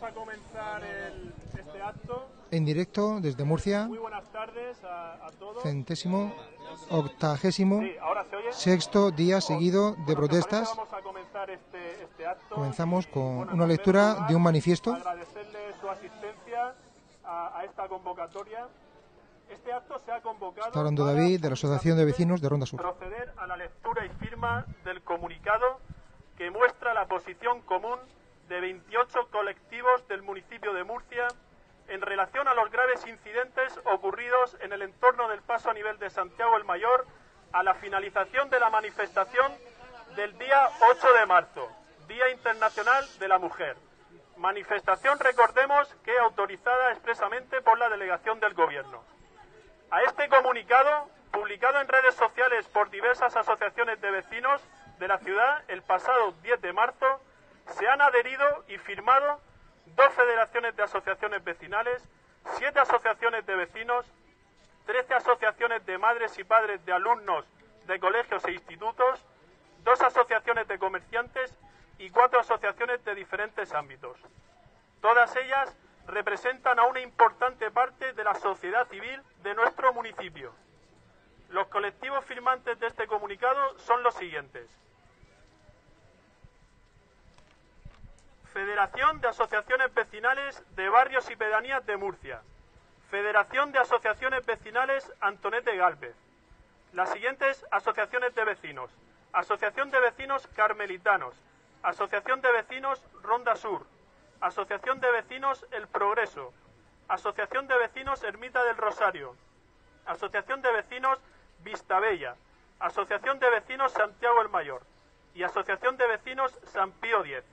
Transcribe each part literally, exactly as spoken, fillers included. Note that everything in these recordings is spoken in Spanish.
Vamos a comenzar el, este acto. En directo desde Murcia. Muy buenas tardes a, a todos. Centésimo, octagésimo, sí, ahora se oye. Sexto día seguido de protestas. Vamos a comenzar este, este acto. Comenzamos con bueno, una lectura lugar, de un manifiesto. Agradecerle su asistencia a, a esta convocatoria. Este acto se ha convocado. Está hablando David de la Asociación de Vecinos de Ronda Sur. Proceder a la lectura y firma del comunicado que muestra la posición común de veintiocho colectivos del municipio de Murcia en relación a los graves incidentes ocurridos en el entorno del paso a nivel de Santiago el Mayor a la finalización de la manifestación del día ocho de marzo, Día Internacional de la Mujer. Manifestación, recordemos, que autorizada expresamente por la Delegación del Gobierno. A este comunicado, publicado en redes sociales por diversas asociaciones de vecinos de la ciudad el pasado diez de marzo, se han adherido y firmado dos federaciones de asociaciones vecinales, siete asociaciones de vecinos, trece asociaciones de madres y padres de alumnos de colegios e institutos, dos asociaciones de comerciantes y cuatro asociaciones de diferentes ámbitos. Todas ellas representan a una importante parte de la sociedad civil de nuestro municipio. Los colectivos firmantes de este comunicado son los siguientes: Federación de Asociaciones Vecinales de Barrios y Pedanías de Murcia, Federación de Asociaciones Vecinales Antonete Gálvez. Las siguientes asociaciones de vecinos: Asociación de Vecinos Carmelitanos, Asociación de Vecinos Ronda Sur, Asociación de Vecinos El Progreso, Asociación de Vecinos Ermita del Rosario, Asociación de Vecinos Vistabella, Asociación de Vecinos Santiago el Mayor y Asociación de Vecinos San Pío diez.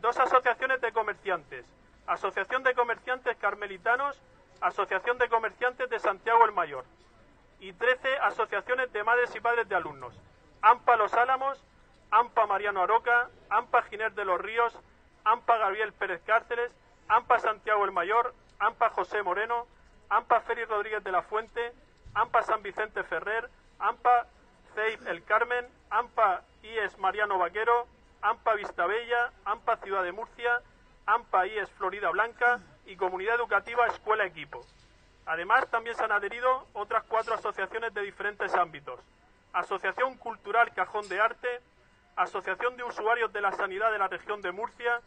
Dos asociaciones de comerciantes: Asociación de Comerciantes Carmelitanos, Asociación de Comerciantes de Santiago el Mayor, y trece asociaciones de madres y padres de alumnos: AMPA Los Álamos, AMPA Mariano Aroca, AMPA Giner de los Ríos, AMPA Gabriel Pérez Cárceles, AMPA Santiago el Mayor, AMPA José Moreno, AMPA Félix Rodríguez de la Fuente, AMPA San Vicente Ferrer, AMPA Ceib El Carmen, AMPA I E S Mariano Vaquero, AMPA Vistabella, AMPA Ciudad de Murcia, AMPA I E S Florida Blanca y Comunidad Educativa Escuela Equipo. Además, también se han adherido otras cuatro asociaciones de diferentes ámbitos: Asociación Cultural Cajón de Arte, Asociación de Usuarios de la Sanidad de la Región de Murcia,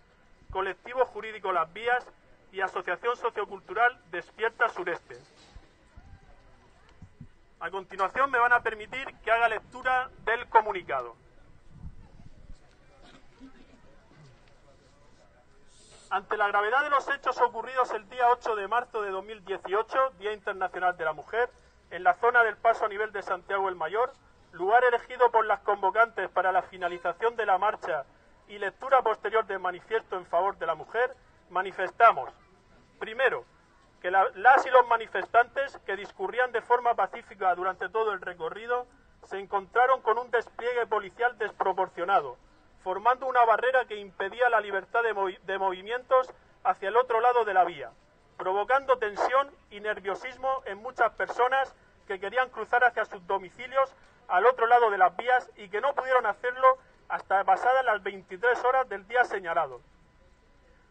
Colectivo Jurídico Las Vías y Asociación Sociocultural Despierta Sureste. A continuación me van a permitir que haga lectura del comunicado. Ante la gravedad de los hechos ocurridos el día ocho de marzo de dos mil dieciocho, Día Internacional de la Mujer, en la zona del paso a nivel de Santiago el Mayor, lugar elegido por las convocantes para la finalización de la marcha y lectura posterior del manifiesto en favor de la mujer, manifestamos, primero, que la, las y los manifestantes que discurrían de forma pacífica durante todo el recorrido se encontraron con un despliegue policial desproporcionado, formando una barrera que impedía la libertad de, movi de movimientos hacia el otro lado de la vía, provocando tensión y nerviosismo en muchas personas que querían cruzar hacia sus domicilios al otro lado de las vías y que no pudieron hacerlo hasta pasadas las veintitrés horas del día señalado.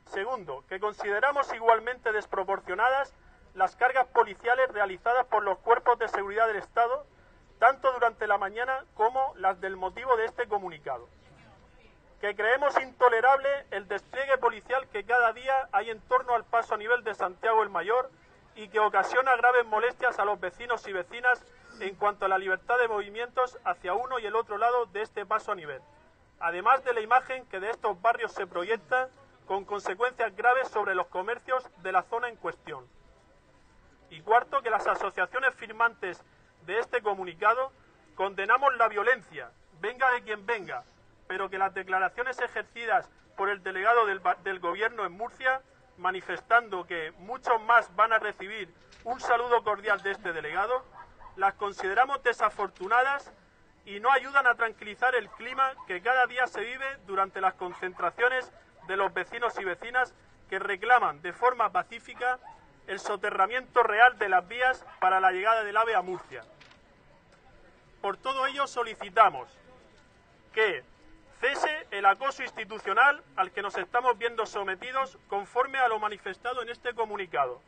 Segundo, que consideramos igualmente desproporcionadas las cargas policiales realizadas por los cuerpos de seguridad del Estado, tanto durante la mañana como las del motivo de este comunicado. Que creemos intolerable el despliegue policial que cada día hay en torno al paso a nivel de Santiago el Mayor y que ocasiona graves molestias a los vecinos y vecinas en cuanto a la libertad de movimientos hacia uno y el otro lado de este paso a nivel, además de la imagen que de estos barrios se proyecta con consecuencias graves sobre los comercios de la zona en cuestión. Y cuarto, que las asociaciones firmantes de este comunicado condenamos la violencia, venga de quien venga, pero que las declaraciones ejercidas por el delegado del, del Gobierno en Murcia, manifestando que muchos más van a recibir un saludo cordial de este delegado, las consideramos desafortunadas y no ayudan a tranquilizar el clima que cada día se vive durante las concentraciones de los vecinos y vecinas que reclaman de forma pacífica el soterramiento real de las vías para la llegada del AVE a Murcia. Por todo ello solicitamos que cese el acoso institucional al que nos estamos viendo sometidos conforme a lo manifestado en este comunicado.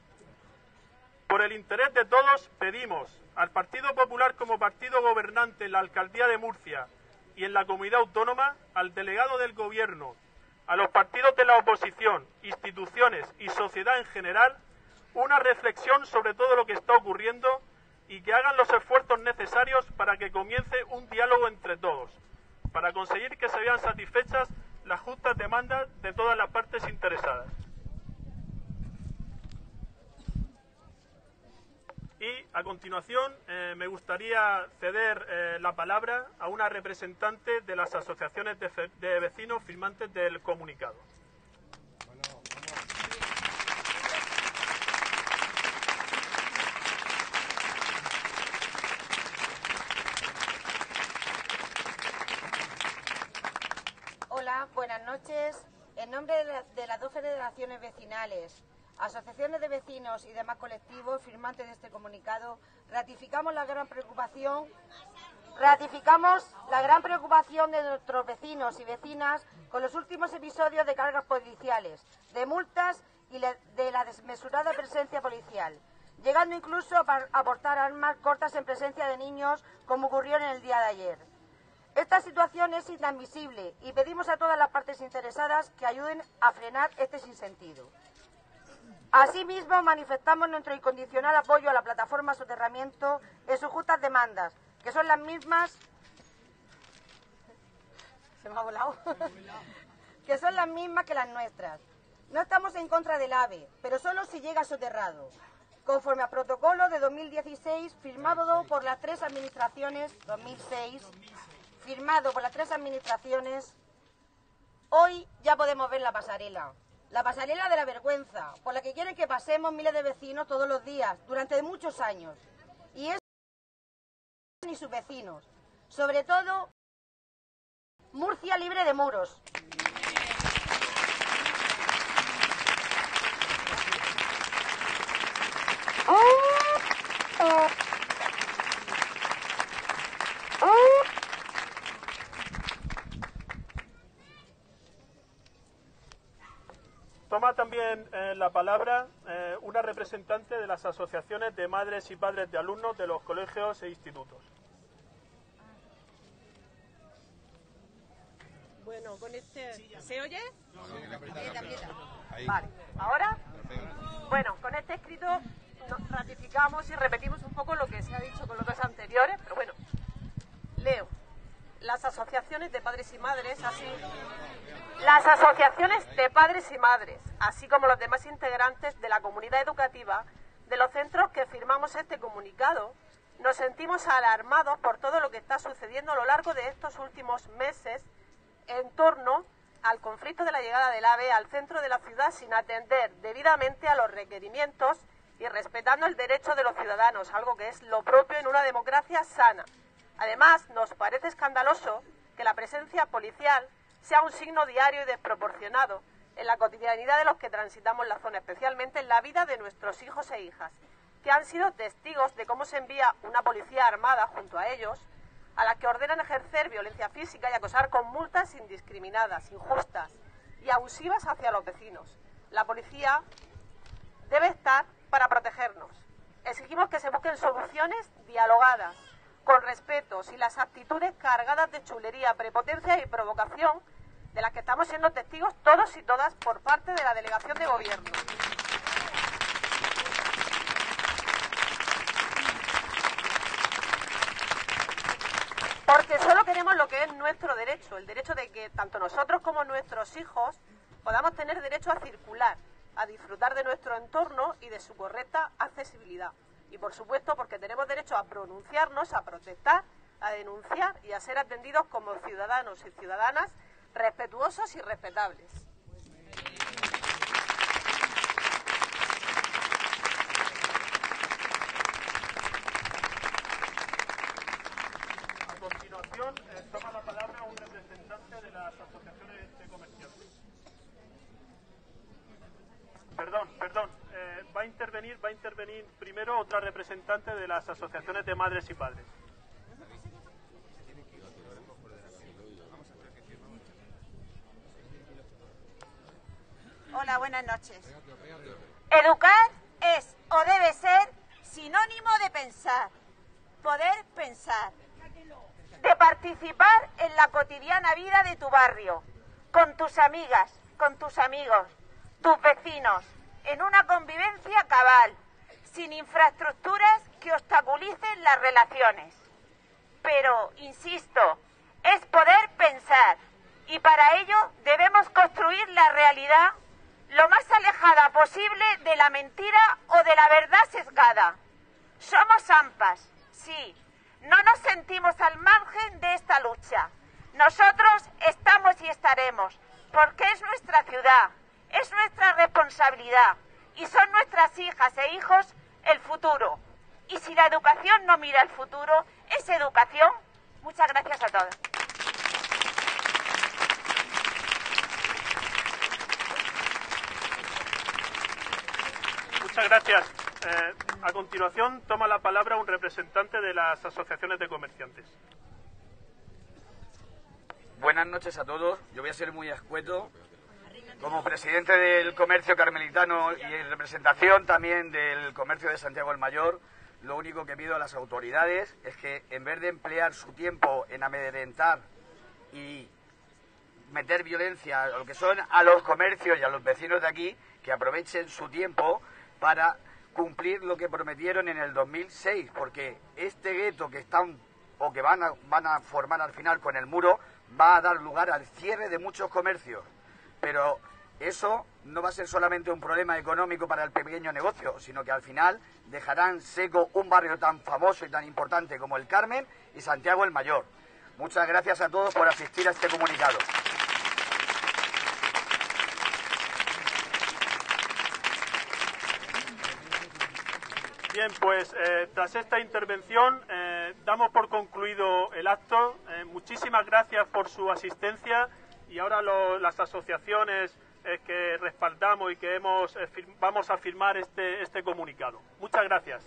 Por el interés de todos pedimos al Partido Popular como partido gobernante en la Alcaldía de Murcia y en la Comunidad Autónoma, al Delegado del Gobierno, a los partidos de la oposición, instituciones y sociedad en general, una reflexión sobre todo lo que está ocurriendo y que hagan los esfuerzos necesarios para que comience un diálogo entre todos, para conseguir que se vean satisfechas las justas demandas de todas las partes interesadas. Y, a continuación, eh, me gustaría ceder eh, la palabra a una representante de las asociaciones de, fe de vecinos firmantes del comunicado. Bueno, hola, buenas noches. En nombre de, la, de las dos federaciones vecinales, asociaciones de vecinos y demás colectivos firmantes de este comunicado, ratificamos la gran preocupación, ratificamos la gran preocupación de nuestros vecinos y vecinas con los últimos episodios de cargas policiales, de multas y de la desmesurada presencia policial, llegando incluso a portar armas cortas en presencia de niños, como ocurrió en el día de ayer. Esta situación es inadmisible y pedimos a todas las partes interesadas que ayuden a frenar este sinsentido. Asimismo, manifestamos nuestro incondicional apoyo a la plataforma Soterramiento en sus justas demandas, que son las mismas ¿Se me ha volado? que son las mismas que las nuestras. No estamos en contra del AVE, pero solo si llega soterrado, conforme al protocolo de dos mil dieciséis firmado por las tres administraciones dos mil seis, firmado por las tres administraciones. Hoy ya podemos ver la pasarela. La pasarela de la vergüenza, por la que quieren que pasemos miles de vecinos todos los días, durante muchos años. Y eso ni sus vecinos. Sobre todo, Murcia libre de muros. Toma también eh, la palabra eh, una representante de las asociaciones de madres y padres de alumnos de los colegios e institutos. Bueno, con este... ¿Se oye? Vale, ¿ahora? Bueno, con este escrito nos ratificamos y repetimos un poco lo que se ha dicho con los dos anteriores, pero bueno, leo. Las asociaciones de padres y madres, así... Las asociaciones de padres y madres, así como los demás integrantes de la comunidad educativa de los centros que firmamos este comunicado, nos sentimos alarmados por todo lo que está sucediendo a lo largo de estos últimos meses en torno al conflicto de la llegada del AVE al centro de la ciudad sin atender debidamente a los requerimientos y respetando el derecho de los ciudadanos, algo que es lo propio en una democracia sana. Además, nos parece escandaloso que la presencia policial sea un signo diario y desproporcionado en la cotidianidad de los que transitamos la zona, especialmente en la vida de nuestros hijos e hijas, que han sido testigos de cómo se envía una policía armada junto a ellos, a las que ordenan ejercer violencia física y acosar con multas indiscriminadas, injustas y abusivas hacia los vecinos. La policía debe estar para protegernos. Exigimos que se busquen soluciones dialogadas, con respeto, y las actitudes cargadas de chulería, prepotencia y provocación de las que estamos siendo testigos todos y todas por parte de la Delegación de Gobierno. Porque solo queremos lo que es nuestro derecho, el derecho de que tanto nosotros como nuestros hijos podamos tener derecho a circular, a disfrutar de nuestro entorno y de su correcta accesibilidad. Y por supuesto porque tenemos derecho a pronunciarnos, a protestar, a denunciar y a ser atendidos como ciudadanos y ciudadanas respetuosos y respetables. A continuación, eh, toma la palabra un representante de las asociaciones de comerciantes. Perdón, perdón. Eh, va a intervenir, va a intervenir primero otra representante de las asociaciones de madres y padres. Hola, buenas noches. Educar es o debe ser sinónimo de pensar, poder pensar, de participar en la cotidiana vida de tu barrio, con tus amigas, con tus amigos, tus vecinos, en una convivencia cabal, sin infraestructuras que obstaculicen las relaciones. Pero, insisto, es poder pensar, y para ello debemos construir la realidad lo más alejada posible de la mentira o de la verdad sesgada. Somos ampas, sí, no nos sentimos al margen de esta lucha. Nosotros estamos y estaremos, porque es nuestra ciudad, es nuestra responsabilidad, y son nuestras hijas e hijos el futuro. Y si la educación no mira el futuro, es educación. Muchas gracias a todos. Muchas gracias. Eh, a continuación toma la palabra un representante de las asociaciones de comerciantes. Buenas noches a todos. Yo voy a ser muy escueto. Como presidente del comercio carmelitano y en representación también del comercio de Santiago el Mayor, lo único que pido a las autoridades es que en vez de emplear su tiempo en amedrentar y meter violencia a lo que son a los comercios y a los vecinos de aquí, que aprovechen su tiempo para cumplir lo que prometieron en el dos mil seis, porque este gueto que están o que van a, van a formar al final con el muro va a dar lugar al cierre de muchos comercios. Pero eso no va a ser solamente un problema económico para el pequeño negocio, sino que al final dejarán seco un barrio tan famoso y tan importante como el Carmen y Santiago el Mayor. Muchas gracias a todos por asistir a este comunicado. Bien, pues eh, tras esta intervención eh, damos por concluido el acto. Eh, muchísimas gracias por su asistencia y ahora lo, las asociaciones eh, que respaldamos y que hemos, eh, fir vamos a firmar este, este comunicado. Muchas gracias.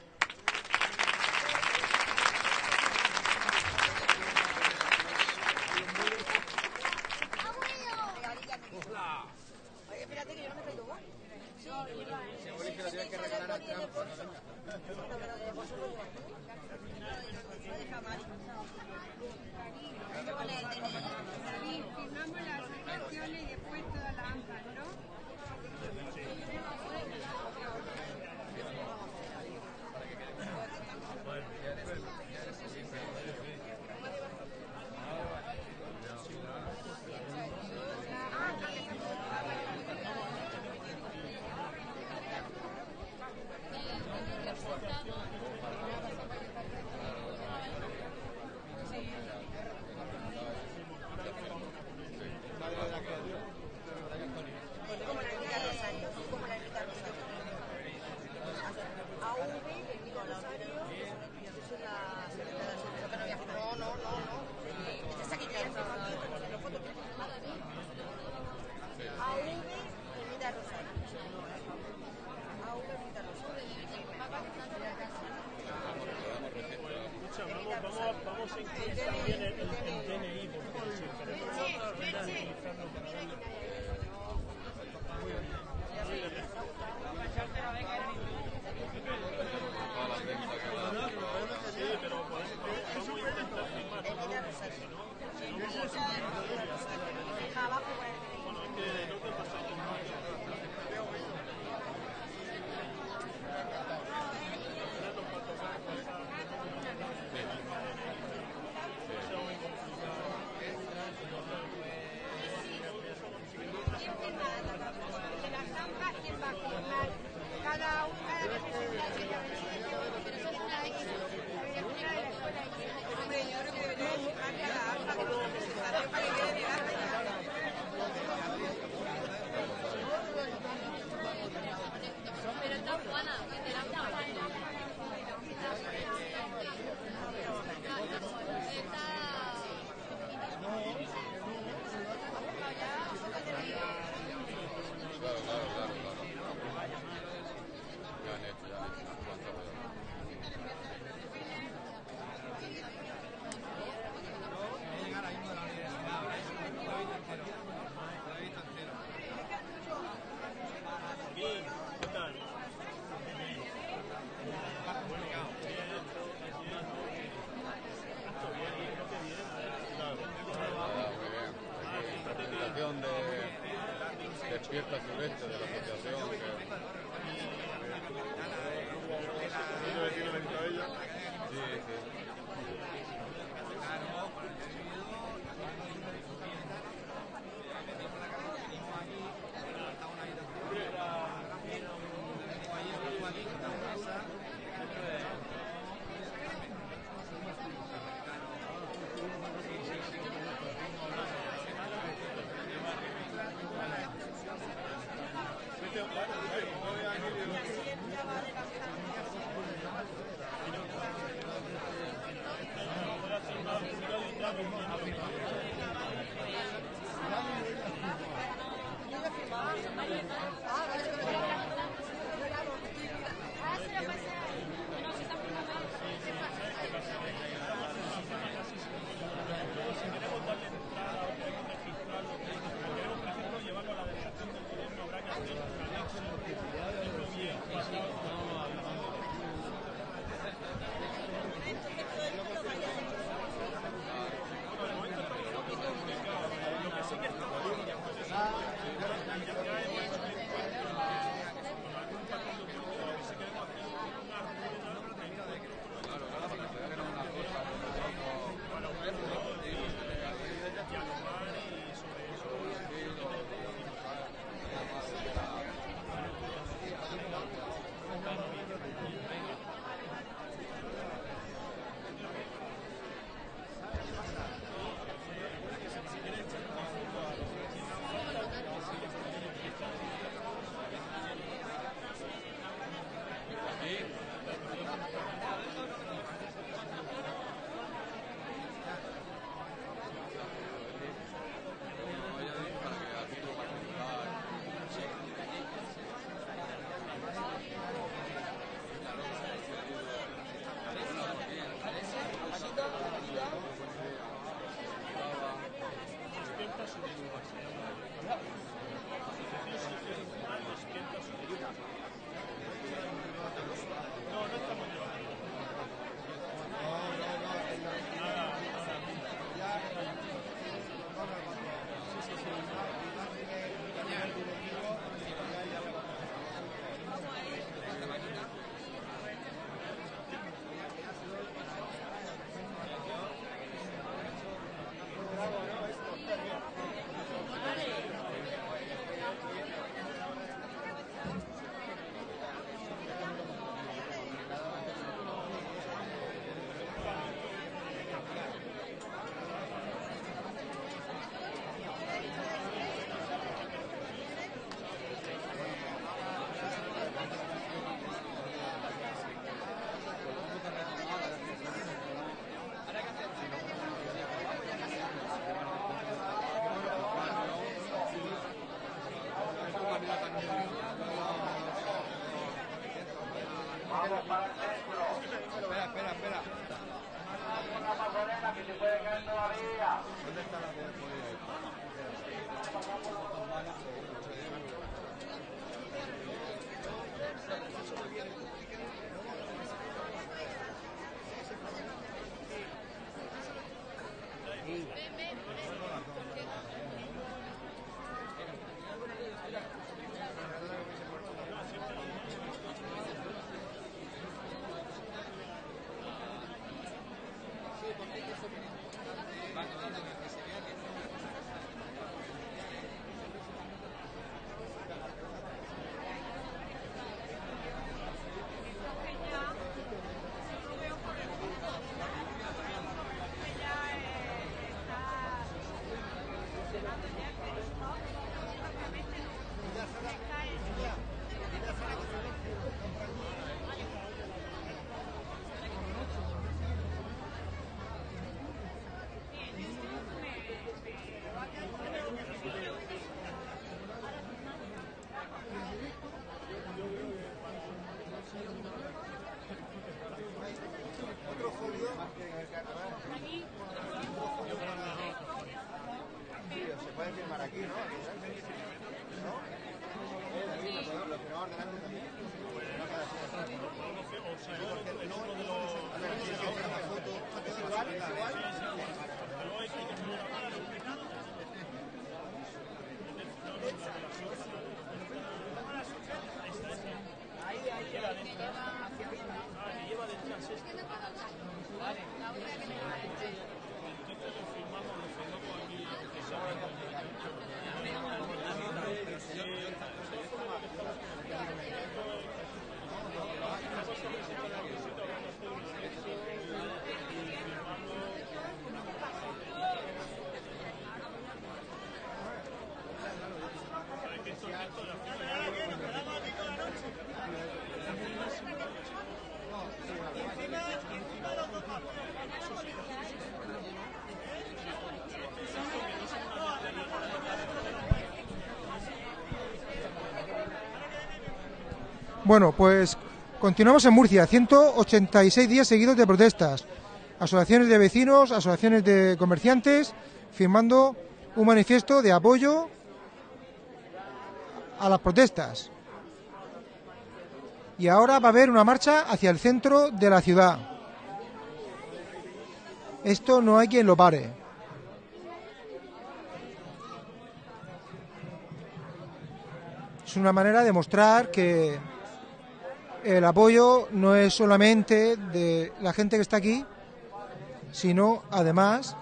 fiesta silvestre de la asociación que, que, que, que, que, que, que, que, que, que, que, Thank you. Bueno, pues continuamos en Murcia, ciento ochenta y seis días seguidos de protestas. Asociaciones de vecinos, asociaciones de comerciantes, firmando un manifiesto de apoyo a las protestas. Y ahora va a haber una marcha hacia el centro de la ciudad. Esto no hay quien lo pare. Es una manera de mostrar que el apoyo no es solamente de la gente que está aquí, sino además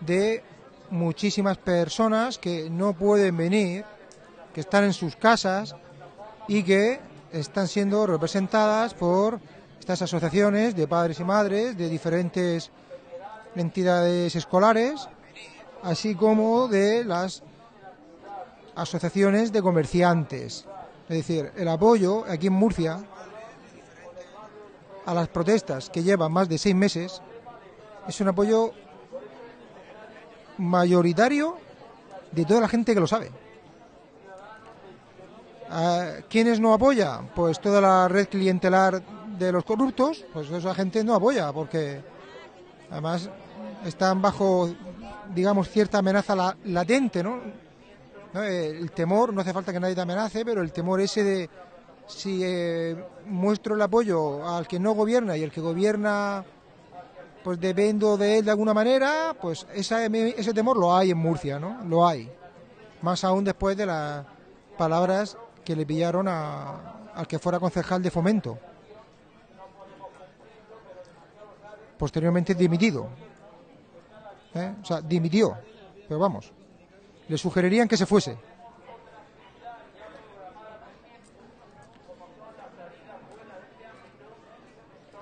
de muchísimas personas que no pueden venir, que están en sus casas y que están siendo representadas por estas asociaciones de padres y madres de diferentes entidades escolares, así como de las asociaciones de comerciantes. Es decir, el apoyo aquí en Murcia a las protestas que llevan más de seis meses es un apoyo mayoritario de toda la gente que lo sabe. ¿Quiénes no apoyan? Pues toda la red clientelar de los corruptos, pues esa gente no apoya, porque además están bajo, digamos, cierta amenaza la, latente, ¿no? ¿no? El temor, no hace falta que nadie te amenace, pero el temor ese de si eh, muestro el apoyo al que no gobierna y el que gobierna, pues dependo de él de alguna manera, pues esa, ese temor lo hay en Murcia, ¿no? Lo hay. Más aún después de las palabras que le pillaron a, al que fuera concejal de Fomento, posteriormente dimitido. ¿Eh? O sea, dimitió, pero vamos, le sugerirían que se fuese.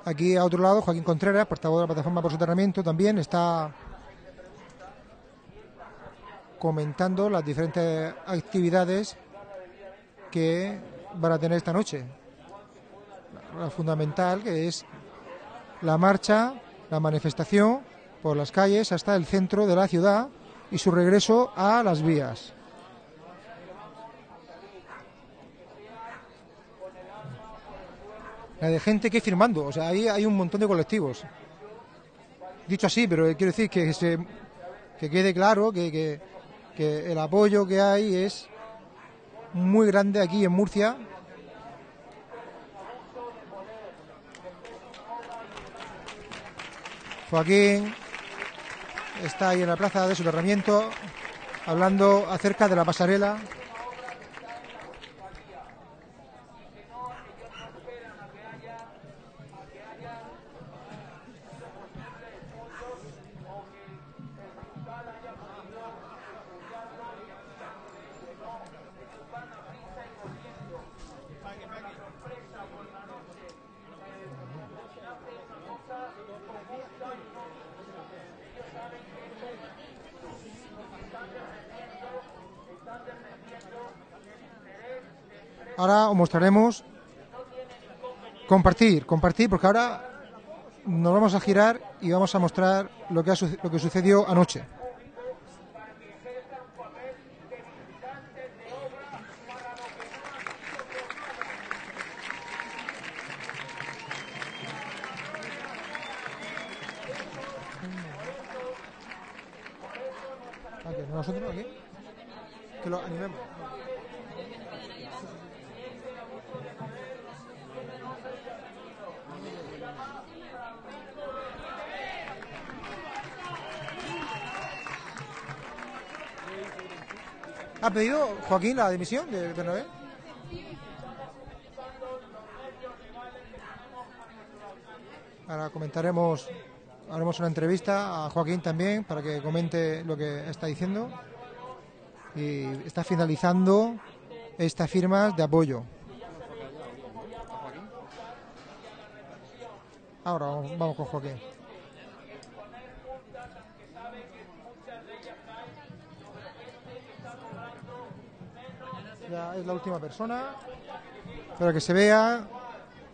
Aquí a otro lado, Joaquín Contreras, portavoz de la plataforma por soterramiento, también está comentando las diferentes actividades que van a tener esta noche. La fundamental, que es la marcha, la manifestación por las calles hasta el centro de la ciudad y su regreso a las vías. La de gente que firmando, o sea, ahí hay un montón de colectivos. Dicho así, pero quiero decir que, se, que quede claro que, que, que el apoyo que hay es muy grande aquí en Murcia. Joaquín está ahí en la plaza de soterramiento hablando acerca de la pasarela. Ahora os mostraremos compartir, compartir, porque ahora nos vamos a girar y vamos a mostrar lo que, ha, lo que sucedió anoche. ¿Nosotros aquí? Que lo animemos. ¿Ha pedido, Joaquín, la dimisión de Bernabé? Ahora comentaremos, haremos una entrevista a Joaquín también para que comente lo que está diciendo. Y está finalizando estas firmas de apoyo. Ahora vamos con Joaquín. Ya es la última persona, para que se vea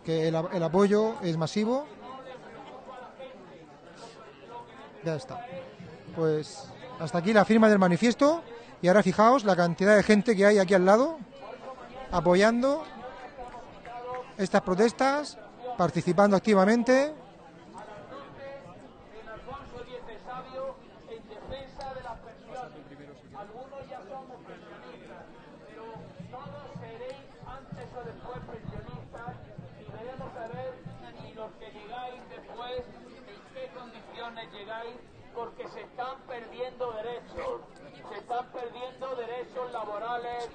que el, el apoyo es masivo. Ya está. Pues hasta aquí la firma del manifiesto y ahora fijaos la cantidad de gente que hay aquí al lado apoyando estas protestas, participando activamente. Porque se están perdiendo derechos, se están perdiendo derechos laborales,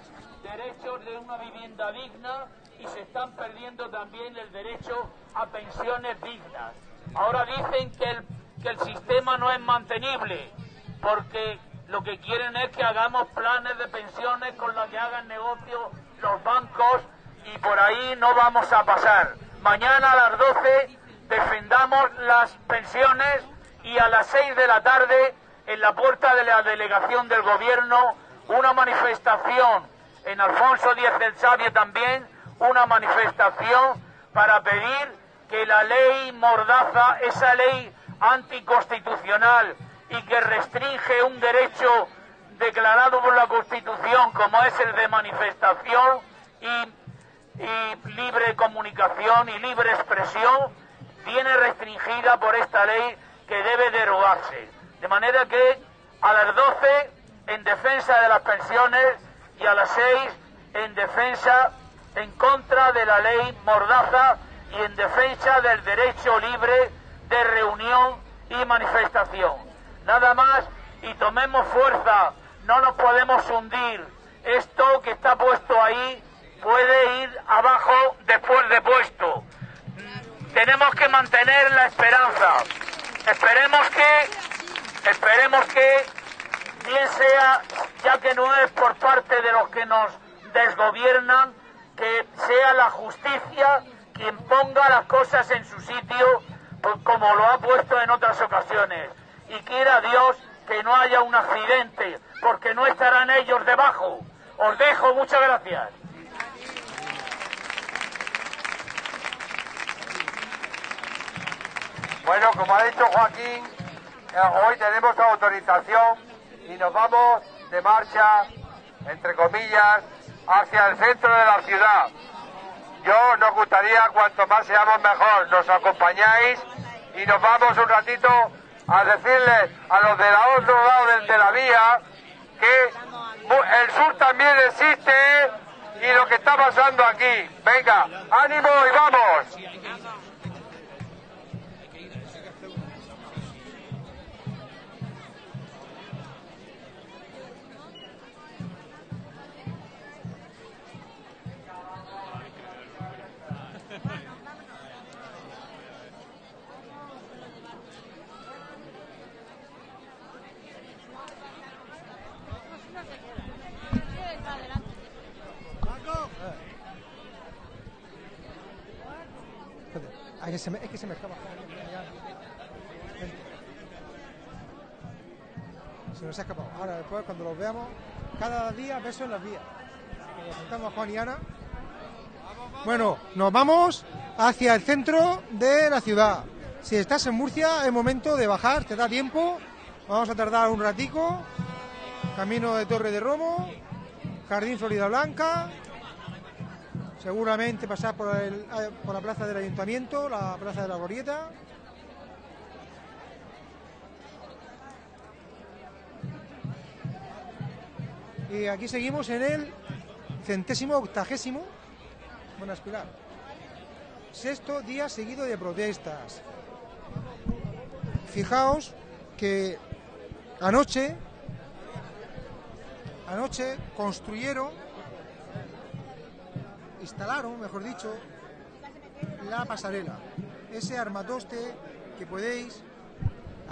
derechos de una vivienda digna y se están perdiendo también el derecho a pensiones dignas. Ahora dicen que el, que el sistema no es mantenible, porque lo que quieren es que hagamos planes de pensiones con los que hagan negocio los bancos y por ahí no vamos a pasar. Mañana a las doce defendamos las pensiones y a las seis de la tarde en la puerta de la Delegación del Gobierno una manifestación en Alfonso Díez del Sabio, también una manifestación para pedir que la ley Mordaza, esa ley anticonstitucional y que restringe un derecho declarado por la Constitución como es el de manifestación y, y libre comunicación y libre expresión, viene restringida por esta ley que debe derogarse. De manera que a las doce en defensa de las pensiones y a las seis en defensa en contra de la ley Mordaza y en defensa del derecho libre de reunión y manifestación. Nada más y tomemos fuerza, no nos podemos hundir. Esto que está puesto ahí puede ir abajo después de puesto. Tenemos que mantener la esperanza. Esperemos que, esperemos que, bien sea, ya que no es por parte de los que nos desgobiernan, que sea la justicia quien ponga las cosas en su sitio, pues como lo ha puesto en otras ocasiones. Y quiera Dios que no haya un accidente, porque no estarán ellos debajo. Os dejo, muchas gracias. Bueno, como ha dicho Joaquín, hoy tenemos autorización y nos vamos de marcha, entre comillas, hacia el centro de la ciudad. Yo nos gustaría, cuanto más seamos mejor, nos acompañáis y nos vamos un ratito a decirles a los del otro lado de la vía que el sur también existe y lo que está pasando aquí. Venga, ánimo y vamos. Es que se me, es que se me escapa. Se nos ha escapado. Ahora después, cuando los veamos, cada día beso en las vías. Nos sentamos Juan y Ana. Bueno, nos vamos hacia el centro de la ciudad. Si estás en Murcia, es momento de bajar, te da tiempo. Vamos a tardar un ratico. Camino de Torre de Romo, Jardín Florida Blanca. Seguramente pasar por, el, por la plaza del Ayuntamiento, la plaza de la Glorieta. Y aquí seguimos en el centésimo octagésimo, bueno, Pilar, sexto día seguido de protestas. Fijaos que anoche, anoche construyeron... instalaron, mejor dicho, la pasarela, ese armatoste que podéis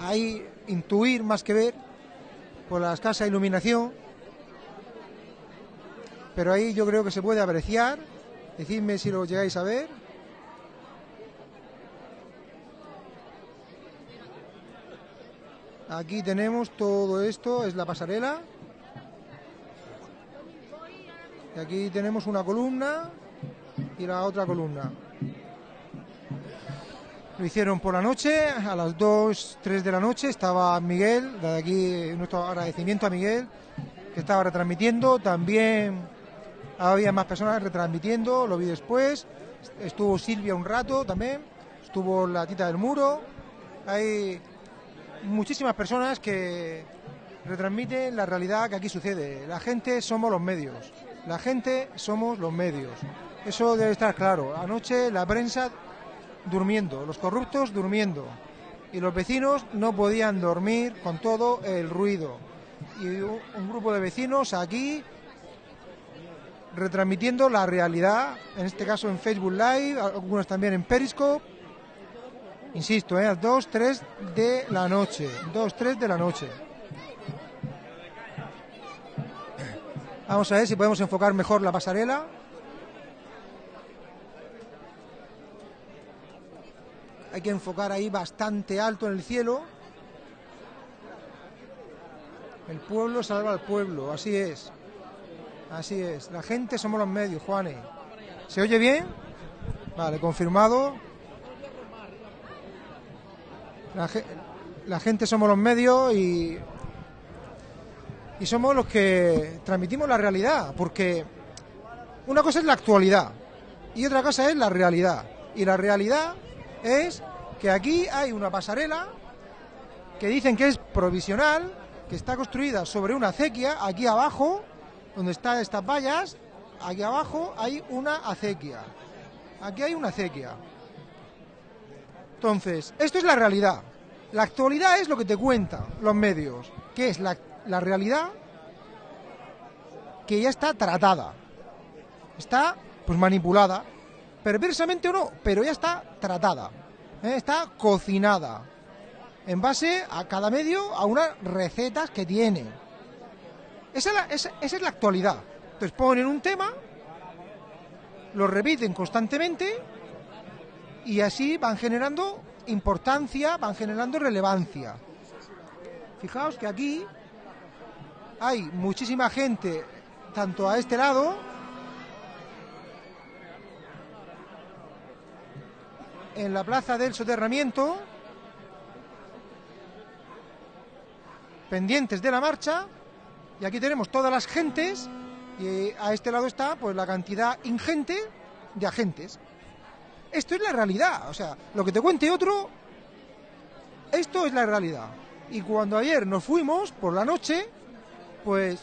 ahí intuir más que ver por la escasa iluminación, pero ahí yo creo que se puede apreciar, decidme si lo llegáis a ver. Aquí tenemos todo esto, es la pasarela. Y aquí tenemos una columna y la otra columna. Lo hicieron por la noche, a las dos, tres de la noche, estaba Miguel, desde aquí nuestro agradecimiento a Miguel, que estaba retransmitiendo. También había más personas retransmitiendo, lo vi después, estuvo Silvia un rato también, estuvo la tita del muro, hay muchísimas personas que retransmiten la realidad que aquí sucede. La gente somos los medios, la gente somos los medios, eso debe estar claro. Anoche la prensa durmiendo, los corruptos durmiendo, y los vecinos no podían dormir con todo el ruido, y un grupo de vecinos aquí retransmitiendo la realidad, en este caso en Facebook Live, algunos también en Periscope, insisto, ¿eh? A las dos, tres de la noche, dos, tres de la noche. Vamos a ver si podemos enfocar mejor la pasarela. Hay que enfocar ahí bastante alto en el cielo. El pueblo salva al pueblo, así es. Así es, la gente somos los medios, Juanes. ¿Se oye bien? Vale, confirmado. La, ge la gente somos los medios y, y somos los que transmitimos la realidad, porque una cosa es la actualidad y otra cosa es la realidad. Y la realidad es que aquí hay una pasarela que dicen que es provisional, que está construida sobre una acequia, aquí abajo, donde están estas vallas, aquí abajo hay una acequia. Aquí hay una acequia. Entonces, esto es la realidad. La actualidad es lo que te cuentan los medios, que es la, la realidad que ya está tratada. Está, pues, manipulada, perversamente o no, pero ya está tratada. ¿eh? Está cocinada en base a cada medio, a unas recetas que tiene. Esa es, la, esa, esa es la actualidad. Entonces ponen un tema, lo repiten constantemente y así van generando importancia, van generando relevancia. Fijaos que aquí hay muchísima gente, tanto a este lado, en la plaza del soterramiento, pendientes de la marcha. Y aquí tenemos todas las gentes, y a este lado está, pues, la cantidad ingente de agentes. Esto es la realidad, o sea, lo que te cuente otro, esto es la realidad. Y cuando ayer nos fuimos por la noche, pues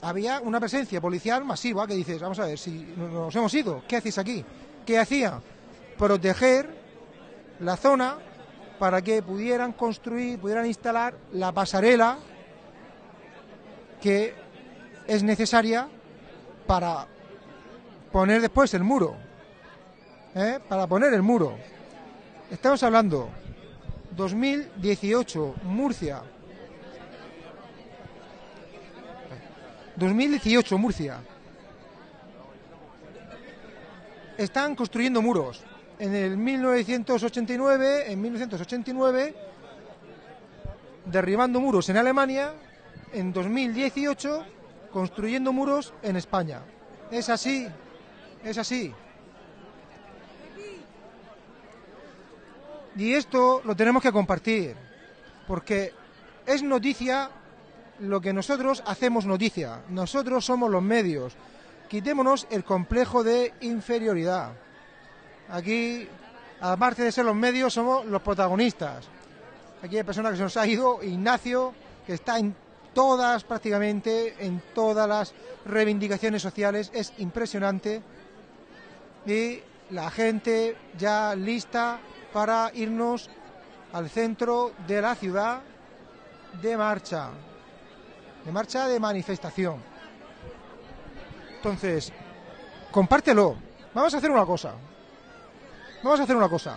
había una presencia policial masiva que dices, vamos a ver, si nos hemos ido, ¿qué hacéis aquí? ¿Qué hacía? Proteger la zona para que pudieran construir, pudieran instalar la pasarela que es necesaria para poner después el muro, ¿eh? para poner el muro. Estamos hablando dos mil dieciocho, Murcia. dos mil dieciocho, Murcia. Están construyendo muros. En el mil novecientos ochenta y nueve, en mil novecientos ochenta y nueve, derribando muros en Alemania. En dos mil dieciocho, construyendo muros en España. Es así, es así. Y esto lo tenemos que compartir, porque es noticia lo que nosotros hacemos noticia. Nosotros somos los medios. Quitémonos el complejo de inferioridad. Aquí, aparte de ser los medios, somos los protagonistas. Aquí hay personas que se nos ha ido, Ignacio, que está en todas, prácticamente, en todas las reivindicaciones sociales. Es impresionante. Y la gente ya lista para irnos al centro de la ciudad de marcha, de marcha de manifestación. Entonces, compártelo. Vamos a hacer una cosa. Vamos a hacer una cosa.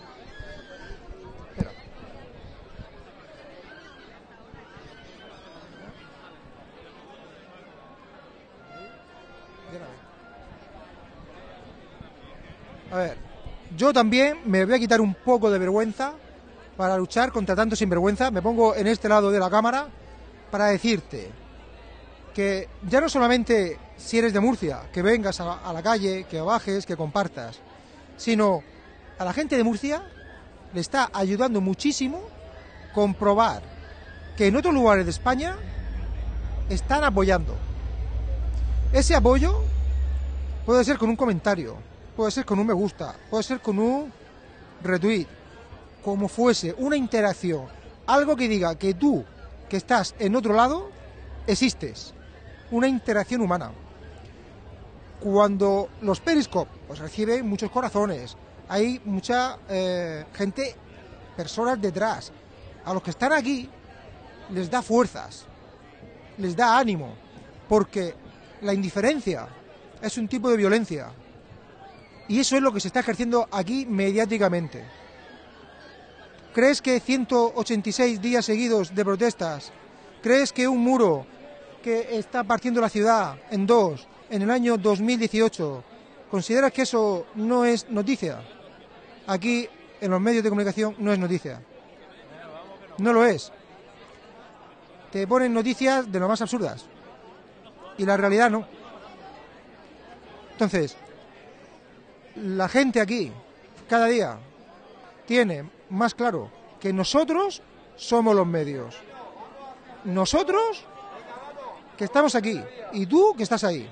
A ver, yo también me voy a quitar un poco de vergüenza para luchar contra tanto sinvergüenza. Me pongo en este lado de la cámara para decirte que ya no solamente si eres de Murcia, que vengas a, a la calle, que bajes, que compartas, sino a la gente de Murcia le está ayudando muchísimo comprobar que en otros lugares de España están apoyando. Ese apoyo Puede ser con un comentario, puede ser con un me gusta, puede ser con un retweet, como fuese, una interacción, algo que diga que tú, que estás en otro lado, existes. Una interacción humana. Cuando los Periscope, pues reciben muchos corazones, hay mucha eh, gente, personas detrás. A los que están aquí les da fuerzas, les da ánimo, porque la indiferencia es un tipo de violencia. Y eso es lo que se está ejerciendo aquí mediáticamente. ¿Crees que ciento ochenta y seis días seguidos de protestas? ¿Crees que un muro que está partiendo la ciudad en dos en el año dos mil dieciocho, consideras que eso no es noticia? Aquí, en los medios de comunicación, no es noticia. No lo es. Te ponen noticias de lo más absurdas. Y la realidad no. Entonces, la gente aquí, cada día, tiene más claro que nosotros somos los medios. Nosotros, que estamos aquí, y tú, que estás ahí.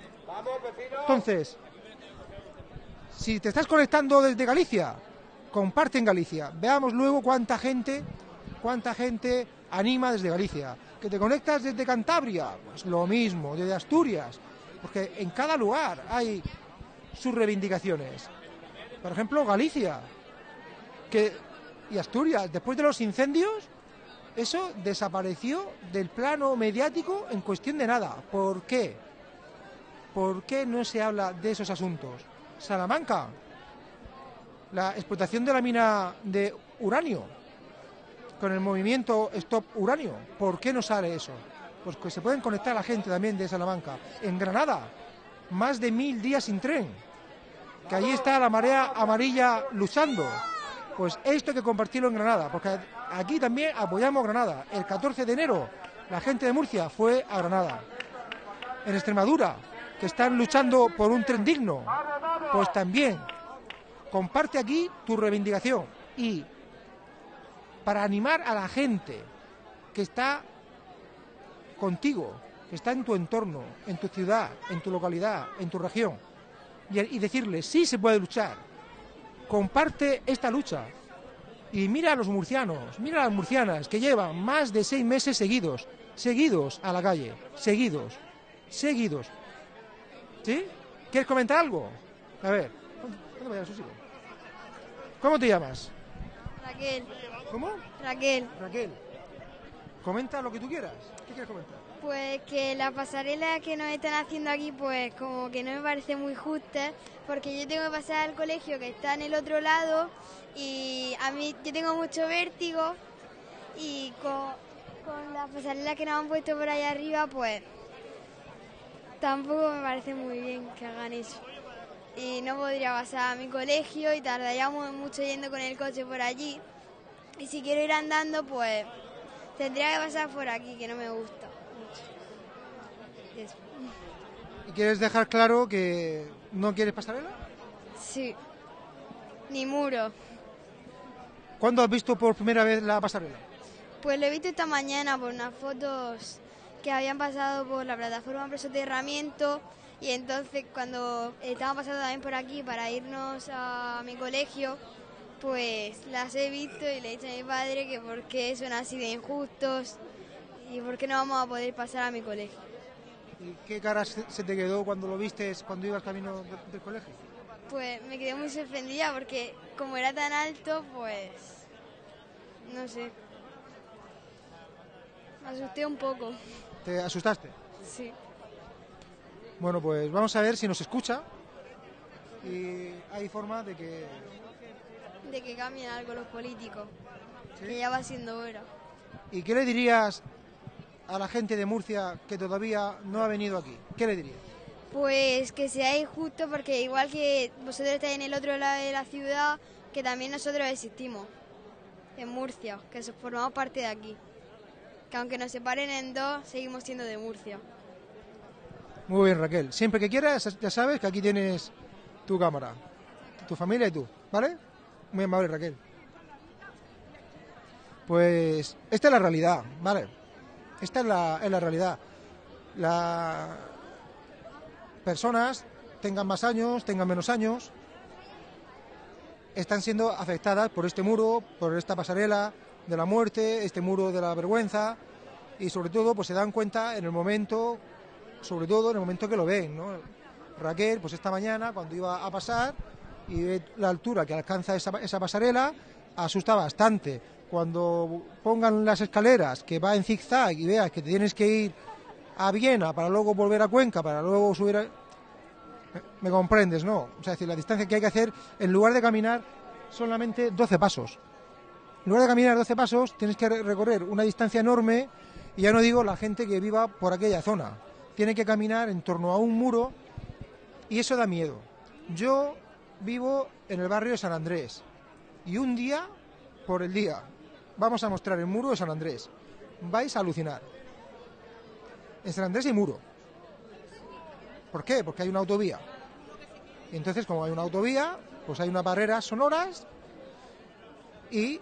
Entonces, si te estás conectando desde Galicia, comparte en Galicia. Veamos luego cuánta gente, cuánta gente anima desde Galicia. Que te conectas desde Cantabria, pues lo mismo, desde Asturias. Porque en cada lugar hay sus reivindicaciones. Por ejemplo, Galicia que, y Asturias, después de los incendios, eso desapareció del plano mediático en cuestión de nada. ¿Por qué? ¿Por qué no se habla de esos asuntos? Salamanca, la explotación de la mina de uranio, con el movimiento Stop Uranio. ¿Por qué no sale eso? Pues que se pueden conectar a la gente también de Salamanca. En Granada, más de mil días sin tren, que allí está la marea amarilla luchando. Pues esto hay que compartirlo en Granada, porque aquí también apoyamos Granada. El catorce de enero, la gente de Murcia fue a Granada. En Extremadura, que están luchando por un tren digno, pues también comparte aquí tu reivindicación. Y para animar a la gente que está contigo, que está en tu entorno, en tu ciudad, en tu localidad, en tu región, y, y decirle, sí se puede luchar, comparte esta lucha. Y mira a los murcianos, mira a las murcianas, que llevan más de seis meses seguidos, seguidos a la calle, seguidos, seguidos. ¿Sí? ¿Quieres comentar algo? A ver, ¿cómo te llamas? Raquel. ¿Cómo? Raquel. Raquel. Comenta lo que tú quieras. ¿Qué quieres comentar? Pues que las pasarelas que nos están haciendo aquí, pues como que no me parece muy justa, porque yo tengo que pasar al colegio que está en el otro lado y a mí yo tengo mucho vértigo y con, con las pasarelas que nos han puesto por allá arriba, pues tampoco me parece muy bien que hagan eso. Y no podría pasar a mi colegio y tardaríamos mucho yendo con el coche por allí. Y si quiero ir andando, pues tendría que pasar por aquí, que no me gusta mucho. Eso. ¿Y quieres dejar claro que no quieres pasarela? Sí, ni muro. ¿Cuándo has visto por primera vez la pasarela? Pues lo he visto esta mañana por unas fotos que habían pasado por la plataforma por soterramiento. Y entonces cuando estaba pasando también por aquí para irnos a mi colegio, pues las he visto y le he dicho a mi padre que por qué son así de injustos y por qué no vamos a poder pasar a mi colegio. ¿Y qué cara se te quedó cuando lo viste, cuando ibas camino del colegio? Pues me quedé muy sorprendida porque como era tan alto, pues no sé, me asusté un poco. ¿Te asustaste? Sí. Bueno, pues vamos a ver si nos escucha y hay forma de que... de que cambien algo los políticos, ¿sí? Que ya va siendo hora. ¿Y qué le dirías a la gente de Murcia que todavía no ha venido aquí? ¿Qué le dirías? Pues que seáis justos, porque igual que vosotros estáis en el otro lado de la ciudad, que también nosotros existimos en Murcia, que formamos parte de aquí. Que aunque nos separen en dos, seguimos siendo de Murcia. Muy bien, Raquel. Siempre que quieras, ya sabes que aquí tienes tu cámara, tu familia y tú, ¿vale? Muy amable, Raquel. Pues esta es la realidad, ¿vale? Esta es la, es la realidad. Las personas tengan más años, tengan menos años, están siendo afectadas por este muro, por esta pasarela de la muerte, este muro de la vergüenza, y sobre todo pues se dan cuenta en el momento, sobre todo en el momento que lo ven, ¿no? Raquel, pues esta mañana cuando iba a pasar y ve la altura que alcanza esa, esa pasarela, asusta bastante. Cuando pongan las escaleras que va en zigzag y veas que tienes que ir a Viena para luego volver a Cuenca, para luego subir a... ¿Me comprendes, no? O sea, es decir, la distancia que hay que hacer, en lugar de caminar solamente doce pasos. En lugar de caminar doce pasos, tienes que recorrer una distancia enorme, y ya no digo la gente que viva por aquella zona. Tiene que caminar en torno a un muro, y eso da miedo. Yo vivo en el barrio de San Andrés, y un día por el día vamos a mostrar el muro de San Andrés. Vais a alucinar. En San Andrés hay muro. ¿Por qué? Porque hay una autovía. Y entonces, como hay una autovía, pues hay unas barreras sonoras, y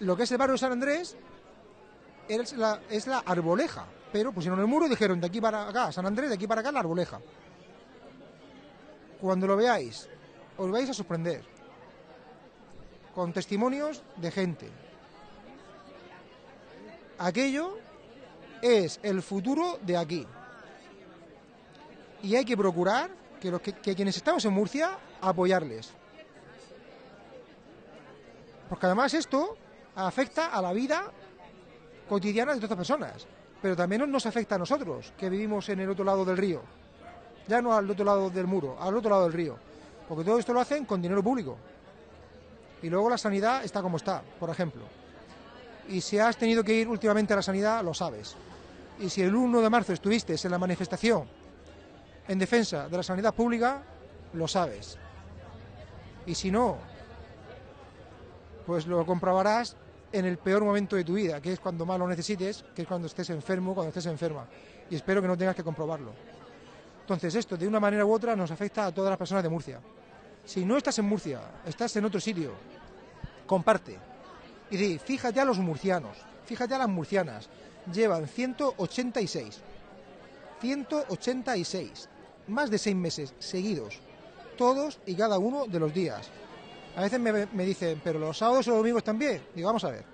lo que es el barrio de San Andrés es la, es la arboleja. Pero pusieron el muro y dijeron, de aquí para acá, San Andrés, de aquí para acá, la arboleja. Cuando lo veáis, os vais a sorprender. Con testimonios de gente. Aquello es el futuro de aquí. Y hay que procurar que, los que, que quienes estamos en Murcia, apoyarles. Porque además esto afecta a la vida cotidiana de todas las personas. Pero también nos afecta a nosotros, que vivimos en el otro lado del río. Ya no al otro lado del muro, al otro lado del río. Porque todo esto lo hacen con dinero público. Y luego la sanidad está como está, por ejemplo. Y si has tenido que ir últimamente a la sanidad, lo sabes. Y si el uno de marzo estuviste en la manifestación en defensa de la sanidad pública, lo sabes. Y si no, pues lo comprobarás en el peor momento de tu vida, que es cuando más lo necesites, que es cuando estés enfermo, cuando estés enferma. Y espero que no tengas que comprobarlo. Entonces esto, de una manera u otra, nos afecta a todas las personas de Murcia. Si no estás en Murcia, estás en otro sitio, comparte. Y di, fíjate a los murcianos, fíjate a las murcianas, llevan ciento ochenta y seis, ciento ochenta y seis, más de seis meses seguidos, todos y cada uno de los días. A veces me, me dicen, pero los sábados y los domingos también. Digo, vamos a ver,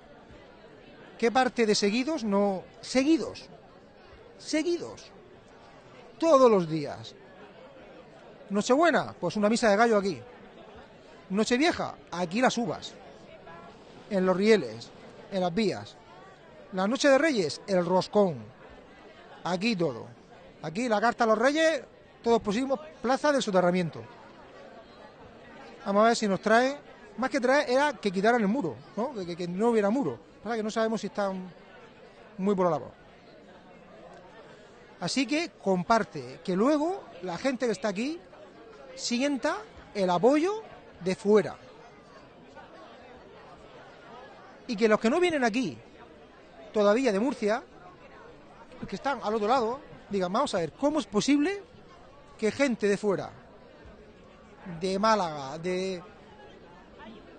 ¿qué parte de seguidos no...? Seguidos, seguidos, todos los días. Nochebuena, pues una misa de gallo aquí. Nochevieja, aquí las uvas, en los rieles, en las vías. La noche de Reyes, el roscón, aquí todo. Aquí la carta a los Reyes, todos pusimos plaza del soterramiento. Vamos a ver si nos trae, más que traer era que quitaran el muro, ¿no? Que, que, que no hubiera muro. Para que no sabemos si están muy por la labor. Así que comparte, que luego la gente que está aquí sienta el apoyo de fuera. Y que los que no vienen aquí todavía de Murcia, que están al otro lado, digan, vamos a ver, ¿cómo es posible que gente de fuera, de Málaga, de,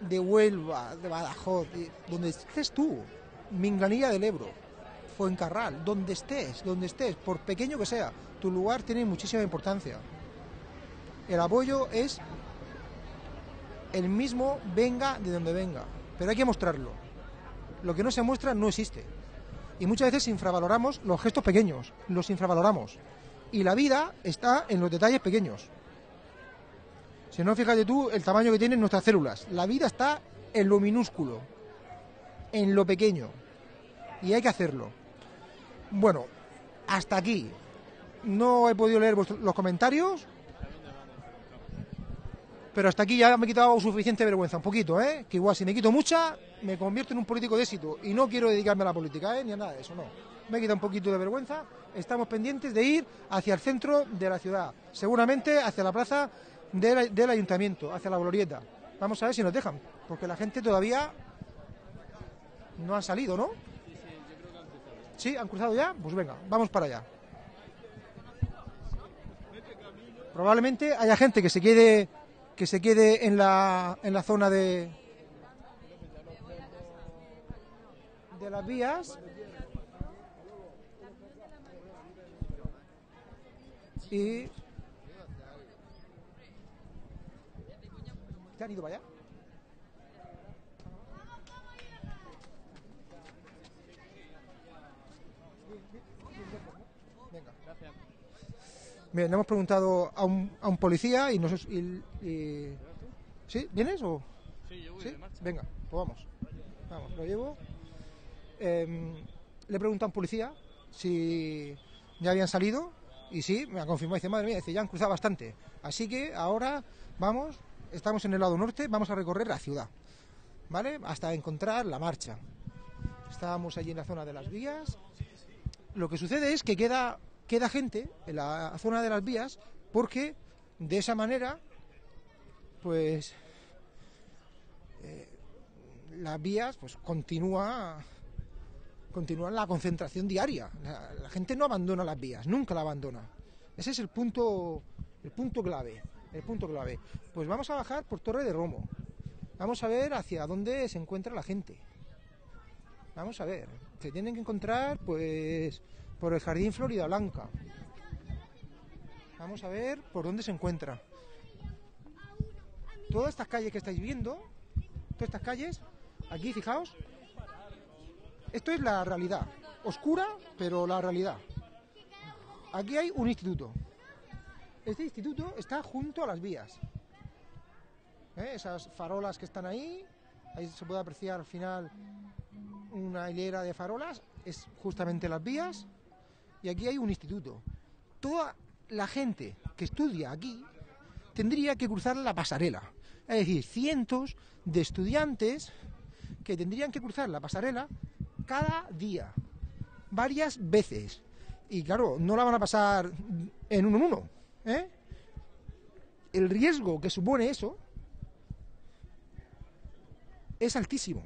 de Huelva, de Badajoz, de, donde estés tú, Minganilla del Ebro, Fuencarral, donde estés, donde estés, por pequeño que sea, tu lugar tiene muchísima importancia. El apoyo es el mismo, venga de donde venga, pero hay que mostrarlo. Lo que no se muestra no existe. Y muchas veces infravaloramos los gestos pequeños, los infravaloramos. Y la vida está en los detalles pequeños. Si no, fíjate tú el tamaño que tienen nuestras células. La vida está en lo minúsculo, en lo pequeño. Y hay que hacerlo. Bueno, hasta aquí. No he podido leer vuestros, los comentarios. Pero hasta aquí ya me he quitado suficiente vergüenza. Un poquito, ¿eh? Que igual si me quito mucha, me convierto en un político de éxito. Y no quiero dedicarme a la política, ¿eh? Ni a nada de eso, no. Me he quitado un poquito de vergüenza. Estamos pendientes de ir hacia el centro de la ciudad. Seguramente hacia la plaza del, del ayuntamiento, hacia la glorieta. Vamos a ver si nos dejan. Porque la gente todavía no ha salido, ¿no? ¿Sí? ¿Han cruzado ya? Pues venga, vamos para allá. Probablemente haya gente que se quede que se quede en la, en la zona de, de las vías y, ¿Te han ido para allá? Venga. Gracias. Bien, le hemos preguntado a un, a un policía y nos... Y, y... ¿Sí? ¿Vienes o...? Sí, yo voy. ¿Sí? De marcha. Venga, pues vamos. Vamos, lo llevo. Eh, le he preguntado a un policía si ya habían salido y sí, me ha confirmado. Dice, madre mía, dice, ya han cruzado bastante. Así que ahora vamos, estamos en el lado norte, vamos a recorrer la ciudad, ¿vale? Hasta encontrar la marcha. Estábamos allí en la zona de las vías. Lo que sucede es que queda, queda gente en la zona de las vías porque de esa manera, pues, eh, las vías, pues, continúa, continúa la concentración diaria. La, la gente no abandona las vías, nunca la abandona. Ese es el punto, el punto clave, el punto clave. Pues vamos a bajar por Torre de Romo. Vamos a ver hacia dónde se encuentra la gente. Vamos a ver, se tienen que encontrar, pues, por el Jardín Florida Blanca. Vamos a ver por dónde se encuentra. Todas estas calles que estáis viendo, todas estas calles, aquí, fijaos, esto es la realidad, oscura, pero la realidad. Aquí hay un instituto. Este instituto está junto a las vías. ¿Eh? Esas farolas que están ahí, ahí se puede apreciar al final... una hilera de farolas, es justamente las vías, y aquí hay un instituto. Toda la gente que estudia aquí tendría que cruzar la pasarela, es decir, cientos de estudiantes que tendrían que cruzar la pasarela cada día, varias veces, y claro, no la van a pasar en uno en uno, ¿eh? El riesgo que supone eso es altísimo.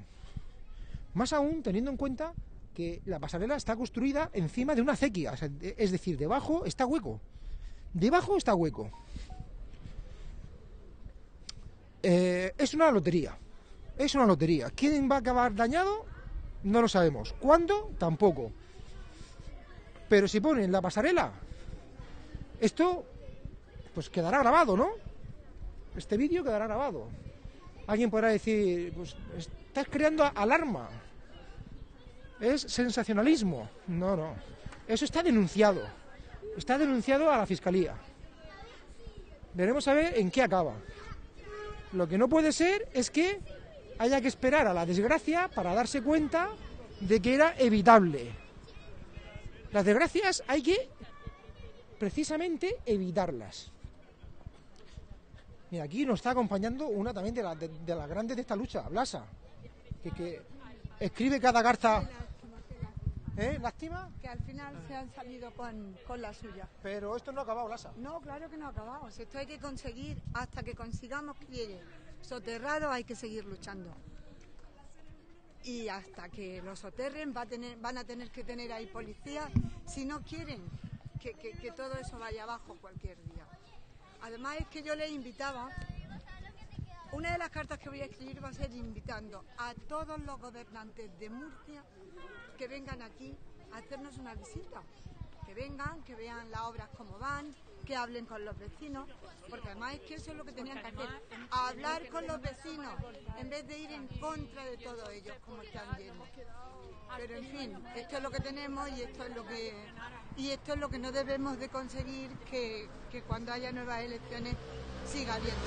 Más aún teniendo en cuenta que la pasarela está construida encima de una acequia, es decir, debajo está hueco. Debajo está hueco. Eh, es una lotería, es una lotería. ¿Quién va a acabar dañado? No lo sabemos. ¿Cuándo? Tampoco. Pero si ponen la pasarela, esto pues quedará grabado, ¿no? Este vídeo quedará grabado. Alguien podrá decir, pues... estás creando alarma, es sensacionalismo. No, no, eso está denunciado, está denunciado a la Fiscalía. Veremos a ver en qué acaba. Lo que no puede ser es que haya que esperar a la desgracia para darse cuenta de que era evitable. Las desgracias hay que precisamente evitarlas. Mira, aquí nos está acompañando una también de, la, de, de las grandes de esta lucha, Blasa. Que, que escribe cada carta. ¿Eh? ¿Lástima? Que al final se han salido con, con la suya. Pero esto no ha acabado, Blasa. No, claro que no ha acabado. Esto hay que conseguir, hasta que consigamos que llegue soterrado, hay que seguir luchando. Y hasta que lo soterren va a tener, van a tener que tener ahí policías si no quieren que, que, que todo eso vaya abajo cualquier día. Además es que yo les invitaba... Una de las cartas que voy a escribir va a ser invitando a todos los gobernantes de Murcia que vengan aquí a hacernos una visita. Que vengan, que vean las obras como van, que hablen con los vecinos, porque además es que eso es lo que tenían que hacer, hablar con los vecinos, en vez de ir en contra de todos ellos, como están yendo. Pero en fin, esto es lo que tenemos y esto es lo que, y esto es lo que no debemos de conseguir, que, que cuando haya nuevas elecciones siga habiendo.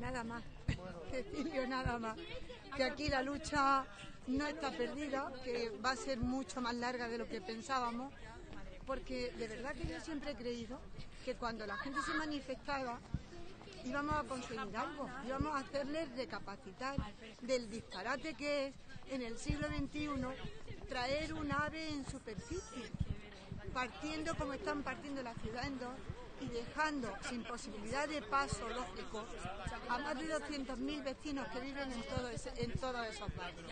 Nada más, Cecilio, nada más, que aquí la lucha no está perdida, que va a ser mucho más larga de lo que pensábamos, porque de verdad que yo siempre he creído que cuando la gente se manifestaba íbamos a conseguir algo, íbamos a hacerles recapacitar del disparate que es en el siglo veintiuno traer un ave en superficie, partiendo como están partiendo la ciudad en dos, y dejando sin posibilidad de paso lógico a más de doscientos mil vecinos que viven en, todo ese, en todos esos barrios.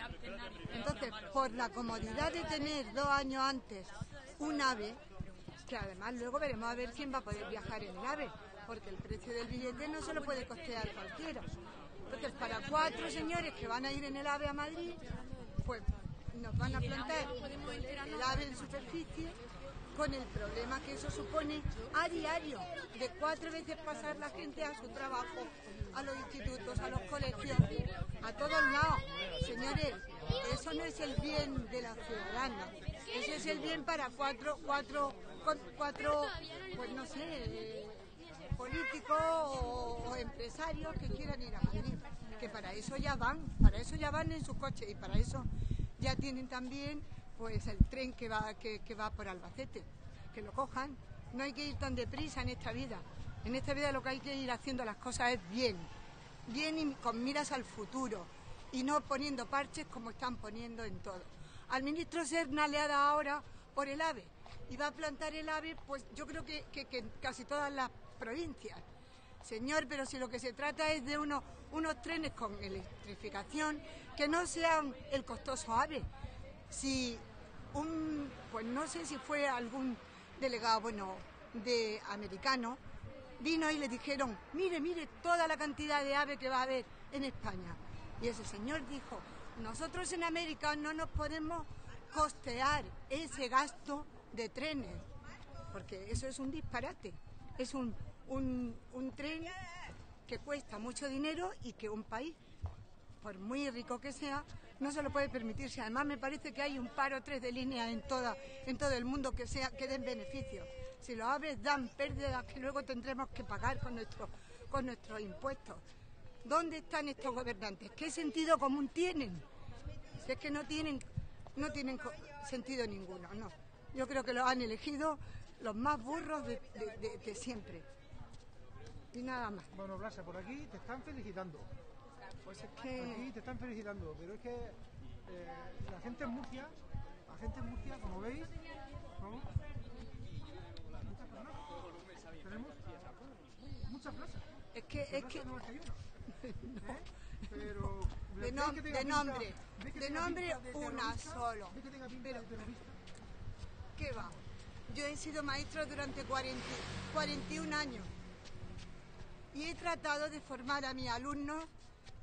Entonces, por la comodidad de tener dos años antes un AVE, que además luego veremos a ver quién va a poder viajar en el AVE, porque el precio del billete no se lo puede costear cualquiera. Entonces, para cuatro señores que van a ir en el AVE a Madrid, pues nos van a plantar el AVE en superficie, con el problema que eso supone a diario, de cuatro veces pasar la gente a su trabajo, a los institutos, a los colegios, a todos lados. Señores, eso no es el bien de la ciudadana, eso es el bien para cuatro, cuatro, cuatro, pues no sé, políticos o empresarios que quieran ir a Madrid, que para eso ya van, para eso ya van en sus coches y para eso ya tienen también pues el tren que va, que, que va por Albacete, que lo cojan. No hay que ir tan deprisa en esta vida. En esta vida lo que hay que ir haciendo las cosas es bien, bien y con miras al futuro, y no poniendo parches como están poniendo en todo. Al ministro Serna le ha dado ahora por el AVE, y va a plantar el AVE, pues yo creo que, que, que casi todas las provincias. Señor, pero si lo que se trata es de unos, unos trenes con electrificación, que no sean el costoso AVE. Si un, pues no sé si fue algún delegado, bueno, de americano, vino y le dijeron, mire, mire toda la cantidad de AVE que va a haber en España. Y ese señor dijo, nosotros en América no nos podemos costear ese gasto de trenes, porque eso es un disparate, es un, un, un tren que cuesta mucho dinero y que un país, por muy rico que sea, no se lo puede permitirse. Además, me parece que hay un par o tres de líneas en toda, en todo el mundo que, sea, que den beneficios. Si los AVEs dan pérdidas que luego tendremos que pagar con, nuestro, con nuestros impuestos. ¿Dónde están estos gobernantes? ¿Qué sentido común tienen? Si es que no tienen, no tienen sentido ninguno, no. Yo creo que los han elegido los más burros de, de, de, de siempre. Y nada más. Bueno, Blasa, por aquí te están felicitando. Pues es que... Aquí te están felicitando, pero es que eh, la gente en Murcia, la gente en Murcia, como veis, ¿no? Tenemos muchas plazas. Es que, es que... No, no. ¿Eh? Pero de, nom que de nombre, pinta, de nombre de una solo. Pero, ¿qué va? Yo he sido maestra durante cuarenta, cuarenta y un años y he tratado de formar a mis alumnos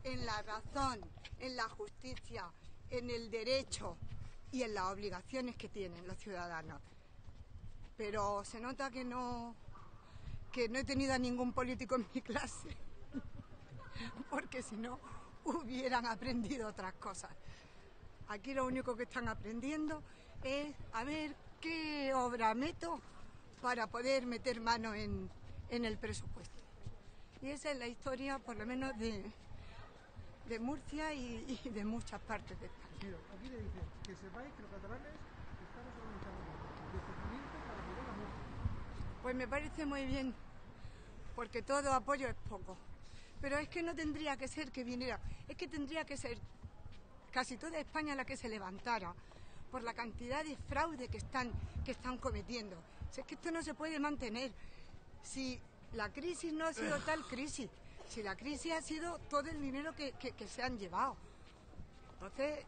en la razón, en la justicia, en el derecho y en las obligaciones que tienen los ciudadanos. Pero se nota que no, que no he tenido a ningún político en mi clase, porque si no hubieran aprendido otras cosas. Aquí lo único que están aprendiendo es a ver qué obra meto para poder meter mano en, en el presupuesto. Y esa es la historia, por lo menos, de... de Murcia y, y de muchas partes de España. Mira, aquí le dicen que sepáis que los catalanes estamos organizando desde el comienzo para que llegue a Murcia. Pues me parece muy bien, porque todo apoyo es poco. Pero es que no tendría que ser que viniera, es que tendría que ser casi toda España la que se levantara por la cantidad de fraude que están, que están cometiendo. Si es que esto no se puede mantener. Si la crisis no ha sido tal crisis, si la crisis ha sido todo el dinero que, que, que se han llevado. Entonces,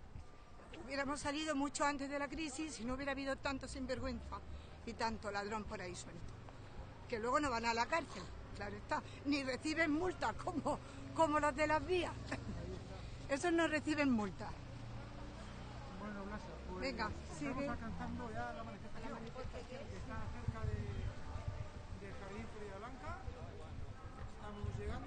hubiéramos salido mucho antes de la crisis si no hubiera habido tanto sinvergüenza y tanto ladrón por ahí suelto. Que luego no van a la cárcel, claro está, ni reciben multas como, como los de las vías. Esos no reciben multas. Bueno, Blasa, pues venga, estamos sigue. Alcanzando ya la manifestación, la manifestación que está cerca de, del Jardín Florida Blanca. Estamos llegando.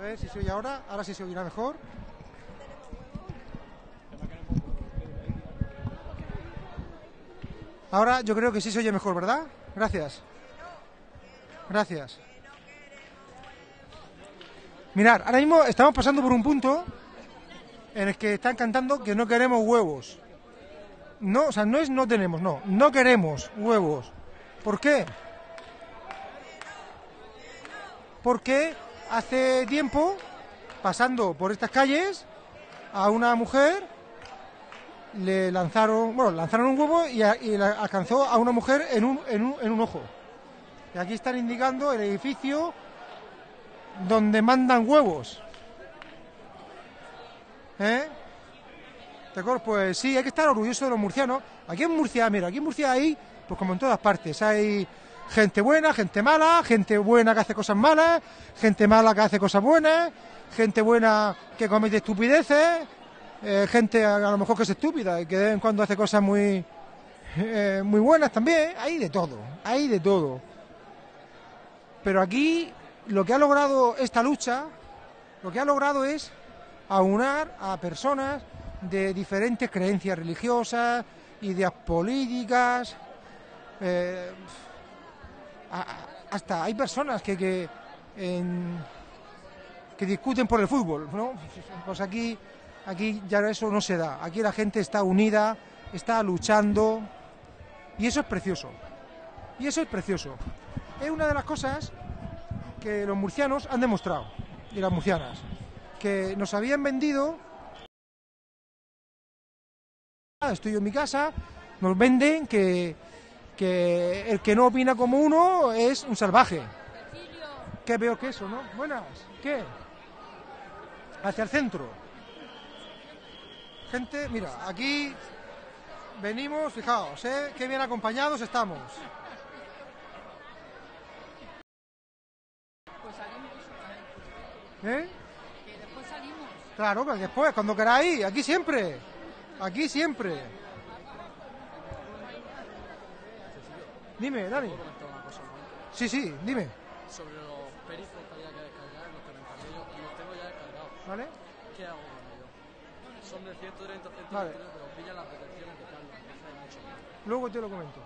A ver si se oye ahora, ahora sí se oirá mejor. Ahora yo creo que sí se oye mejor, ¿verdad? Gracias. Gracias. Mirad, ahora mismo estamos pasando por un punto en el que están cantando que no queremos huevos. No, o sea, no es no tenemos, no. No queremos huevos. ¿Por qué? Porque hace tiempo, pasando por estas calles, a una mujer le lanzaron, bueno, lanzaron un huevo y, a, y la alcanzó a una mujer en un, en, un, en un ojo. Y aquí están indicando el edificio donde mandan huevos. ¿Eh? ¿De acuerdo? Pues sí, hay que estar orgullosos de los murcianos. Aquí en Murcia, mira, aquí en Murcia hay, pues como en todas partes, hay gente buena, gente mala, gente buena que hace cosas malas, gente mala que hace cosas buenas, gente buena que comete estupideces, eh, gente a, a lo mejor que es estúpida y que de vez en cuando hace cosas muy, eh, muy buenas también. Hay de todo, hay de todo. Pero aquí lo que ha logrado esta lucha, lo que ha logrado es aunar a personas de diferentes creencias religiosas, ideas políticas, eh, a, hasta hay personas que que, en, que discuten por el fútbol, ¿no? Pues aquí, aquí ya eso no se da, aquí la gente está unida, está luchando, y eso es precioso, y eso es precioso. Es una de las cosas que los murcianos han demostrado, y las murcianas, que nos habían vendido. Estoy yo en mi casa, nos venden que, que el que no opina como uno es un salvaje. Cecilio. Qué peor que eso, ¿no? Buenas, ¿qué? Hacia el centro. Gente, mira, aquí venimos, fijaos, ¿eh? Qué bien acompañados estamos. ¿Eh? Que después salimos. Claro, que después, cuando queráis, aquí siempre. Aquí siempre. Dime, Dani. Sí, sí, dime. Sobre los perifos que había que descargar, los carrencabellos, los tengo ya descargados. ¿Vale? ¿Qué hago con ellos? Son de ciento treinta, ciento veinte, vale. Pero pillan las protecciones que están, que están mucho más. Luego te lo comento.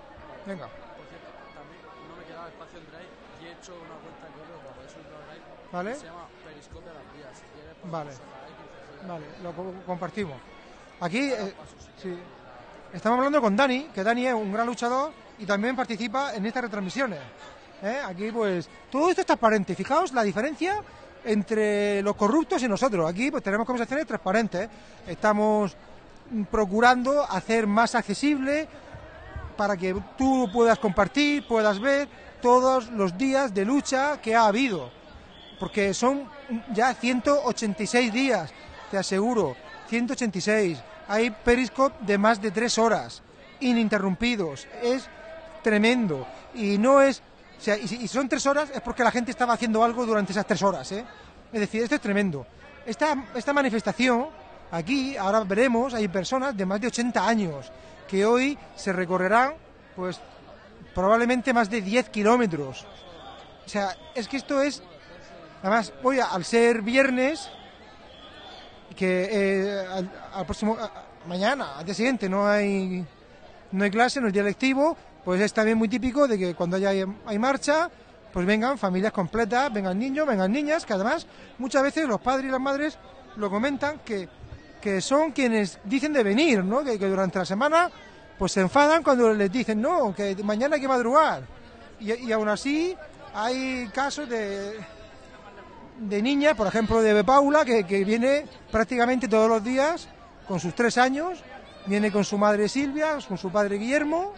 Venga. Por cierto, también no me quedaba espacio en Drive y he hecho una cuenta en correo para poder subir a Drive. ¿Vale? Que se llama Periscope a las vías. Si quieres, vale. Vale, lo co compartimos. Aquí eh, sí, estamos hablando con Dani, que Dani es un gran luchador y también participa en estas retransmisiones. ¿Eh? Aquí pues todo esto es transparente. Fijaos la diferencia entre los corruptos y nosotros. Aquí pues tenemos conversaciones transparentes. Estamos procurando hacer más accesible para que tú puedas compartir, puedas ver todos los días de lucha que ha habido. Porque son ya ciento ochenta y seis días, te aseguro. ciento ochenta y seis, hay Periscope de más de tres horas, ininterrumpidos, es tremendo, y no es, o sea, y si son tres horas es porque la gente estaba haciendo algo durante esas tres horas, ¿eh? Es decir, esto es tremendo. Esta, esta manifestación, aquí, ahora veremos, hay personas de más de ochenta años, que hoy se recorrerán, pues, probablemente más de diez kilómetros, o sea, es que esto es, además, hoy al ser viernes, que eh, al, al próximo a, mañana, al día siguiente no hay no hay clase, no es día lectivo, pues es también muy típico de que cuando haya hay marcha, pues vengan familias completas, vengan niños, vengan niñas, que además muchas veces los padres y las madres lo comentan que, que son quienes dicen de venir, ¿no? Que, que durante la semana pues se enfadan cuando les dicen no, que mañana hay que madrugar, y, y aún así hay casos de de niña, por ejemplo, de Paula, que, que viene prácticamente todos los días con sus tres años, viene con su madre Silvia, con su padre Guillermo,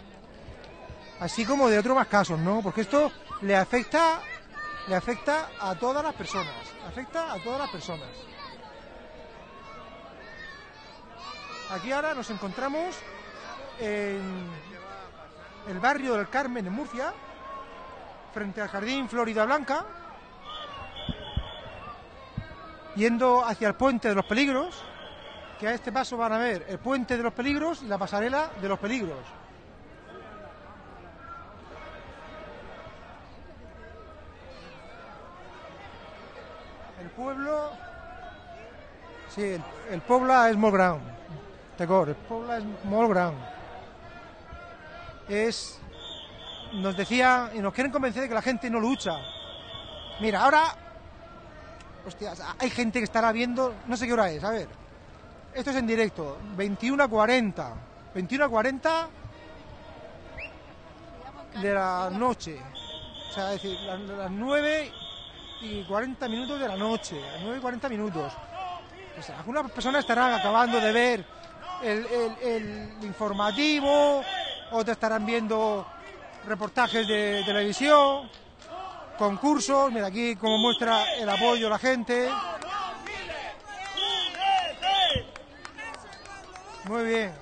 así como de otros más casos, ¿no? Porque esto le afecta, le afecta a todas las personas, afecta a todas las personas. Aquí ahora nos encontramos en el barrio del Carmen, en Murcia, frente al Jardín Florida Blanca, yendo hacia el Puente de los Peligros, que a este paso van a ver el Puente de los Peligros y la Pasarela de los Peligros. El pueblo pueblo, sí, el, el poble és molt gran, d'acord, el poble és molt gran. Es, nos decía y nos quieren convencer de que la gente no lucha. Mira, ahora, hostias, hay gente que estará viendo, no sé qué hora es, a ver, esto es en directo, veintiuno cuarenta, veintiuno cuarenta de la noche, o sea, es decir, las, las nueve y cuarenta minutos de la noche, las nueve y cuarenta minutos. O sea, algunas personas estarán acabando de ver el, el, el informativo, otras estarán viendo reportajes de televisión, concursos. Mira aquí como muestra el apoyo a la gente. Muy bien.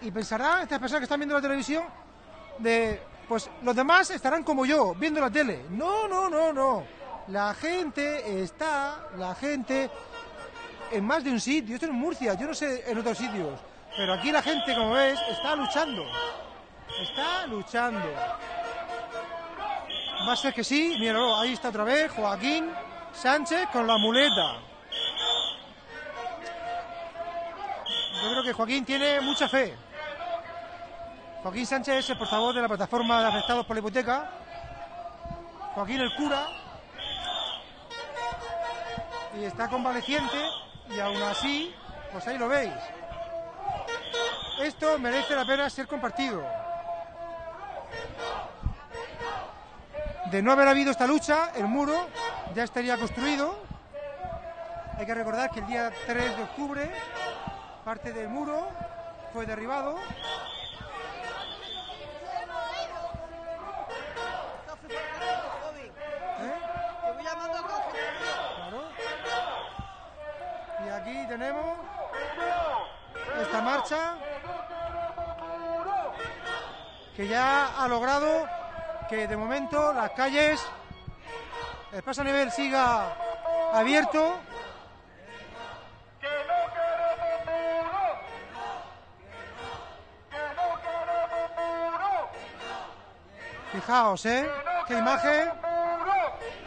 Y pensarán estas personas que están viendo la televisión de, pues los demás estarán como yo, viendo la tele. No, no, no, no. La gente está, la gente en más de un sitio. Esto es en Murcia, yo no sé en otros sitios. Pero aquí la gente, como ves, está luchando. Está luchando. Va a ser que sí. Míralo, ahí está otra vez Joaquín Sánchez con la muleta. Yo creo que Joaquín tiene mucha fe. Joaquín Sánchez es el portavoz de la plataforma de afectados por la hipoteca. Joaquín el cura. Y está convaleciente. Y aún así, pues ahí lo veis. Esto merece la pena ser compartido. De no haber habido esta lucha, el muro ya estaría construido. Hay que recordar que el día tres de octubre parte del muro fue derribado. ¿Eh? Claro. Y aquí tenemos esta marcha que ya ha logrado que de momento las calles, el paso a nivel siga abierto. Fijaos, ¿eh? Qué imagen.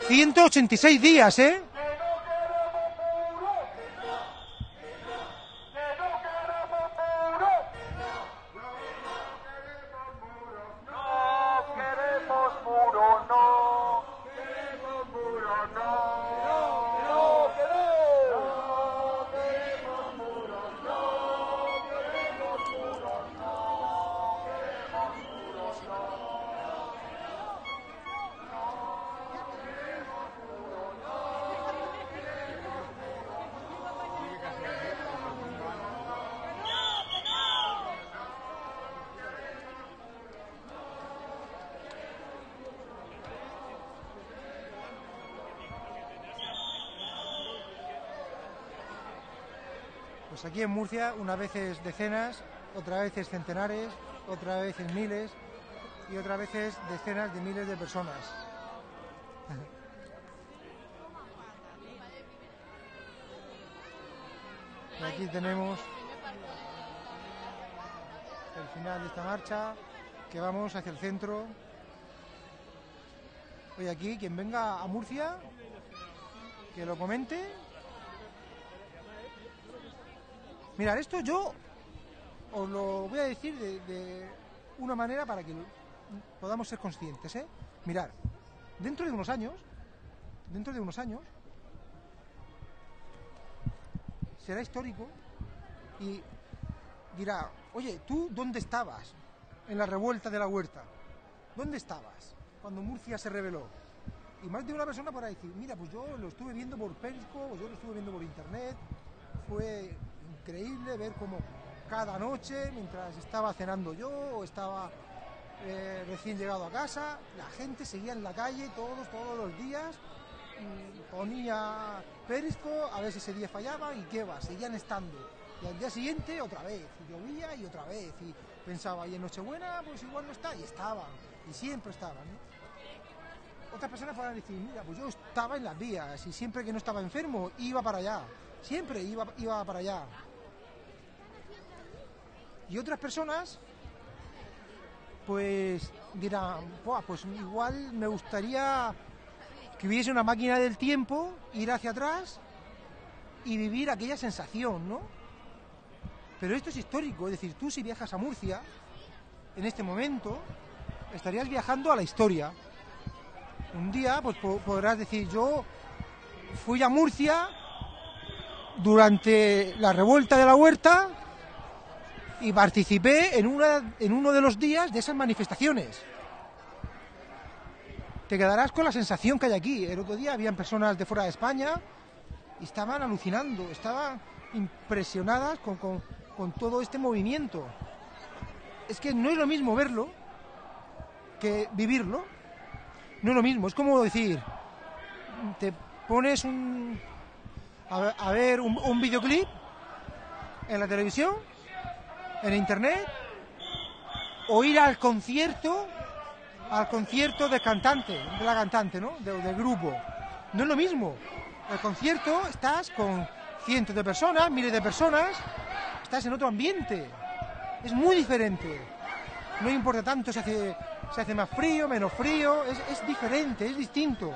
ciento ochenta y seis días, ¿eh? Aquí en Murcia, unas veces decenas, otras veces centenares, otras veces miles y otras veces decenas de miles de personas. Y aquí tenemos el final de esta marcha, que vamos hacia el centro. Hoy aquí, quien venga a Murcia, que lo comente. Mirad, esto yo os lo voy a decir de, de una manera para que podamos ser conscientes, ¿eh? Mirad, dentro de unos años, dentro de unos años, será histórico y dirá, oye, ¿tú dónde estabas en la revuelta de la huerta? ¿Dónde estabas cuando Murcia se rebeló? Y más de una persona podrá decir, mira, pues yo lo estuve viendo por Periscope, pues yo lo estuve viendo por Internet, fue increíble ver cómo cada noche, mientras estaba cenando yo o estaba eh, recién llegado a casa, la gente seguía en la calle todos, todos los días, ponía Periscope a ver si ese día fallaba y qué va, seguían estando. Y al día siguiente otra vez, y llovía y otra vez, y pensaba, y en Nochebuena pues igual no está, y estaban, y siempre estaban, ¿no? Otras personas podrán decir, mira, pues yo estaba en las vías y siempre que no estaba enfermo iba para allá, siempre iba, iba para allá. Y otras personas pues dirán, pues igual me gustaría que hubiese una máquina del tiempo, ir hacia atrás y vivir aquella sensación, ¿no? Pero esto es histórico, es decir, tú si viajas a Murcia, en este momento, estarías viajando a la historia. Un día, pues po- podrás decir, yo fui a Murcia durante la revuelta de la Huerta y participé en, una, en uno de los días de esas manifestaciones. Te quedarás con la sensación que hay aquí. El otro día habían personas de fuera de España y estaban alucinando, estaban impresionadas con, con, con todo este movimiento. Es que no es lo mismo verlo que vivirlo. No es lo mismo, es como decir, te pones un a, a ver un, un videoclip en la televisión, en internet, o ir al concierto, al concierto del cantante, de la cantante, ¿no? De, del grupo. No es lo mismo. El concierto estás con cientos de personas, miles de personas, estás en otro ambiente. Es muy diferente. No importa tanto si hace, se hace más frío, menos frío, es, es diferente, es distinto.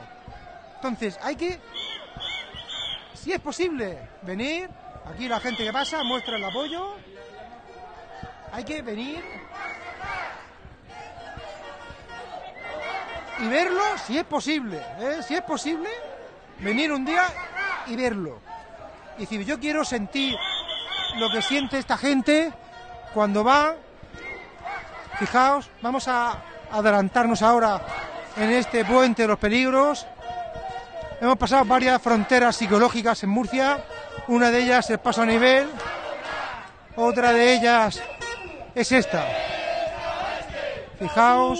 Entonces, hay que, si es posible, venir. Aquí la gente que pasa muestra el apoyo. Hay que venir y verlo si es posible, ¿eh? Si es posible, venir un día y verlo. Y decir, yo quiero sentir lo que siente esta gente cuando va. Fijaos, vamos a adelantarnos ahora en este puente de los peligros. Hemos pasado varias fronteras psicológicas en Murcia. Una de ellas es el paso a nivel, otra de ellas es esta. Fijaos.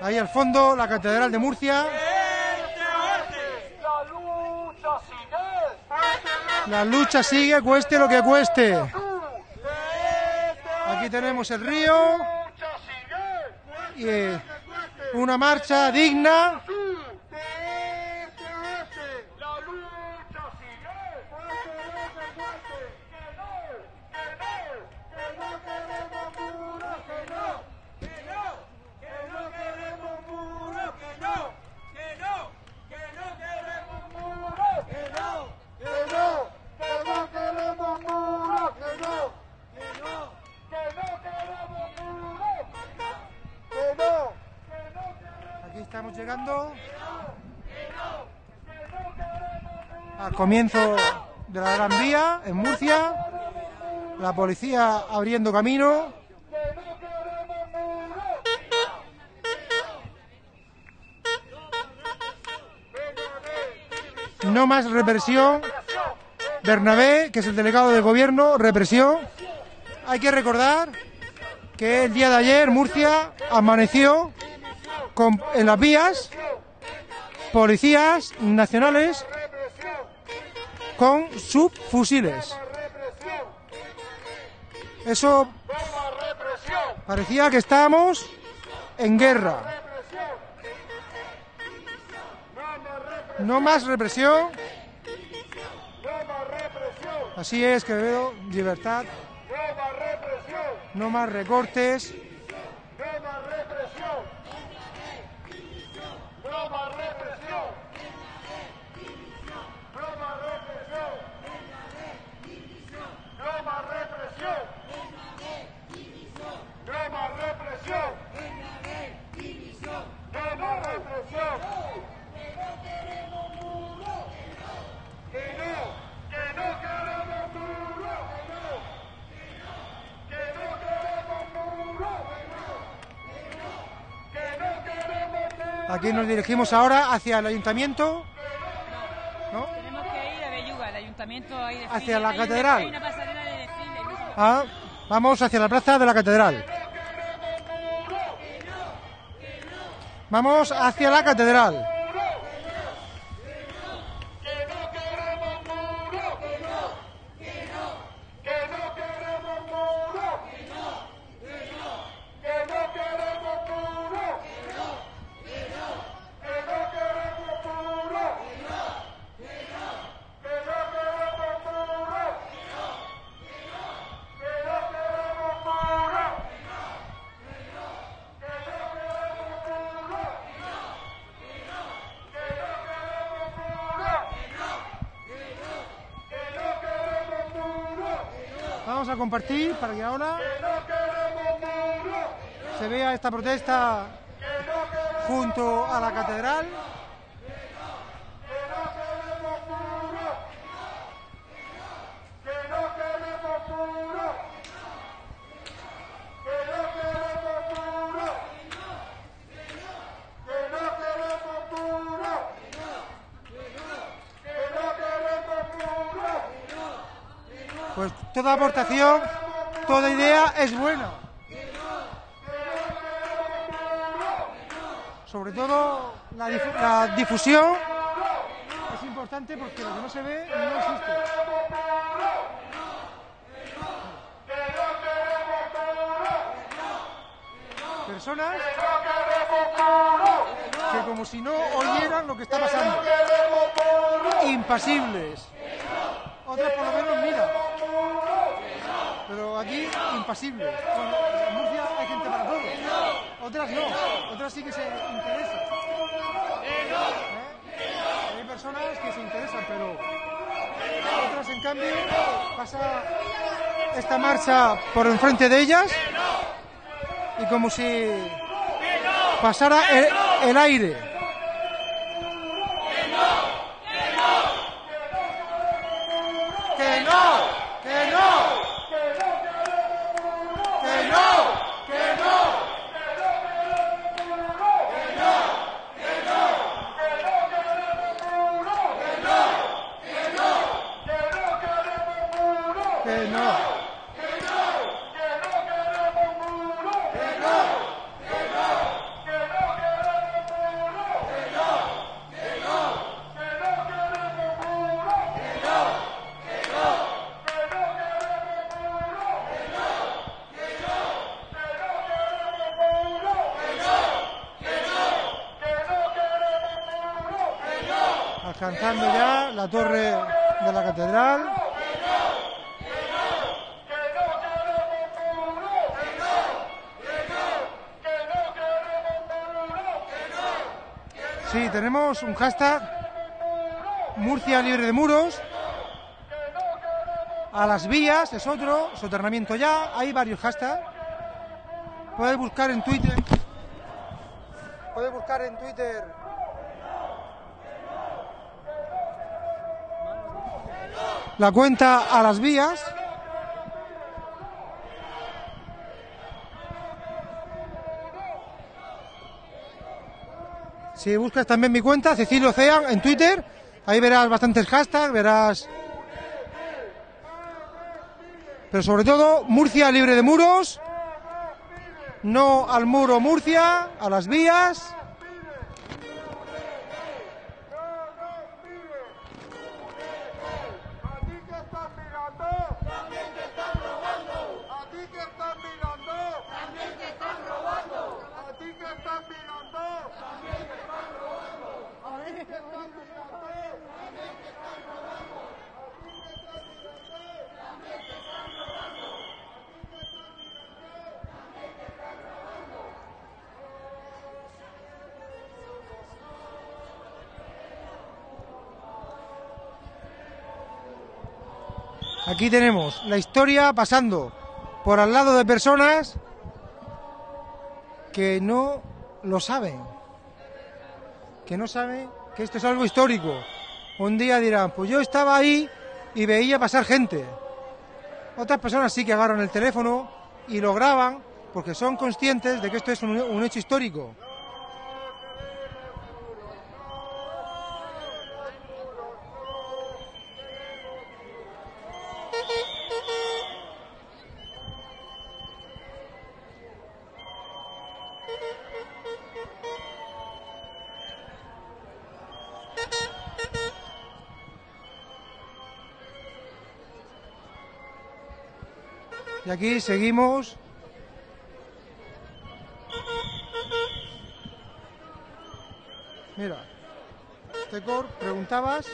Ahí al fondo la Catedral de Murcia. La lucha sigue, cueste lo que cueste. Aquí tenemos el río. Y eh, una marcha digna. Estamos llegando al comienzo de la Gran Vía en Murcia, la policía abriendo camino. No más represión. Bernabé, que es el delegado del gobierno, represión. Hay que recordar que el día de ayer Murcia amaneció Con, en las vías, policías nacionales con subfusiles. Eso parecía que estábamos en guerra. No más represión. Así es, que veo libertad. No más recortes. Aquí nos dirigimos ahora hacia el ayuntamiento, ¿no? Tenemos que ir a Belluga, el ayuntamiento hay desfile, hacia la catedral. Hay una pasarela de desfile, ¿no? Ah, vamos hacia la plaza de la catedral. Vamos hacia la catedral. vamos a compartir para que ahora se vea esta protesta junto a la catedral. Pues toda aportación, toda idea es buena. Sobre todo la, dif la difusión es importante porque lo que no se ve no existe. Personas que como si no oyeran lo que está pasando. Impasibles. Otras por lo menos mira. Pero aquí, impasible. Bueno, en Murcia hay gente para todos. Otras no. Otras sí que se interesan. ¿Eh? Hay personas que se interesan, pero otras, en cambio, pasa esta marcha por enfrente de ellas y como si pasara el, el aire. Alcanzando ya la torre de la catedral. Sí, tenemos un hashtag Murcia libre de muros. A las vías es otro, soterramiento ya, hay varios hashtags. Puedes buscar en Twitter. Puedes buscar en Twitter. La cuenta a las vías. Si buscas también mi cuenta, Cecilio Cean, en Twitter, ahí verás bastantes hashtags, verás... Pero sobre todo, Murcia libre de muros, no al muro Murcia, a las vías... Aquí tenemos la historia pasando por al lado de personas que no lo saben, que no saben que esto es algo histórico. Un día dirán, pues yo estaba ahí y veía pasar gente. Otras personas sí que agarran el teléfono y lo graban porque son conscientes de que esto es un, un hecho histórico. Y aquí seguimos. Mira, Tecor, preguntabas.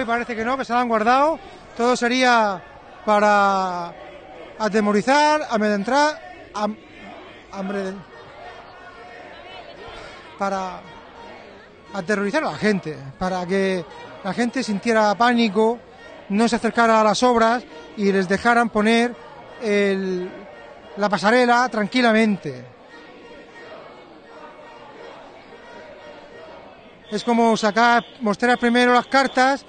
hoy parece que no, que se la han guardado. Todo sería para atemorizar, amedrentar, am, amedrentar, para aterrorizar a la gente, para que la gente sintiera pánico, no se acercara a las obras y les dejaran poner el, la pasarela tranquilamente. Es como sacar, mostrar primero las cartas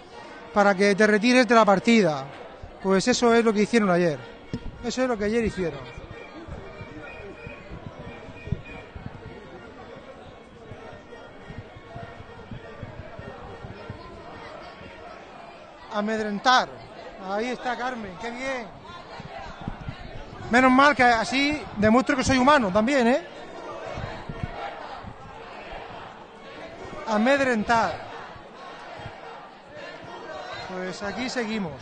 para que te retires de la partida. Pues eso es lo que hicieron ayer. Eso es lo que ayer hicieron. Amedrentar. Ahí está Carmen, qué bien. Menos mal que así demuestro que soy humano también, ¿eh? Amedrentar. Pues aquí seguimos.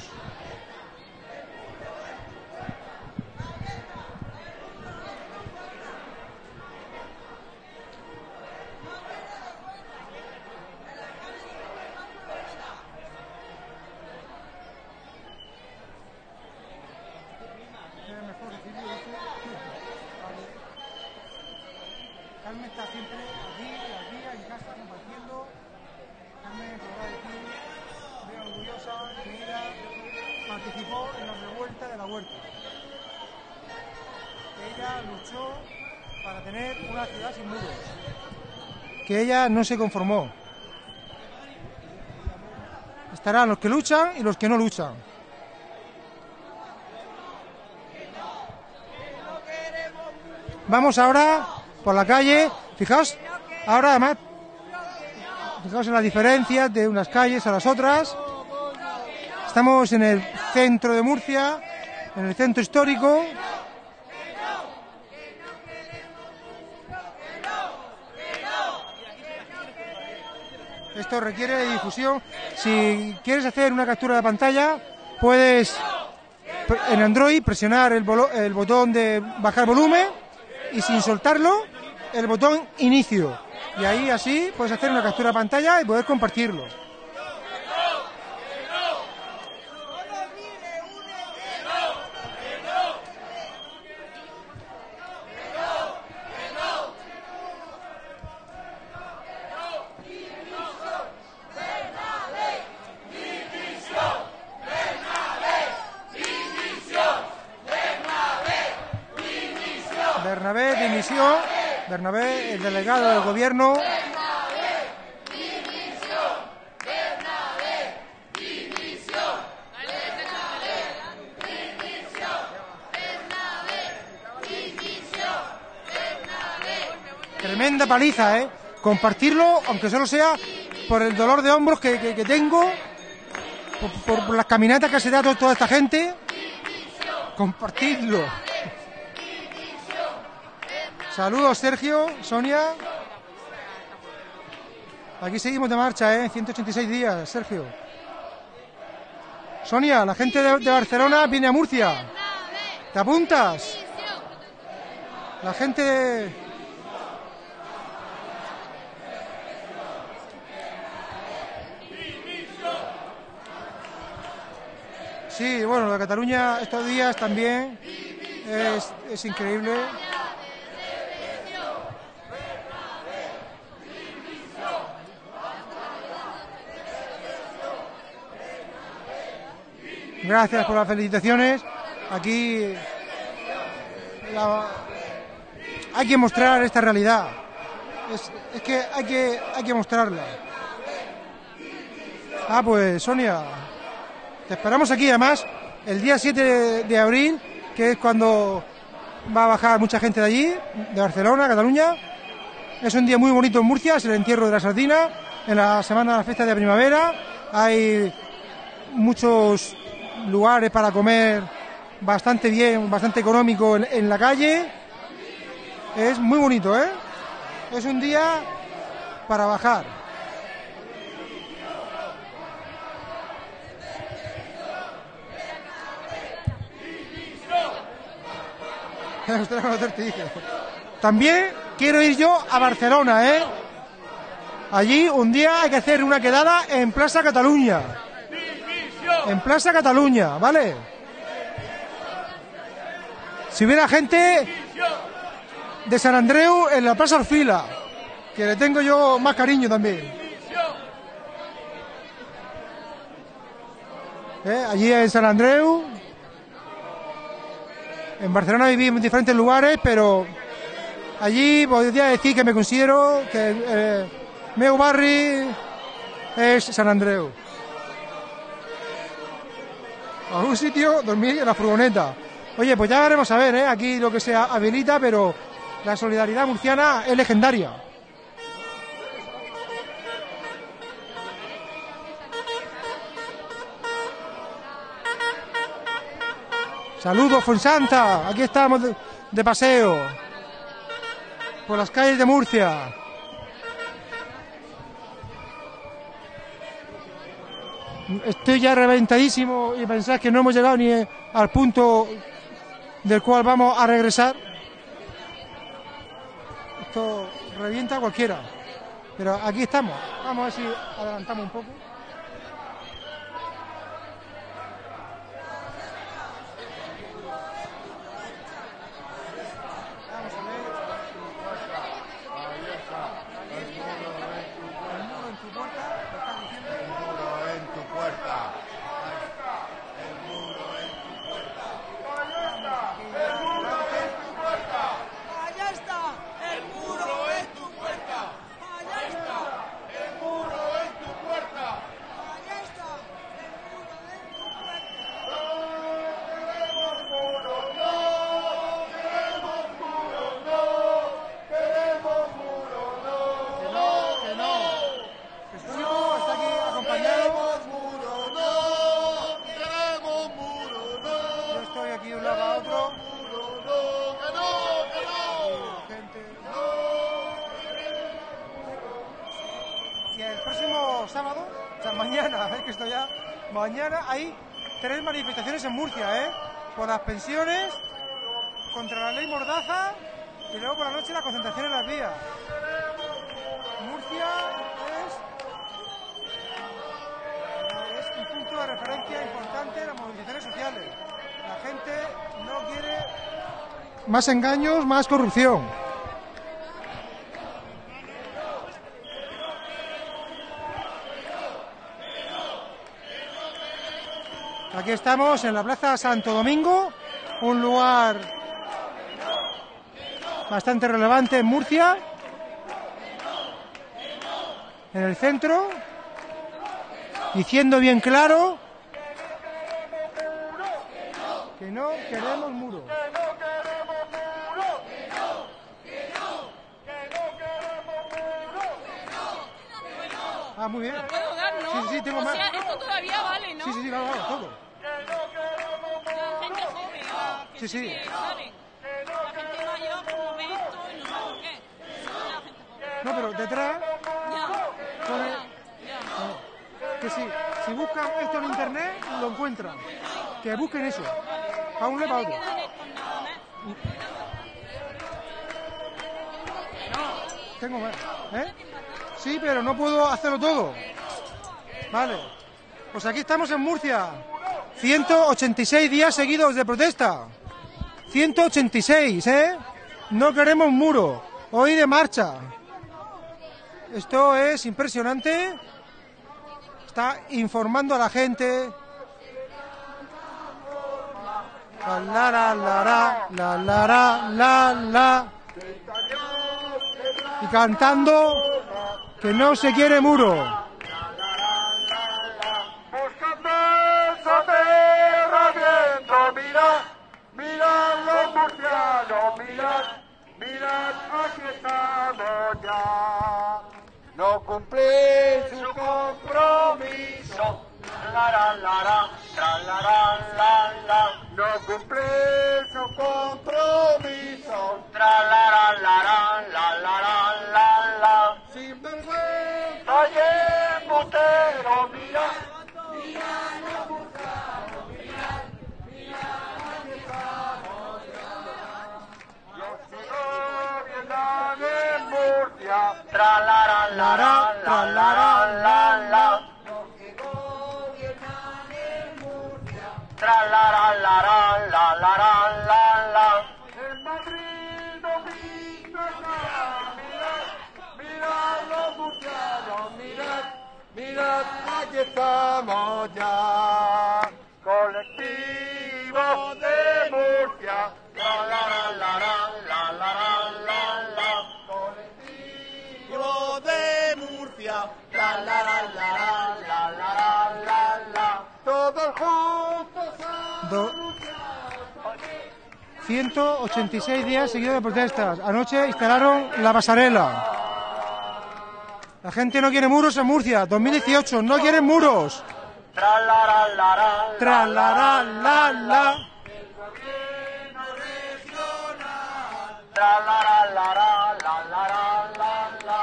Que ella no se conformó. Estarán los que luchan y los que no luchan. Vamos ahora por la calle. Fijaos, ahora además, fijaos en las diferencias de unas calles a las otras. Estamos en el centro de Murcia, en el centro histórico. Esto requiere de difusión. Si quieres hacer una captura de pantalla, puedes en Android presionar el, el botón de bajar volumen y sin soltarlo el botón inicio. Y ahí así puedes hacer una captura de pantalla y poder compartirlo. Bernabé, el delegado del gobierno. Tremenda paliza, ¿eh? Compartirlo, aunque solo sea por el dolor de hombros que, que, que tengo, por, por, por las caminatas que se da toda esta gente. Compartidlo. Saludos, Sergio, Sonia. Aquí seguimos de marcha, ¿eh? ciento ochenta y seis días, Sergio. Sonia, la gente de, de Barcelona viene a Murcia. ¿Te apuntas? La gente de... Sí, bueno, de Cataluña estos días también es, es increíble. Gracias por las felicitaciones. Aquí la, hay que mostrar esta realidad. Es, es que hay que hay que mostrarla. Ah, pues Sonia, te esperamos aquí además el día siete de abril, que es cuando va a bajar mucha gente de allí, de Barcelona, Cataluña. Es un día muy bonito en Murcia, es el entierro de la sardina. En la semana de la fiesta de primavera hay muchos lugares para comer bastante bien, bastante económico en, en la calle. Es muy bonito, ¿eh? Es un día para bajar. También quiero ir yo a Barcelona, ¿eh? Allí un día hay que hacer una quedada en Plaza Cataluña. en Plaza Cataluña, ¿vale? Si hubiera gente de San Andreu en la Plaza Orfila, que le tengo yo más cariño también. ¿Eh? Allí en San Andreu. En Barcelona viví en diferentes lugares, pero allí podría decir que me considero que eh, meu barri es San Andreu. A un sitio dormí en la furgoneta. Oye, pues ya veremos a ver, ¿eh? Aquí lo que se habilita, pero la solidaridad murciana es legendaria. Saludos, Fonsanta. Aquí estamos de, de paseo por las calles de Murcia. Estoy ya reventadísimo y pensás que no hemos llegado ni al punto del cual vamos a regresar. Esto revienta a cualquiera. Pero aquí estamos. Vamos a ver si adelantamos un poco. Mañana hay tres manifestaciones en Murcia, ¿eh? Por las pensiones, contra la ley Mordaza y luego por la noche la concentración en las vías. Murcia es, es un punto de referencia importante en las movilizaciones sociales. La gente no quiere más engaños, más corrupción. Aquí estamos en la Plaza Santo Domingo, un lugar bastante relevante en Murcia, en el centro, diciendo bien claro que no queremos muro. Ah, muy bien. Sí, sí, tengo más. Esto todavía vale, ¿no? Sí, sí, sí, vamos, vamos, todo. Sí, sí. La gente mayor como ve esto y no sabe qué. No, pero detrás. Ya. Pone... Ya. No. Que sí, si buscan esto en internet, lo encuentran. Que busquen eso. A un lado para otro. Tengo más. ¿Eh? Sí, pero no puedo hacerlo todo. Vale. Pues aquí estamos en Murcia. ciento ochenta y seis días seguidos de protesta. ciento ochenta y seis, ¿eh? No queremos muro. Hoy de marcha. Esto es impresionante. Está informando a la gente. La la la la la la la la la. Y cantando que no se quiere muro. No cumple su compromiso, la la la la, la la la, no cumple su compromiso, la la la la, la la la la, sin vergüenza y embustero, mira, mira lo buscado, mira, mira lo que estamos ya, los chicos vienen en Murcia, tra la la. La la la la la la, los que gobiernan el mundo Mirad, aquí estamos ya, colectivo de Murcia, la la la la la la la la, colectivo de Murcia, la la la la la la la la, todos juntos a Murcia. ciento ochenta y seis días seguidos de protestas. Anoche instalaron la pasarela. La gente no quiere muros en Murcia. dos mil dieciocho, no quieren muros. Tra la la la tra la la la. El gobierno regional. Tra la la la la la la la.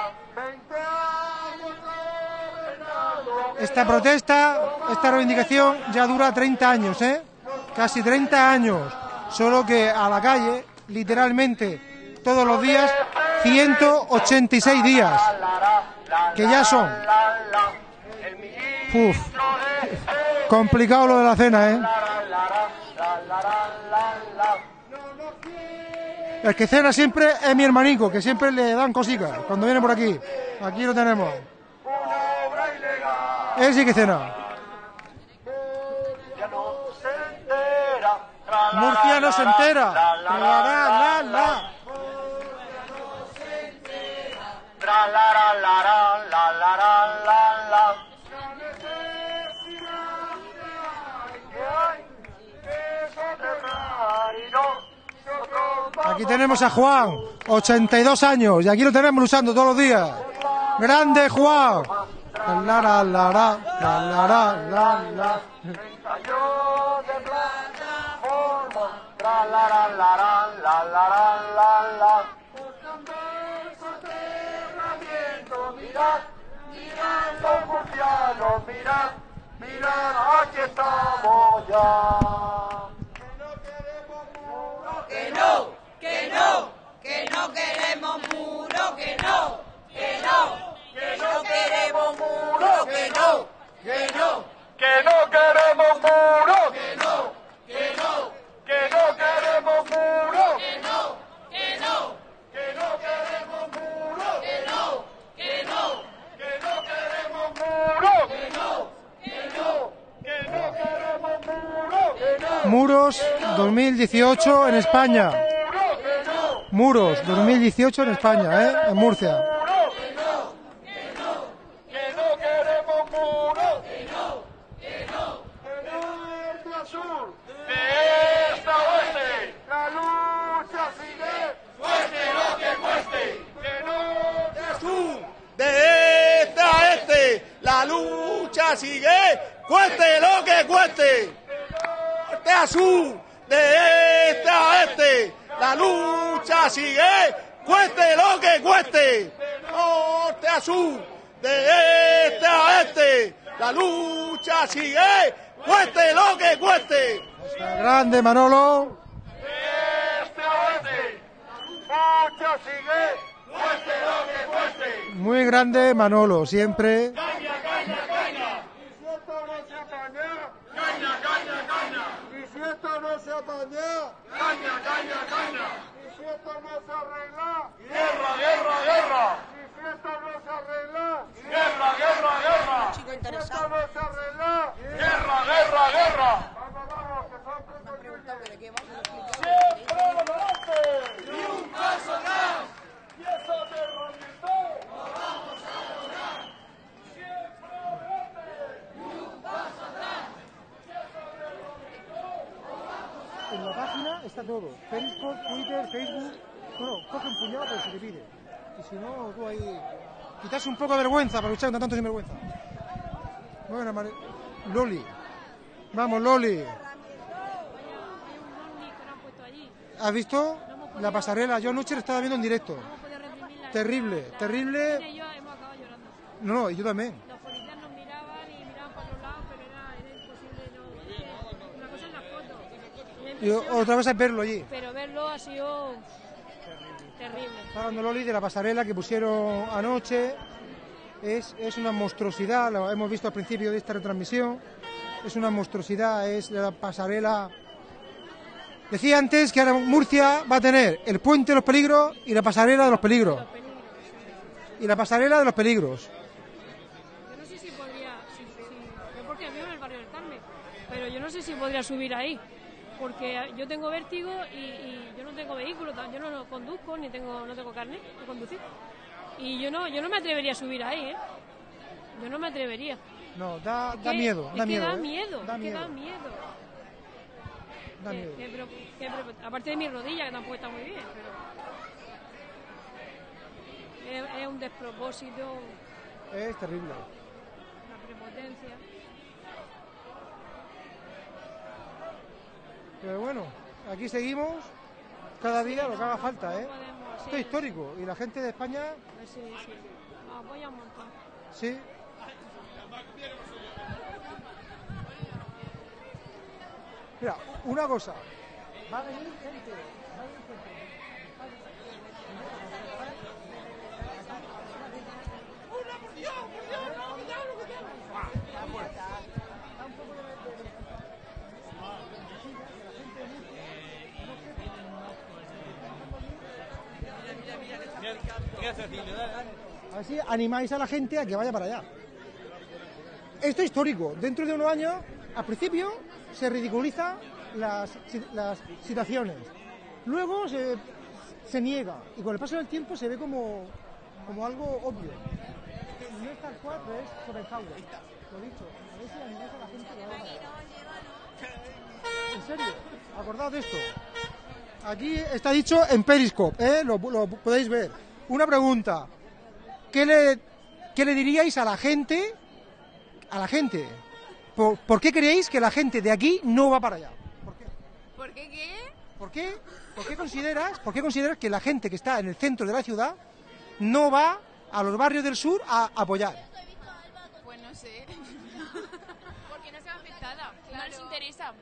Esta protesta, esta reivindicación ya dura treinta años, ¿eh? Casi treinta años. Solo que a la calle, literalmente, todos los días, ciento ochenta y seis días. Que ya son. Uf. Complicado lo de la cena, ¿eh? El que cena siempre es mi hermanico, que siempre le dan cositas cuando viene por aquí. Aquí lo tenemos. Él sí que cena. Murcia no se entera. La, la, la, la. La la la la la la la la. La necesidad que hay que soportar y no. Aquí tenemos a Juan, ochenta y dos años, y aquí lo tenemos usando todos los días. Grande Juan. La la la la la la la la. La la la la la la la la. Mirad, mirad los murcianos, mirad, mirad, aquí estamos ya. Que no queremos muro, que no, que no, que no queremos muro, que no, que no, que no queremos muro, que no, que no, que no queremos muro, que no, que no, que no queremos muro, que no, que no, que no queremos muro, que no. Que no, que no queremos muro, que no, que no, que no queremos muro, que no. Muros dos mil dieciocho en España. Muros dos mil dieciocho en España, ¿eh? En Murcia. Que no, que no, que no queremos muro, que no, que no, que no. De norte sur, de este a oeste, la lucha sigue, cueste lo que cueste, que no. De este a este, la lucha sigue, cueste lo que cueste. De norte a sur, de este a este, la lucha sigue, cueste lo que cueste. De norte a sur, de este a este, la lucha sigue, cueste lo que cueste. Grande Manolo. De este a este, la lucha sigue. Cueste lo que cueste. Muy grande Manolo, siempre. Caña, caña, caña. Y si esto no se apaña. Caña, caña, caña. Y si esto no se apaña. Caña, caña, caña. Y si esto no se arregla. Guerra, guerra, guerra. Y si esto no se arregla. Guerra, guerra, guerra. Chico interesado. Y si esto no se arregla. Guerra, guerra, guerra. Vamos, vamos, que son pretendientes. Siempre adelante. Y un paso más. Y eso de Rollito, lo vamos a lograr. Siempre adelante, y un paso atrás. Y eso de Rollito, lo vamos a lograr. En la página está todo: Facebook, Twitter, Facebook. Bueno, coge un puñado por si te pide. Y si no, tú ahí. Quitarse un poco de vergüenza para luchar contra tanto sinvergüenza. Bueno, Mar... Loli. Vamos, Loli. ¿Has visto la pasarela? Yo anoche la estaba viendo en directo. Terrible, terrible. Y yo hemos acabado llorando. No, no, y yo también. Los policías nos miraban y miraban para los lados, pero era, era imposible. No, una cosa es las fotos. Y otra cosa es verlo allí. Pero verlo ha sido terrible. Está hablando Loli de la pasarela que pusieron anoche. Es, es una monstruosidad, lo hemos visto al principio de esta retransmisión. Es una monstruosidad, es la pasarela. Decía antes que ahora Murcia va a tener el puente de los peligros y la pasarela de los peligros. Y la pasarela de los peligros. Yo no sé si por podría subir ahí, porque yo tengo vértigo y, y yo no tengo vehículo, yo no lo conduzco, ni tengo, no tengo carnet de conducir. Y yo no, yo no me atrevería a subir ahí, ¿eh? Yo no me atrevería. No, da, da que, miedo, da miedo, da miedo, da miedo. Da miedo. Que, que, pero, que, pero, aparte de mi rodilla, que tampoco está muy bien, pero es, es un despropósito. Es terrible. Una prepotencia. Pero bueno, aquí seguimos cada día sí, lo que no, haga no, falta, no ¿eh? Podemos, esto sí, es histórico y la gente de España... Sí, sí, nos apoya un montón. Sí. Mira, una cosa, va a venir gente, va a venir gente. ¡Una, por Dios, por Dios! ¡No, cuidado, cuidado! ¡Ah, está muerta! Da un poco de verde. Mira, mira, mira. A ver si animáis a la gente a que vaya para allá. Esto es histórico. Dentro de unos años, al principio... se ridiculiza las, las situaciones, luego se, se niega y con el paso del tiempo se ve como, como algo obvio. No es tal cual, pero es por el jaula. Lo dicho, a ver si animáis a la gente que va. En serio, acordad de esto. Aquí está dicho en Periscope, ¿eh? Lo, lo podéis ver. Una pregunta, ¿qué le, qué le diríais a la gente, a la gente? ¿Por, ¿Por qué creéis que la gente de aquí no va para allá? ¿Por qué? ¿Por qué qué? ¿Por qué, por qué, consideras, por qué consideras que la gente que está en el centro de la ciudad no va a los barrios del sur a apoyar? Pues no sé. Porque no se va afectada. Claro. No les interesa.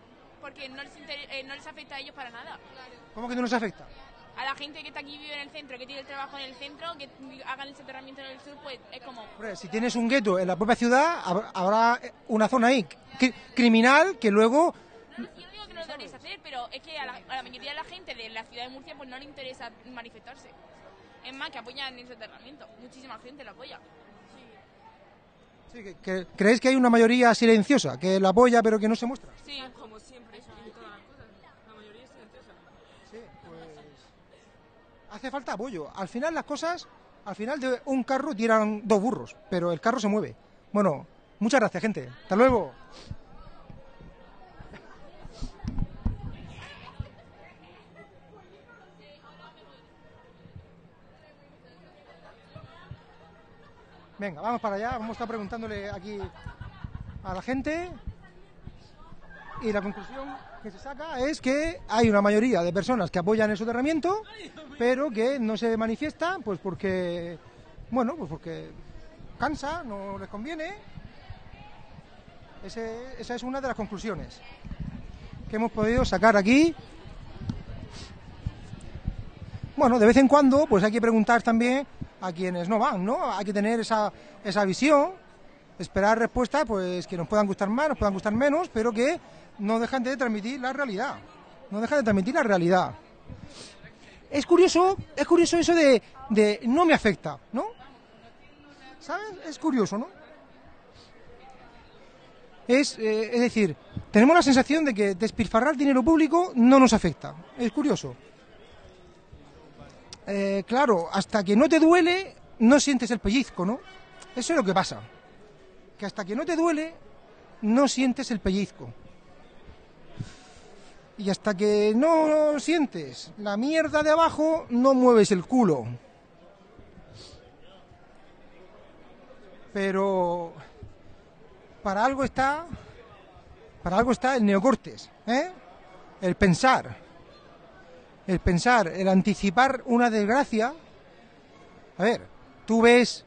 Porque no les, inter eh, no les afecta a ellos para nada. Claro. ¿Cómo que no les afecta? A la gente que está aquí, vive en el centro, que tiene el trabajo en el centro, que hagan el soterramiento en el sur, pues es como... Pero si tienes un gueto en la propia ciudad, habrá una zona ahí cr criminal que luego... No, yo no digo que no lo deberías hacer, pero es que a la, a la mayoría de la gente de la ciudad de Murcia pues no le interesa manifestarse. Es más, que apoyan el soterramiento. Muchísima gente la apoya. Sí, sí que, que, ¿creéis que hay una mayoría silenciosa, que la apoya pero que no se muestra? Sí, como siempre, eso en todas las cosas. La mayoría es silenciosa. Sí, pues... hace falta apoyo. Al final las cosas, al final de un carro tiran dos burros, pero el carro se mueve. Bueno, muchas gracias, gente. Hasta luego. Venga, vamos para allá. Vamos a estar preguntándole aquí a la gente. Y la conclusión que se saca es que hay una mayoría de personas que apoyan el soterramiento, pero que no se manifiestan, pues porque, bueno, pues porque cansa, no les conviene. Ese, esa es una de las conclusiones que hemos podido sacar aquí. Bueno, de vez en cuando, pues hay que preguntar también a quienes no van, ¿no? Hay que tener esa, esa visión, esperar respuestas, pues que nos puedan gustar más, nos puedan gustar menos, pero que no dejan de transmitir la realidad, no dejan de transmitir la realidad. Es curioso, es curioso eso de, de no me afecta, ¿no? ¿Sabes? Es curioso, ¿no? Es, eh, es decir, tenemos la sensación de que despilfarrar dinero público no nos afecta, es curioso. Eh, claro, hasta que no te duele, no sientes el pellizco, ¿no? Eso es lo que pasa, que hasta que no te duele, no sientes el pellizco. Y hasta que no sientes la mierda de abajo, no mueves el culo. Pero para algo está, para algo está el neocortes, ¿eh? El pensar, el pensar, el anticipar una desgracia. A ver, tú ves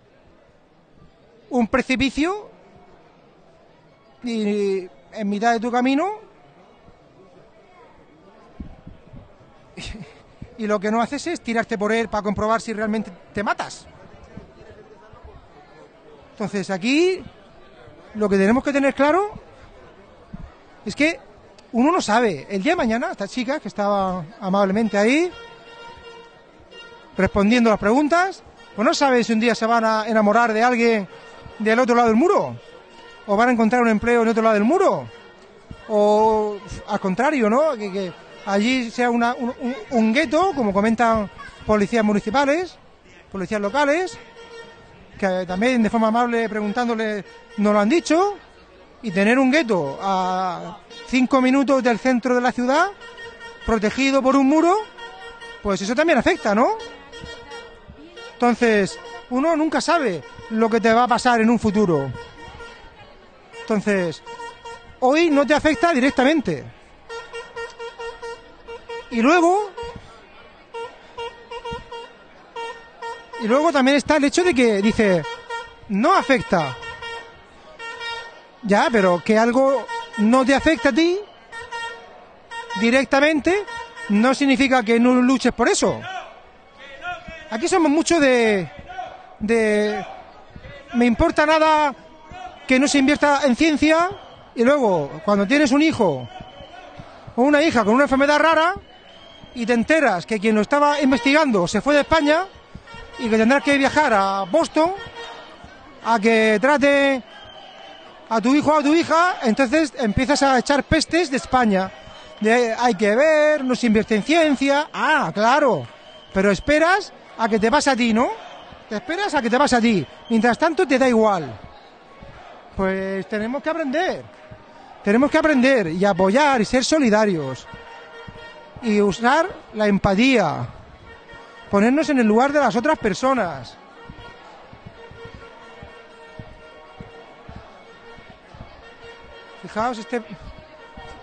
un precipicio y en mitad de tu camino... y lo que no haces es tirarte por él para comprobar si realmente te matas. Entonces aquí lo que tenemos que tener claro es que uno no sabe. El día de mañana, esta chica que estaba amablemente ahí respondiendo las preguntas, pues no sabe si un día se van a enamorar de alguien del otro lado del muro o van a encontrar un empleo en otro lado del muro o al contrario, ¿no? Que, que allí sea una, un, un, un gueto, como comentan policías municipales, policías locales, que también de forma amable preguntándole nos lo han dicho, y tener un gueto a cinco minutos del centro de la ciudad, protegido por un muro, pues eso también afecta, ¿no? Entonces, uno nunca sabe lo que te va a pasar en un futuro. Entonces, hoy no te afecta directamente. Y luego... Y luego también está el hecho de que dice, no afecta. Ya, pero que algo no te afecta a ti directamente no significa que no luches por eso. Aquí somos muchos de... de me importa nada que no se invierta en ciencia, y luego cuando tienes un hijo o una hija con una enfermedad rara y te enteras que quien lo estaba investigando se fue de España y que tendrás que viajar a Boston a que trate a tu hijo o a tu hija, entonces empiezas a echar pestes de España, de hay que ver, no se invierte en ciencia. Ah, claro, pero esperas a que te pase a ti, ¿no? Te esperas a que te pase a ti, mientras tanto te da igual. Pues tenemos que aprender, tenemos que aprender y apoyar y ser solidarios y usar la empatía, ponernos en el lugar de las otras personas. Fijaos, este,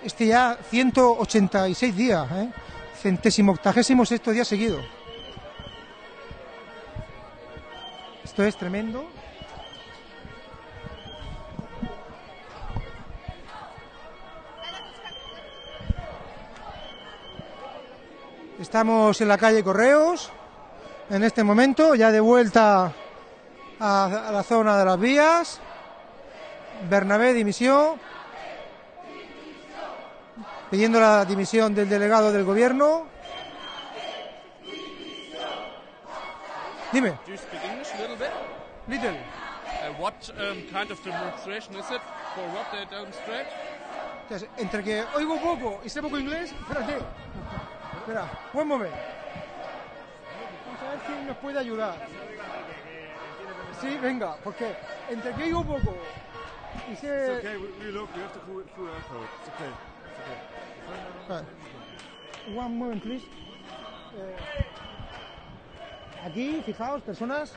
este ya ciento ochenta y seis días, ¿eh? Centésimo, octagésimo sexto día seguido. Esto es tremendo. Estamos en la calle Correos, en este momento, ya de vuelta a, a la zona de las vías. Bernabé dimisión, pidiendo la dimisión del delegado del gobierno. Dime. Little. Entonces, entre que oigo poco y sé poco inglés, espérate. Espera, buen momento. Vamos a ver quién nos puede ayudar. Sí, venga, porque entre que oigo poco y sé... Okay, we look, we have to pull our code. It's okay. It's okay. One moment, please. Eh, aquí, fijaos, personas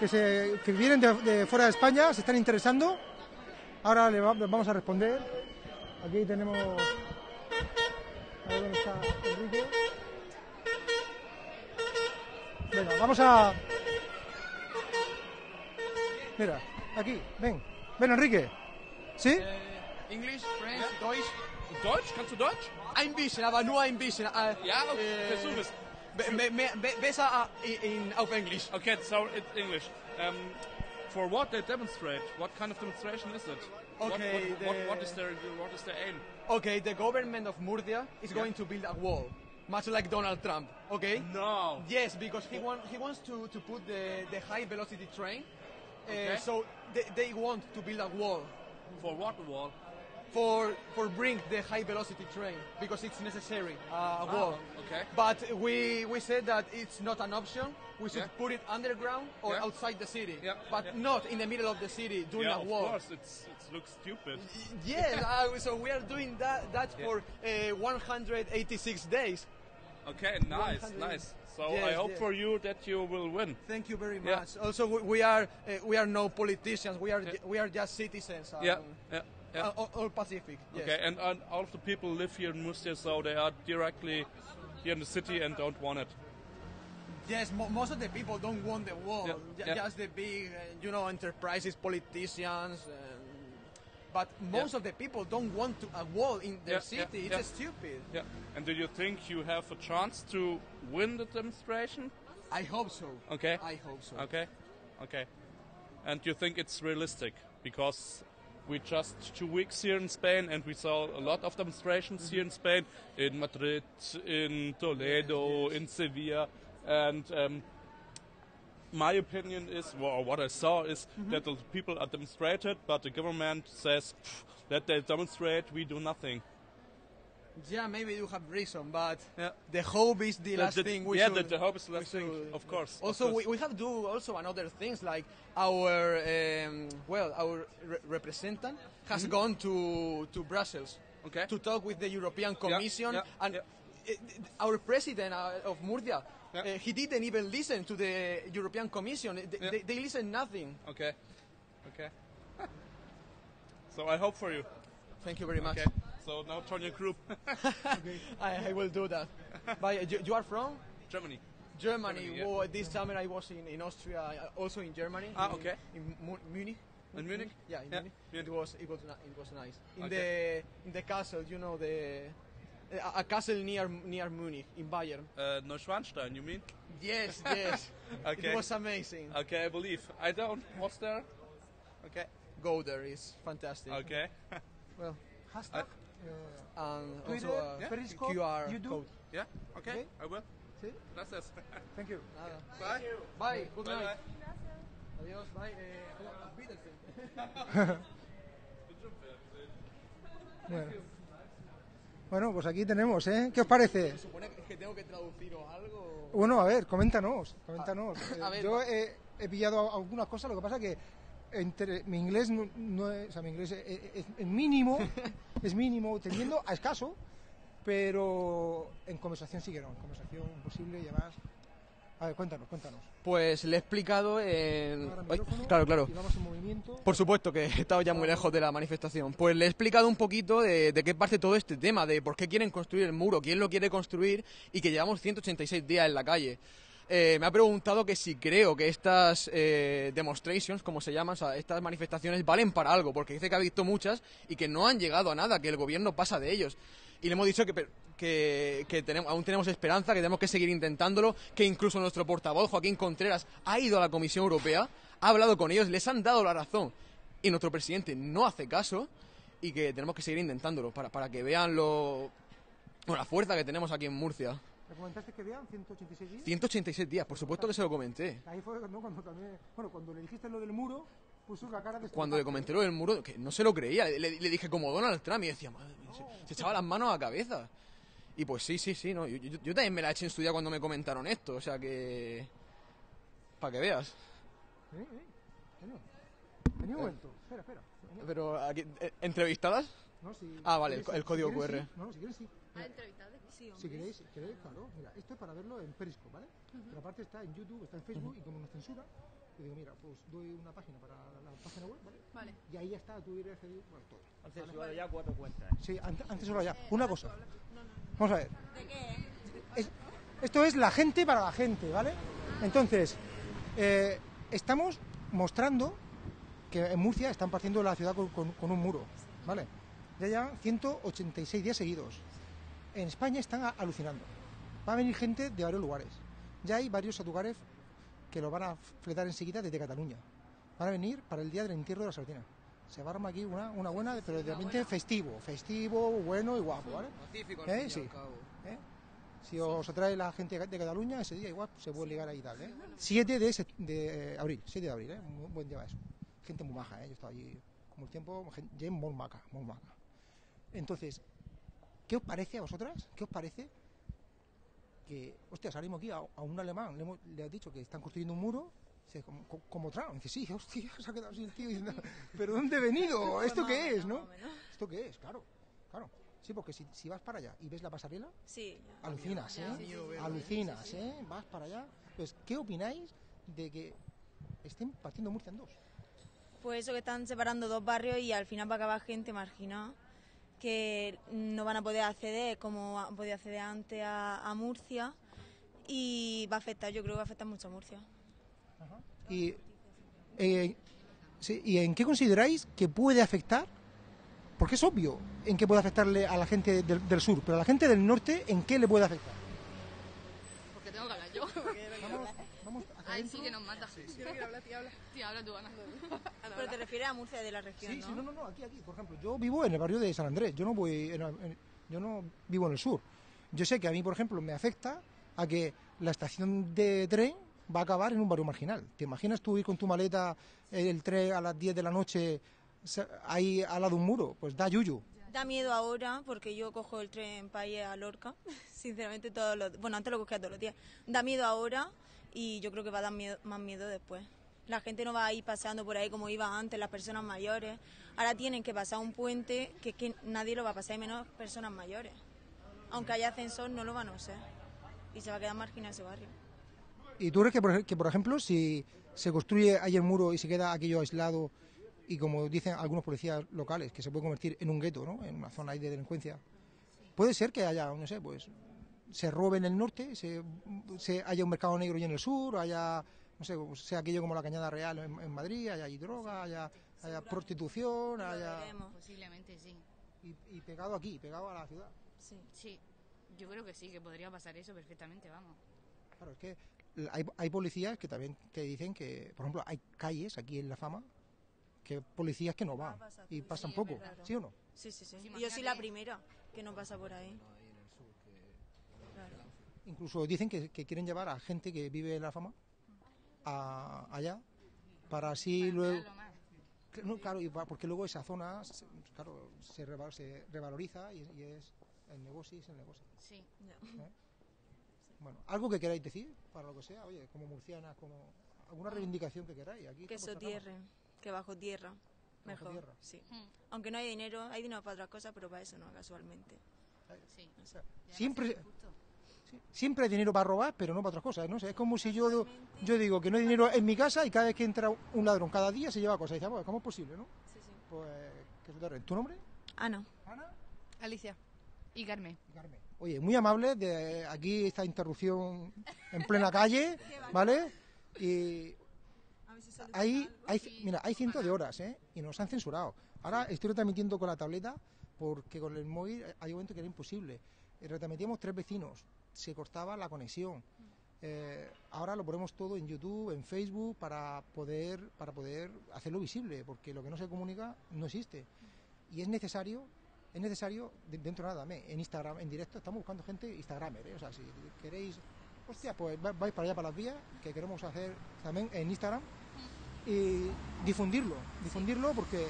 que, se, que vienen de, de fuera de España, se están interesando. Ahora les vamos a responder. Aquí tenemos... A ver dónde está Enrique. Venga, vamos a... Mira, aquí, ven. Ven, Enrique. ¿Sí? Uh, English, French, yeah. Deutsch. Deutsch? ¿Kannst du Deutsch? Ein bisschen, aber nur ein bisschen. Uh, ja, aber uh, versuch es. Be be be besser in, auf Englisch. Okay, so it's English. Um, for what they demonstrate? What kind of demonstration is it? Okay, what, what, the... what, what is their what is their aim? Okay, the government of Murcia is yeah. going to build a wall, much like Donald Trump. Okay? No. Yes, because he want he wants to to put the the high velocity train. Okay. Uh, so they, they want to build a wall. For what wall? For for bring the high velocity train because it's necessary uh, a wall. Ah, okay. But we we said that it's not an option. We should yeah. put it underground or yeah. outside the city, yeah. but yeah. not in the middle of the city doing yeah, a wall. Of course, it's, it looks stupid. Yes, uh, so we are doing that that yeah. for uh, one hundred eighty-six days. Okay, nice, nice. So yes, I hope yes. for you that you will win. Thank you very much. Yeah. Also, we, we are uh, we are no politicians. We are yeah. we are just citizens. Um, yeah. yeah. Yeah. All, all Pacific. Okay, yes. and, and all of the people live here in Murcia, so they are directly here in the city and don't want it. Yes, mo most of the people don't want the wall. Yeah. Yeah. Just the big, uh, you know, enterprises, politicians. Uh, but most yeah. of the people don't want to, a wall in their yeah. city. Yeah. It's yeah. stupid. Yeah. And do you think you have a chance to win the demonstration? I hope so. Okay. I hope so. Okay. Okay. And you think it's realistic because? We just two weeks here in Spain, and we saw a lot of demonstrations mm-hmm. here in Spain, in Madrid, in Toledo, yes, yes. in Sevilla, and um, my opinion is, or what I saw is, mm-hmm. that those people are demonstrated, but the government says that they demonstrate, we do nothing. Yeah, maybe you have reason, but yeah. the hope is the, the last the, thing we yeah, should... Yeah, the, the hope is the last thing, should, of course. Also, of course. We, we have to do also another things, like our, um, well, our re representative has mm-hmm. gone to, to Brussels okay. to talk with the European Commission, yeah, yeah, and yeah. It, our president of Murcia, yeah. uh, he didn't even listen to the European Commission. They, yeah. they, they listen nothing. Okay, okay. So I hope for you. Thank you very much. Okay. So now turn your group. Okay. I, I will do that. But you, you are from? Germany. Germany. Germany yeah. Well, this summer I was in, in Austria, also in Germany. Ah, in, okay. In Mu Munich. In Munich? Yeah, in yeah. Munich. Munich. It was it was it was nice. In okay. the in the castle, you know the a, a castle near near Munich in Bayern. Uh, Neuschwanstein, you mean? Yes, yes. Okay. It was amazing. Okay, I believe. I don't. What's there? Okay. Go there is fantastic. Okay. Well, hashtag. Uh, and Twitter, also uh, yeah. Q R you do? Code. Yeah, okay, okay. I will. Sí. Gracias. Thank you. Nada. Bye. Thank you. Bye. Bye. Good night. Bye. Adiós. Bye. Eh, bueno. bueno, pues aquí tenemos, ¿eh? ¿Qué os parece? ¿Se supone que tengo que traducir o algo? Bueno, a ver, coméntanos. coméntanos. Ah, a ver, Yo he, he pillado algunas cosas, lo que pasa que Entre, mi inglés no, no es, o sea, mi inglés es, es, es mínimo, es mínimo, tendiendo a escaso, pero en conversación sí que no, en conversación imposible y demás. A ver, cuéntanos, cuéntanos. Pues le he explicado en... Ay, claro, claro. En Por supuesto que he estado ya muy lejos de la manifestación. Pues le he explicado un poquito de, de qué parte todo este tema, de por qué quieren construir el muro, quién lo quiere construir y que llevamos ciento ochenta y seis días en la calle. Eh, me ha preguntado que si creo que estas eh, demonstrations, como se llaman, o sea, estas manifestaciones valen para algo, porque dice que ha visto muchas y que no han llegado a nada, que el gobierno pasa de ellos. Y le hemos dicho que, que, que tenemos, aún tenemos esperanza, que tenemos que seguir intentándolo, que incluso nuestro portavoz, Joaquín Contreras, ha ido a la Comisión Europea, ha hablado con ellos, les han dado la razón y nuestro presidente no hace caso y que tenemos que seguir intentándolo para, para que vean lo, bueno, la fuerza que tenemos aquí en Murcia. ¿Le comentaste que vean ciento ochenta y seis días? ciento ochenta y seis días, por supuesto que se lo comenté. Ahí fue, ¿no? Cuando también, bueno, cuando le dijiste lo del muro, puso la cara de... Cuando le comenté lo del muro, que no se lo creía, le, le dije como Donald Trump y decía, madre mía, se, se echaba las manos a la cabeza. Y pues sí, sí, sí, no, yo, yo, yo también me la eché en su día cuando me comentaron esto, o sea que... Para que veas. ¿Eh? ¿Eh? Genio. Genio vuelto. Espera, espera. Genio. Pero, aquí, eh, ¿entrevistadas? No, sí. Ah, vale, el, el código cu erre. Sí. No, no, si quieres sí. Ah, entrevistadas. Sí, si queréis, queréis, claro, mira, esto es para verlo en Periscope, ¿vale? Uh -huh. Pero aparte está en YouTube, está en Facebook, uh -huh. y como nos censura, yo digo, mira, pues doy una página para la, la página web, ¿vale? Vale. Y ahí ya está tu I R C, bueno, todo. Han censurado ya cuatro cuentas. Sí, han censurado ya. Una cosa. Vamos a ver. ¿De qué? Es, esto es la gente para la gente, ¿vale? Entonces, eh, estamos mostrando que en Murcia están partiendo la ciudad con, con, con un muro, ¿vale? Ya llevan ciento ochenta y seis días seguidos. En España están alucinando. Va a venir gente de varios lugares. Ya hay varios lugares que lo van a fletar enseguida desde Cataluña. Van a venir para el día del entierro de la sardina. Se va a armar aquí una, una buena, pero de repente festivo. Festivo, bueno y guapo, ¿vale? Pacífico, ¿eh? Sí. ¿Eh? Si os atrae la gente de Cataluña, ese día igual se puede ligar ahí y tal, ¿eh? siete de abril, siete de abril, ¿eh? Muy buen día eso. Gente muy maja, ¿eh? Yo estaba allí como el tiempo, gente muy maca, muy maca. Entonces... ¿Qué os parece a vosotras? ¿Qué os parece? Que, hostias, ahora mismo aquí a, a un alemán le, hemos, le has dicho que están construyendo un muro, se, como, como Trump, dice, sí, hostia, se ha quedado sin tío diciendo, ¿pero dónde he venido? ¿Esto qué es, no? ¿Esto qué es? Claro, claro. Sí, porque si, si vas para allá y ves la pasarela, sí, ya, alucinas, ya, ¿eh? Sí, veo, alucinas, sí, sí. ¿Eh? Vas para allá. Entonces, ¿qué opináis de que estén partiendo Murcia en dos? Pues eso, que están separando dos barrios y al final va a acabar gente marginada, que no van a poder acceder como han podido acceder antes a, a Murcia, y va a afectar, yo creo que va a afectar mucho a Murcia. Ajá. Y, eh, sí, ¿y en qué consideráis que puede afectar? Porque es obvio en qué puede afectarle a la gente del, del sur, pero a la gente del norte, ¿en qué le puede afectar? Porque tengo que hablar yo. Vamos, vamos Ay, sí, que nos mata. Sí, sí. Yo quiero hablar, tía, habla. Tía, habla tú, Ana. Pero te refieres a Murcia de la región, sí, ¿no? Sí, no, no, no, aquí, aquí. Por ejemplo, yo vivo en el barrio de San Andrés. Yo no voy, en, en, yo no vivo en el sur. Yo sé que a mí, por ejemplo, me afecta a que la estación de tren va a acabar en un barrio marginal. ¿Te imaginas tú ir con tu maleta el tren a las diez de la noche ahí al lado de un muro? Pues da yuyu. Da miedo ahora porque yo cojo el tren para ir a Lorca, sinceramente todos los... Bueno, antes lo cogía todos los días. Da miedo ahora y yo creo que va a dar miedo, más miedo después. La gente no va a ir paseando por ahí como iba antes, las personas mayores. Ahora tienen que pasar un puente que es que nadie lo va a pasar, y menos personas mayores. Aunque haya ascensor, no lo van a usar. Y se va a quedar marginal ese barrio. ¿Y tú crees que por, que, por ejemplo, si se construye ahí el muro y se queda aquello aislado, y como dicen algunos policías locales, que se puede convertir en un gueto, ¿no?, en una zona ahí de delincuencia, puede ser que haya, no sé, pues se robe en el norte, se, se haya un mercado negro y en el sur, haya... No sé, sea aquello como la Cañada Real en, en Madrid, haya hay droga, haya, haya prostitución, haya... Posiblemente sí. Y, y pegado aquí, pegado a la ciudad. Sí, sí. Yo creo que sí, que podría pasar eso perfectamente, vamos. Claro, es que hay, hay policías que también te dicen que, por ejemplo, hay calles aquí en La Fama que policías que no van ah, y pasan sí, poco, ¿sí o no? Sí, sí, sí. Yo soy la primera que no pasa por ahí. Claro. Incluso dicen que, que quieren llevar a gente que vive en La Fama A, allá para así para luego no, claro, porque luego esa zona claro se, reval, se revaloriza y, y es el negocio es el negocio sí, no. ¿Eh? Bueno, algo que queráis decir para lo que sea, oye, como murcianas, como alguna reivindicación que queráis aquí, que sotierren, que bajo tierra mejor, bajo tierra. Sí, mm. Aunque no hay dinero, hay dinero para otras cosas, pero para eso no, casualmente sí. O sea, siempre Siempre hay dinero para robar, pero no para otras cosas, ¿no? O sea, es como si yo, yo digo que no hay dinero en mi casa y cada vez que entra un ladrón, cada día se lleva cosas. Y dice, pues, ¿cómo es posible, no? Sí, sí. Pues, ¿tu nombre? Ana. Ana. Alicia. Y Carmen. Y Carmen. Oye, muy amable de aquí esta interrupción en plena calle, ¿vale? Y hay, hay, mira, hay cientos de horas, ¿eh? Y nos han censurado. Ahora estoy retransmitiendo con la tableta porque con el móvil hay un momento que era imposible. Retransmitíamos tres vecinos. Se cortaba la conexión. Eh, ahora lo ponemos todo en YouTube, en Facebook, para poder, para poder hacerlo visible, porque lo que no se comunica no existe. Y es necesario, es necesario dentro de nada, en Instagram, en directo, estamos buscando gente Instagramer, ¿eh? O sea, si queréis, hostia, pues vais para allá, para las vías, que queremos hacer también en Instagram, y difundirlo, difundirlo porque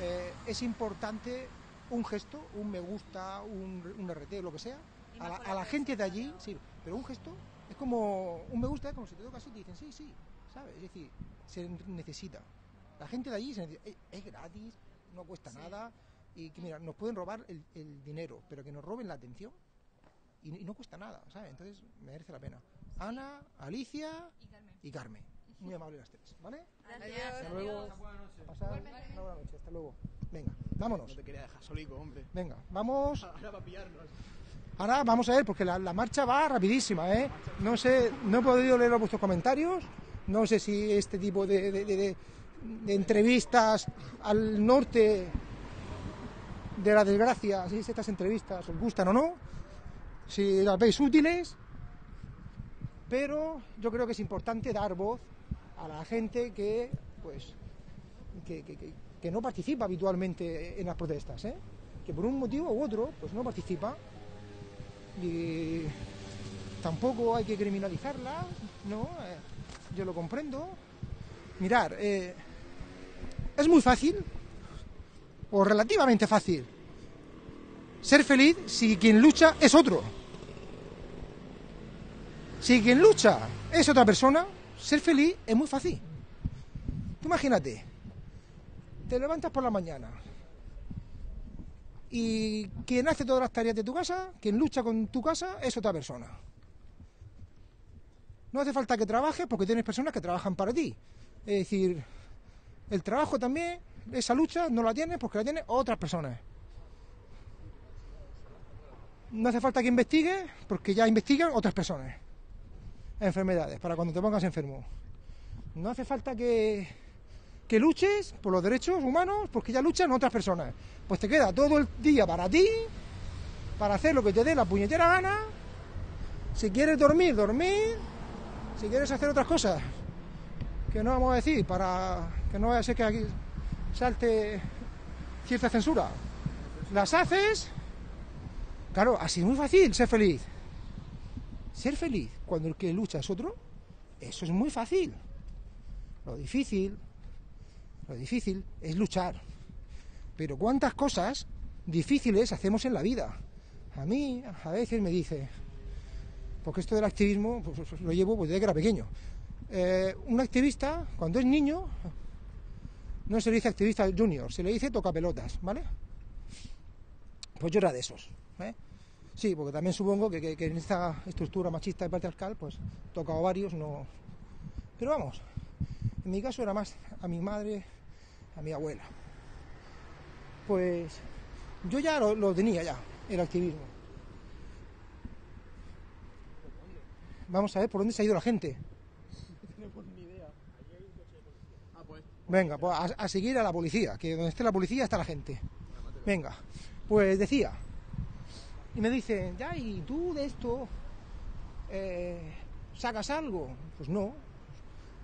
eh, es importante un gesto, un me gusta, un, un R T, lo que sea, A la, a la gente de allí, sí, pero un gesto es como un me gusta, es como si te toca así, te dicen sí, sí, ¿sabes? Es decir, se necesita. La gente de allí se necesita, es, es gratis, no cuesta sí. nada, y que mira, nos pueden robar el, el dinero, pero que nos roben la atención y, y no cuesta nada, ¿sabes? Entonces merece la pena. Ana, Alicia y Carmen. Y Carmen. Muy amables las tres, ¿vale? Gracias. Hasta luego. Hasta buena noche. Pasar una buena noche, hasta luego. Venga, vámonos. No te quería dejar solico, hombre. Venga, vamos. Ahora va a pillarnos. Ahora vamos a ver, porque la, la marcha va rapidísima, ¿eh? No sé, no he podido leer vuestros comentarios, no sé si este tipo de, de, de, de entrevistas al norte de la desgracia, si estas entrevistas os gustan o no, si las veis útiles, pero yo creo que es importante dar voz a la gente que, pues, que, que, que, que no participa habitualmente en las protestas, ¿eh? Que por un motivo u otro, pues no participa. Y tampoco hay que criminalizarla, ¿no? Eh, yo lo comprendo. Mirar, eh, es muy fácil, o relativamente fácil, ser feliz si quien lucha es otro. Si quien lucha es otra persona, ser feliz es muy fácil. Tú imagínate, te levantas por la mañana... Y quien hace todas las tareas de tu casa, quien lucha con tu casa, es otra persona. No hace falta que trabajes porque tienes personas que trabajan para ti. Es decir, el trabajo también, esa lucha no la tienes porque la tienen otras personas. No hace falta que investigues porque ya investigan otras personas. Enfermedades, para cuando te pongas enfermo. No hace falta que... que luches por los derechos humanos, porque ya luchan otras personas. Pues te queda todo el día para ti, para hacer lo que te dé la puñetera gana. Si quieres dormir, dormir. Si quieres hacer otras cosas, que no vamos a decir, para que no vaya a ser que aquí salte cierta censura. Las haces. Claro, así es muy fácil ser feliz. Ser feliz cuando el que lucha es otro, Eso es muy fácil. Lo difícil, lo difícil es luchar. Pero cuántas cosas difíciles hacemos en la vida. A mí a veces me dice, porque esto del activismo pues, lo llevo pues, desde que era pequeño. Eh, un activista, cuando es niño, no se le dice activista junior, se le dice tocapelotas, ¿vale? Pues yo era de esos, ¿eh? Sí, porque también supongo que, que, que en esta estructura machista y patriarcal, pues toca ovarios, no... Pero vamos, en mi caso era más a mi madre, a mi abuela. Pues yo ya lo, lo tenía ya, el activismo. Vamos a ver por dónde se ha ido la gente. Venga, pues a, a seguir a la policía, que donde esté la policía está la gente. Venga, pues decía, y me dicen, ya, ¿y tú de esto eh, sacas algo? Pues no,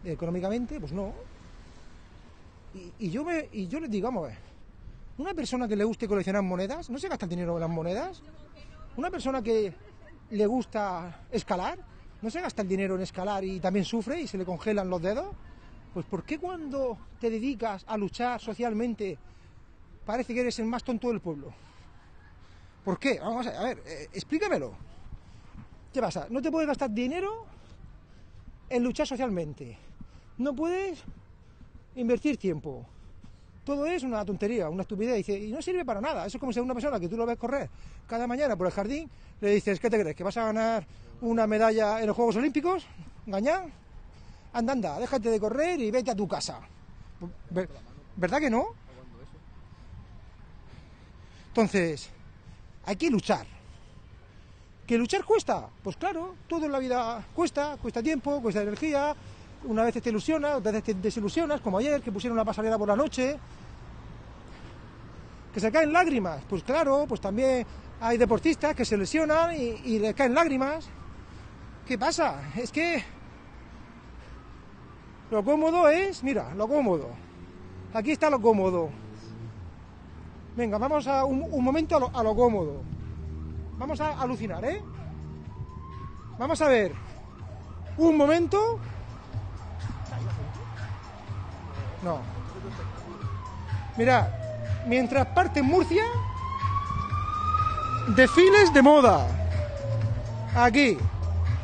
económicamente, pues no. Y, y, yo me, y yo les digo, vamos a ver, una persona que le guste coleccionar monedas, ¿no se gasta el dinero en las monedas? Una persona que le gusta escalar, ¿no se gasta el dinero en escalar y también sufre y se le congelan los dedos? Pues ¿por qué cuando te dedicas a luchar socialmente parece que eres el más tonto del pueblo? ¿Por qué? Vamos a ver, eh, explícamelo. ¿Qué pasa? No te puedes gastar dinero en luchar socialmente. No puedes invertir tiempo. Todo es una tontería, una estupidez. Dice, y no sirve para nada. Eso es como si a una persona que tú lo ves correr cada mañana por el jardín, le dices, ¿qué te crees? ¿Que vas a ganar una medalla en los Juegos Olímpicos? ¿Gañán? Anda, anda, déjate de correr y vete a tu casa. ¿Verdad que no? Entonces, hay que luchar. ¿Que luchar cuesta? Pues claro, todo en la vida cuesta, cuesta tiempo, cuesta energía. Una vez te ilusionas, otras veces te desilusionas, como ayer, que pusieron una pasarela por la noche. ¿Que se caen lágrimas? Pues claro, pues también hay deportistas que se lesionan y, y les caen lágrimas. ¿Qué pasa? Es que... Lo cómodo es, mira, lo cómodo. Aquí está lo cómodo. Venga, vamos a un, un momento a lo, a lo cómodo. Vamos a alucinar, ¿eh? Vamos a ver. Un momento. No. Mirad, mientras parte en Murcia, desfiles de moda. Aquí.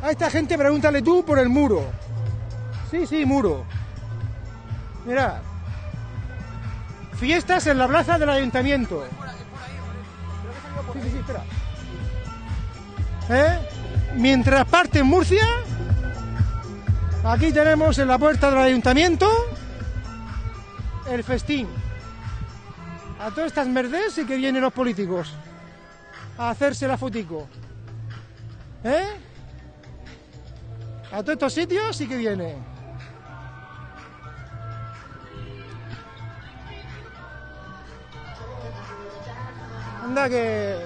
A esta gente pregúntale tú por el muro. Sí, sí, muro. Mirad. Fiestas en la plaza del ayuntamiento. Sí, sí, sí, espera. ¿Eh? Mientras parte en Murcia, aquí tenemos en la puerta del ayuntamiento el festín. A todas estas merdes y que vienen los políticos a hacerse la fotico. ¿Eh? A todos estos sitios sí que vienen. Anda que...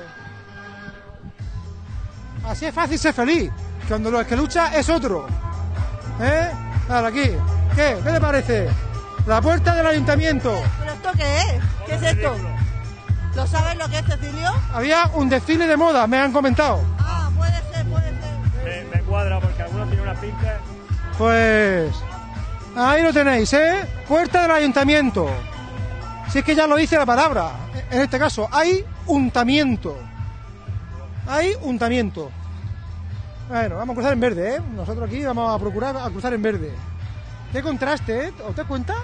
Así es fácil ser feliz. Cuando lo que lucha es otro. ¿Eh? Ahora aquí. ¿Qué? ¿Qué te parece? La puerta del ayuntamiento. ¿Pero esto qué es? ¿Qué es esto? ¿Lo sabes lo que es, Cecilio? Había un desfile de moda, me han comentado. Ah, puede ser, puede ser. Me, me cuadra porque algunos tienen una pinta. Pues... Ahí lo tenéis, ¿eh? Puerta del ayuntamiento. Si es que ya lo dice la palabra. En este caso, hay... untamiento. Hay untamiento. Bueno, vamos a cruzar en verde, ¿eh? Nosotros aquí vamos a procurar a cruzar en verde. Qué contraste, ¿eh? ¿Os das cuenta?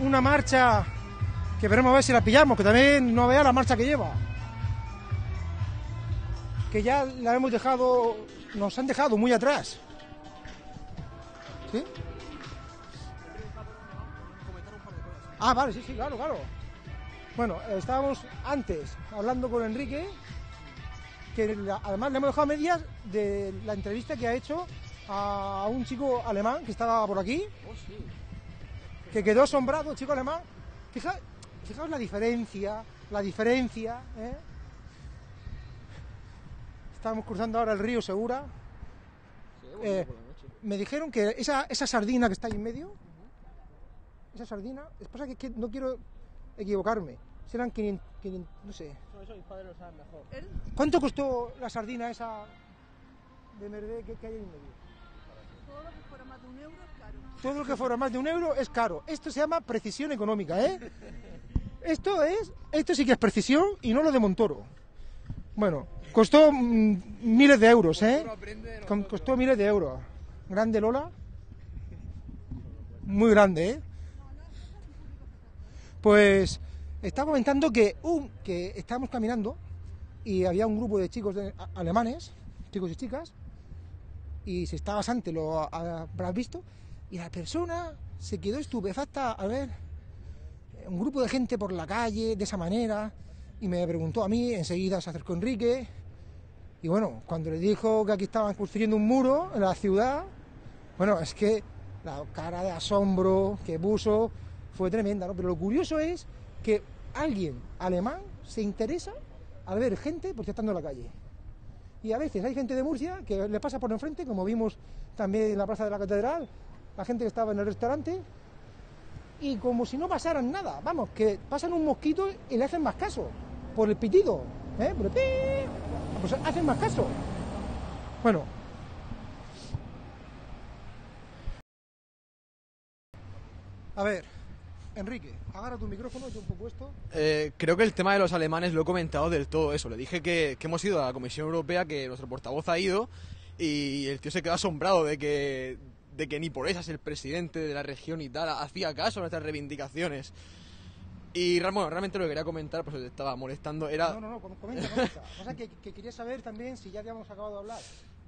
Una marcha que veremos a ver si la pillamos, que también no vea la marcha que lleva. Que ya la hemos dejado, nos han dejado muy atrás. ¿Sí? Ah, vale, sí, sí, claro, claro. Bueno, estábamos antes hablando con Enrique, que la, además le hemos dejado medias de la entrevista que ha hecho a un chico alemán que estaba por aquí, oh, sí. que quedó asombrado, chico alemán. Fija, fijaos la diferencia, la diferencia, ¿eh? Estábamos cruzando ahora el río Segura. Eh, me dijeron que esa, esa sardina que está ahí en medio, esa sardina, es pasa que, que no quiero... equivocarme, serán quinientos, quinientos, no sé. Eso mis padres lo saben mejor. ¿Cuánto costó la sardina esa de merde que hay en medio? Todo lo que fuera más de un euro es caro. Todo lo que fuera más de un euro es caro. Esto se llama precisión económica, ¿eh? Esto es, esto sí que es precisión y no lo de Montoro. Bueno, costó mm, miles de euros, ¿eh? Costó miles de euros. Grande Lola. Muy grande, ¿eh? Pues está comentando que, uh, que estábamos caminando y había un grupo de chicos de, a, alemanes, chicos y chicas, y se estaba bastante, lo habrás visto, y la persona se quedó estupefacta a ver un grupo de gente por la calle de esa manera, y me preguntó a mí. Enseguida se acercó Enrique, y bueno, cuando le dijo que aquí estaban construyendo un muro en la ciudad, bueno, es que la cara de asombro que puso fue tremenda, ¿no? Pero lo curioso es que alguien alemán se interesa al ver gente protestando en la calle. Y a veces hay gente de Murcia que le pasa por enfrente, como vimos también en la plaza de la catedral, la gente que estaba en el restaurante, y como si no pasaran nada, vamos, que pasan un mosquito y le hacen más caso, por el pitido, ¿eh? Por el pi, pues hacen más caso. Bueno. A ver, Enrique, agarra tu micrófono, yo un poco esto. Eh, creo que el tema de los alemanes lo he comentado del todo eso. Le dije que, que hemos ido a la Comisión Europea, que nuestro portavoz ha ido, y el tío se quedó asombrado de que... de que ni por esas el presidente de la región y tal hacía caso a nuestras reivindicaciones. Y bueno, realmente lo que quería comentar, pues te estaba molestando, era... No, no, no, comenta, comenta. O sea, que, que quería saber también si ya habíamos acabado de hablar,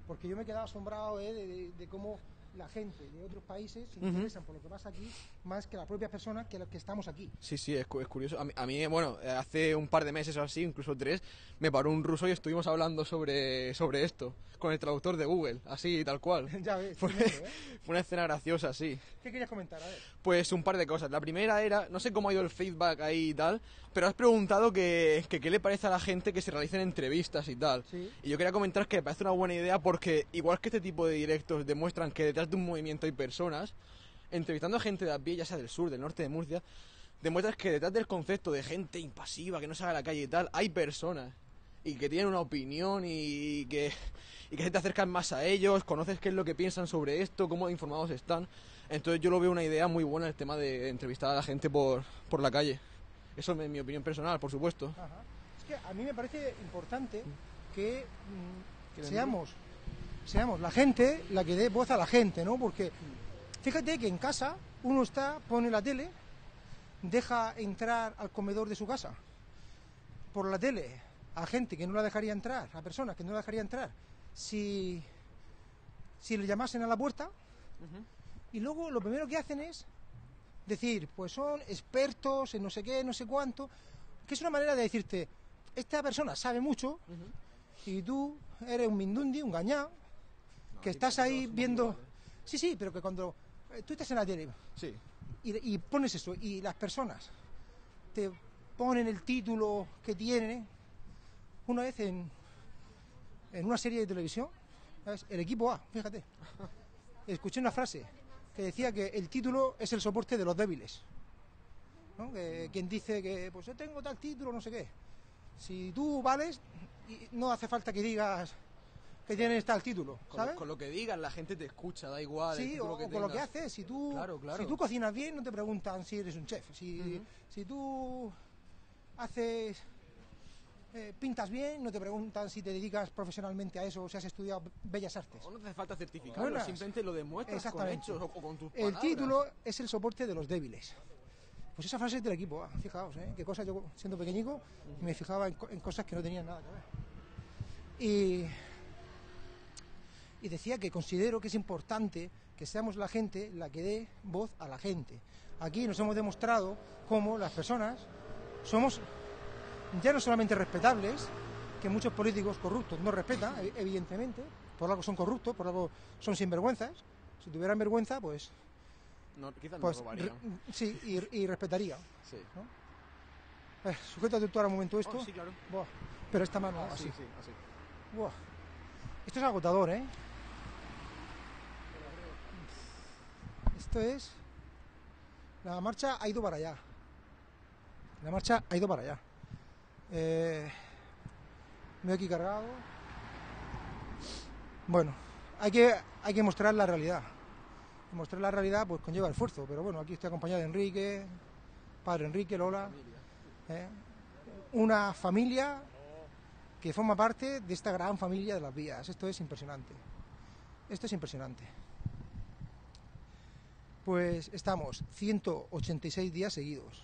porque yo me quedaba asombrado eh, de, de, de cómo la gente de otros países se interesan uh-huh. por lo que pasa aquí, más que las propias personas que los que estamos aquí. Sí, sí, es, es curioso. A mí, a mí, bueno, hace un par de meses o así, incluso tres, me paró un ruso y estuvimos hablando sobre, sobre esto, con el traductor de Google, así, tal cual. Ya ves. Fue, tremendo, ¿eh? Fue una escena graciosa, sí. ¿Qué querías comentar? A ver. Pues un par de cosas. La primera era, no sé cómo ha ido el feedback ahí y tal, pero has preguntado que, que qué le parece a la gente que se realicen entrevistas y tal. Sí. Y yo quería comentar que me parece una buena idea porque, igual que este tipo de directos demuestran que detrás de un movimiento hay personas, entrevistando a gente de a pie, ya sea del sur, del norte de Murcia, demuestras que detrás del concepto de gente impasiva, que no sale a la calle y tal, hay personas, y que tienen una opinión, y que, y que te acercan más a ellos, conoces qué es lo que piensan sobre esto, cómo informados están. Entonces yo lo veo una idea muy buena, el tema de entrevistar a la gente por, por la calle. Eso es mi opinión personal, por supuesto. Ajá. Es que a mí me parece importante que mm, seamos... seamos la gente la que dé voz a la gente, ¿no? Porque fíjate que en casa uno está, pone la tele, deja entrar al comedor de su casa por la tele a gente que no la dejaría entrar, a personas que no la dejaría entrar si, si le llamasen a la puerta, uh-huh. y luego lo primero que hacen es decir, pues son expertos en no sé qué, no sé cuánto, que es una manera de decirte, esta persona sabe mucho, uh-huh. y tú eres un mindundi, un gañán, que estás ahí viendo... Sí, sí, pero que cuando tú estás en la tele sí. y, y pones eso, y las personas te ponen el título que tienen. Una vez en, en una serie de televisión, ¿sabes? El equipo A, fíjate, escuché una frase que decía que el título es el soporte de los débiles, ¿no? Que, quien dice que pues yo tengo tal título, no sé qué, si tú vales, no hace falta que digas que tienes tal título, ¿sabes? Con, con lo que digas la gente te escucha, da igual. Sí, o que con tengas. Lo que haces, si tú, claro, claro. si tú cocinas bien no te preguntan si eres un chef, si, uh-huh. si tú haces, eh, pintas bien no te preguntan si te dedicas profesionalmente a eso o si has estudiado bellas artes. O no te hace falta certificarlo, claro, simplemente lo demuestras con hechos o con tus palabras. El título es el soporte de los débiles. Pues esa frase es del equipo, ah, fijaos, ¿eh? Qué cosa, yo siendo pequeñico uh-huh. me fijaba en, en cosas que no tenían nada que ver. Y... Y decía que considero que es importante que seamos la gente la que dé voz a la gente. Aquí nos hemos demostrado cómo las personas somos ya no solamente respetables, que muchos políticos corruptos no respetan, evidentemente, por algo son corruptos, por algo son sinvergüenzas. Si tuvieran vergüenza, pues... No, quizás pues, no robarían. Sí, y, y respetarían. Sí. ¿No? Eh, sujétate tú ahora un momento esto. Oh, sí, claro. Buah. Pero esta mano ah, así. Sí, sí, así. Buah. Esto es agotador, ¿eh? Esto es... La marcha ha ido para allá. La marcha ha ido para allá. Eh... Me he aquí cargado. Bueno, hay que, hay que mostrar la realidad. Mostrar la realidad pues conlleva esfuerzo, pero bueno, aquí estoy acompañado de Enrique, padre Enrique, Lola, ¿eh? Una familia que forma parte de esta gran familia de las vías. Esto es impresionante. Esto es impresionante. Pues estamos ciento ochenta y seis días seguidos.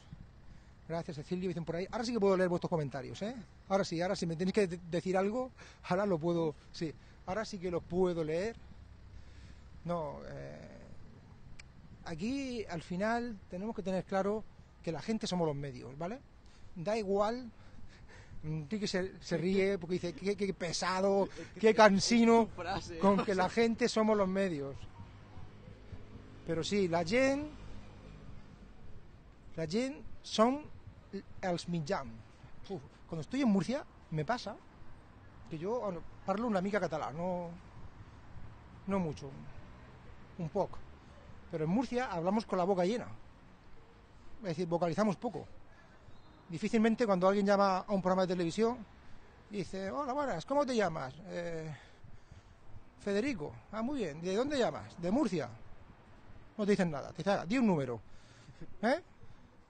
Gracias, Cecilio, dicen por ahí. Ahora sí que puedo leer vuestros comentarios, ¿eh? Ahora sí, ahora si me tenéis que de decir algo, ahora lo puedo, sí, ahora sí que lo puedo leer. No, eh, aquí al final tenemos que tener claro que la gente somos los medios, ¿vale? Da igual, Enrique se, se ríe porque dice, qué, qué pesado, qué cansino, con que la gente somos los medios. Pero sí, la gent, la gent son els mitjans. Cuando estoy en Murcia me pasa que yo bueno, parlo una mica català, no, no mucho, un poco. Pero en Murcia hablamos con la boca llena, es decir, vocalizamos poco. Difícilmente cuando alguien llama a un programa de televisión y dice, hola, buenas, ¿cómo te llamas? Eh, Federico, ah, muy bien, ¿de dónde llamas? De Murcia. No te dicen nada, te dicen, di un número, ¿eh?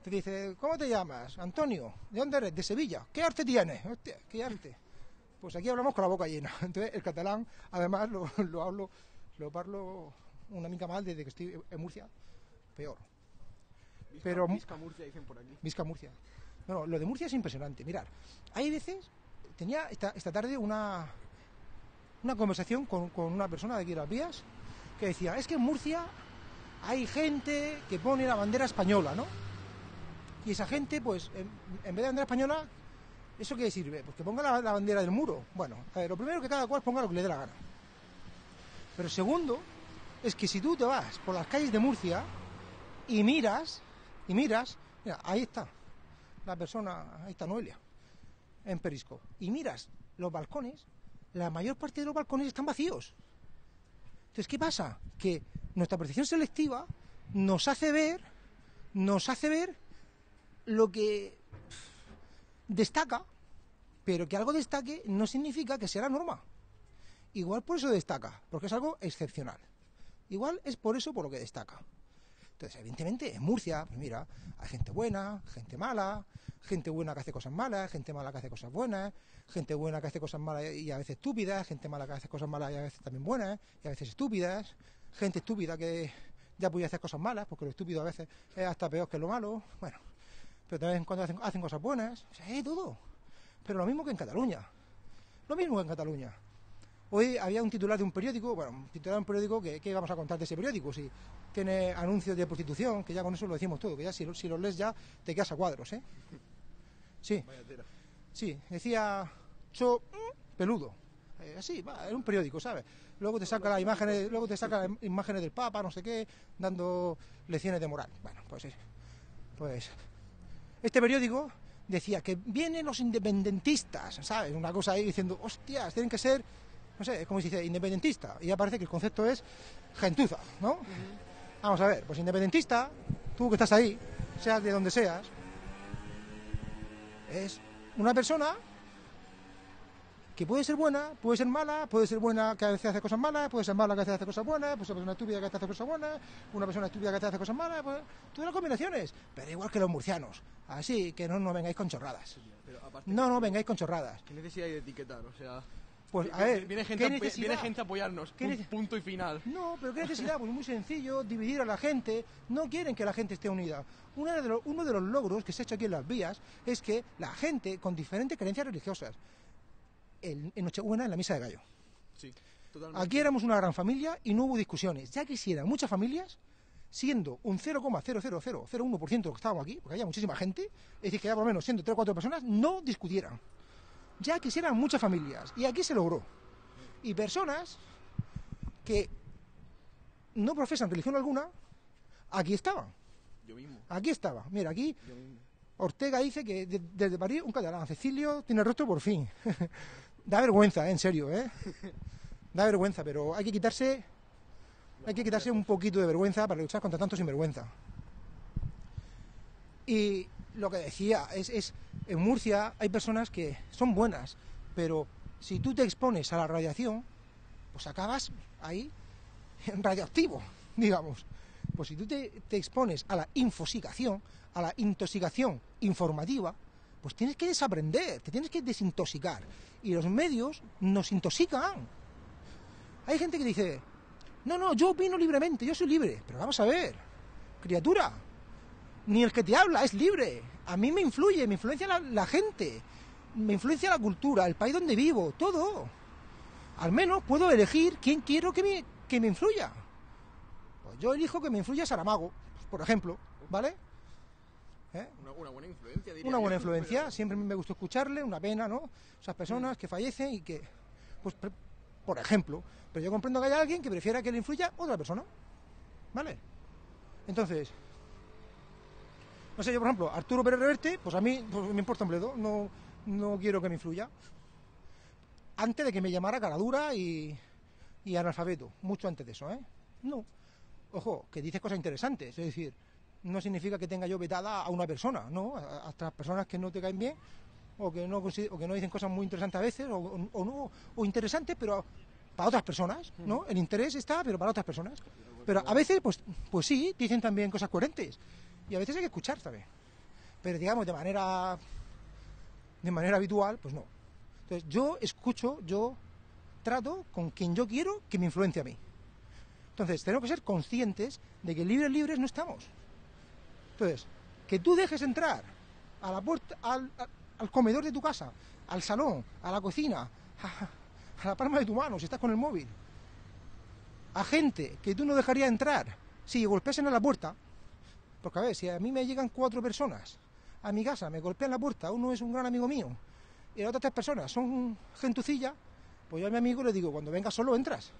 Te dice, ¿cómo te llamas? Antonio, ¿de dónde eres? De Sevilla. ¿Qué arte tienes? Hostia, ¿qué arte? Pues aquí hablamos con la boca llena. Entonces el catalán, además, lo, lo hablo, lo parlo una mica mal desde que estoy en Murcia, peor. Visca, pero Visca Murcia dicen por aquí. Visca Murcia. No, no, lo de Murcia es impresionante. Mirad, hay veces, tenía esta, esta tarde una, una conversación con, con una persona de aquí de las vías que decía, es que en Murcia hay gente que pone la bandera española, ¿no? Y esa gente, pues, en, en vez de bandera española, ¿eso qué sirve? Pues que ponga la, la bandera del muro. Bueno, a ver, lo primero que cada cual ponga lo que le dé la gana. Pero segundo, es que si tú te vas por las calles de Murcia y miras, y miras, mira, ahí está la persona, ahí está Noelia, en Perisco, y miras los balcones, la mayor parte de los balcones están vacíos. Entonces, ¿qué pasa? Que nuestra percepción selectiva nos hace ver, nos hace ver lo que destaca, pero que algo destaque no significa que sea la norma. Igual por eso destaca, porque es algo excepcional. Igual es por eso por lo que destaca. Entonces, evidentemente, en Murcia, pues mira, hay gente buena, gente mala, gente buena que hace cosas malas, gente mala que hace cosas buenas, gente buena que hace cosas malas y a veces estúpidas, gente mala que hace cosas malas y a veces también buenas, y a veces estúpidas, gente estúpida que ya podía hacer cosas malas, porque lo estúpido a veces es hasta peor que lo malo, bueno, pero de vez en cuando hacen, hacen cosas buenas, o sea, es todo. Pero lo mismo que en Cataluña, lo mismo que en Cataluña. Hoy había un titular de un periódico, bueno, un titular de un periódico que, que vamos a contar de ese periódico, si tiene anuncios de prostitución, que ya con eso lo decimos todo, que ya si, si lo lees ya te quedas a cuadros, ¿eh? Sí, sí, decía cho peludo, eh, así, va, era un periódico, ¿sabes? Luego te saca las imágenes, luego te saca las imágenes del Papa, no sé qué, dando lecciones de moral. Bueno, pues, pues este periódico decía que vienen los independentistas, ¿sabes? Una cosa ahí diciendo, hostias, tienen que ser, no sé, es como si dice independentista, y ya parece que el concepto es gentuza, ¿no? Uh-huh. Vamos a ver, pues independentista, tú que estás ahí, seas de donde seas, es una persona que puede ser buena, puede ser mala, puede ser buena que a veces hace cosas malas, puede ser mala que a veces hace cosas buenas, puede ser una persona estúpida que a veces hace cosas buenas, una persona estúpida que a veces hace cosas malas, pues, todas las combinaciones, pero igual que los murcianos, así que no, no vengáis con chorradas. Pero aparte, no, no vengáis con chorradas. ¿Qué necesidad hay de etiquetar? O sea, pues a ver, viene gente, ¿qué necesidad? Viene gente a apoyarnos, ¿qué punto y final? No, pero ¿qué necesidad? Pues muy sencillo, dividir a la gente, no quieren que la gente esté unida. Uno de, los, uno de los logros que se ha hecho aquí en las vías es que la gente con diferentes creencias religiosas, en Nochebuena en la misa de gallo. Sí, totalmente. Aquí éramos una gran familia y no hubo discusiones, ya quisieran muchas familias, siendo un cero coma cero cero cero uno por ciento de los que estábamos aquí, porque había muchísima gente, es decir, que ya por lo menos siendo tres o cuatro personas, no discutieran. Ya quisieran muchas familias, y aquí se logró. Y personas que no profesan religión alguna, aquí estaban. Yo mismo. Aquí estaba. Mira, aquí Ortega dice que de, desde París un catalán. Cecilio tiene el rostro por fin. Da vergüenza, ¿eh? En serio, ¿eh? Da vergüenza, pero hay que quitarse, hay que quitarse un poquito de vergüenza para luchar contra tanto sinvergüenza. Y lo que decía es, es, en Murcia hay personas que son buenas, pero si tú te expones a la radiación, pues acabas ahí radioactivo, digamos. Pues si tú te, te expones a la infosicación, a la intoxicación informativa, pues tienes que desaprender, te tienes que desintoxicar. Y los medios nos intoxican. Hay gente que dice, no, no, yo opino libremente, yo soy libre. Pero vamos a ver, criatura, ni el que te habla es libre. A mí me influye, me influencia la, la gente, me influencia la cultura, el país donde vivo, todo. Al menos puedo elegir quién quiero que me, que me influya. Pues yo elijo que me influya Saramago, por ejemplo, ¿vale? ¿Eh? Una, una buena influencia, diría. Una buena influencia, pero... siempre me gustó escucharle, una pena, ¿no? Esas personas mm. que fallecen y que, pues, pre, por ejemplo, pero yo comprendo que haya alguien que prefiera que le influya otra persona, ¿vale? Entonces, no sé, yo por ejemplo, Arturo Pérez Reverte, pues a mí pues, me importa un bledo, no, no quiero que me influya. Antes de que me llamara caradura y, y analfabeto, mucho antes de eso, ¿eh? No. Ojo, que dices cosas interesantes, es decir, no significa que tenga yo vetada a una persona, ¿no? A otras personas que no te caen bien, o que no, o que no dicen cosas muy interesantes a veces, o, o, o, no, o interesantes, pero para otras personas, ¿no? El interés está, pero para otras personas. Pero a veces, pues, pues sí, dicen también cosas coherentes, y a veces hay que escuchar, ¿sabes? Pero digamos, de manera, de manera habitual, pues no. Entonces, yo escucho, yo trato con quien yo quiero que me influencie a mí. Entonces, tenemos que ser conscientes de que libres, libres no estamos. Entonces, que tú dejes entrar a la puerta, al, al comedor de tu casa, al salón, a la cocina, a, a la palma de tu mano, si estás con el móvil, a gente que tú no dejarías entrar si golpeasen a la puerta, porque a ver, si a mí me llegan cuatro personas a mi casa, me golpean la puerta, uno es un gran amigo mío, y las otras tres personas son gentucillas, pues yo a mi amigo le digo, cuando vengas solo entras,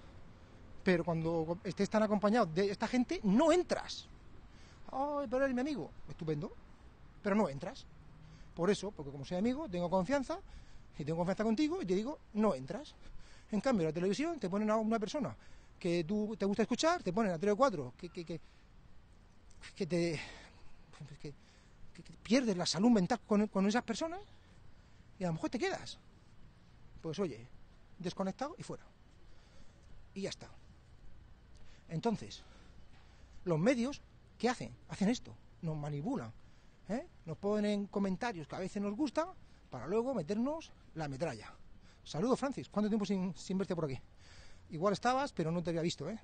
pero cuando estés tan acompañado de esta gente, no entras. Ay, pero eres mi amigo, estupendo, pero no entras. Por eso, porque como soy amigo, tengo confianza, y tengo confianza contigo, y te digo, no entras. En cambio, en la televisión te ponen a una persona que tú te gusta escuchar, te ponen a tres o cuatro, que, que, que, que te... Que, que, que pierdes la salud mental con, con esas personas, y a lo mejor te quedas, pues oye, desconectado y fuera, y ya está. Entonces, los medios, ¿qué hacen? Hacen esto, nos manipulan, ¿eh? Nos ponen comentarios que a veces nos gustan, para luego meternos la metralla. Saludos, Francis, ¿cuánto tiempo sin, sin verte por aquí? Igual estabas, pero no te había visto, ¿eh?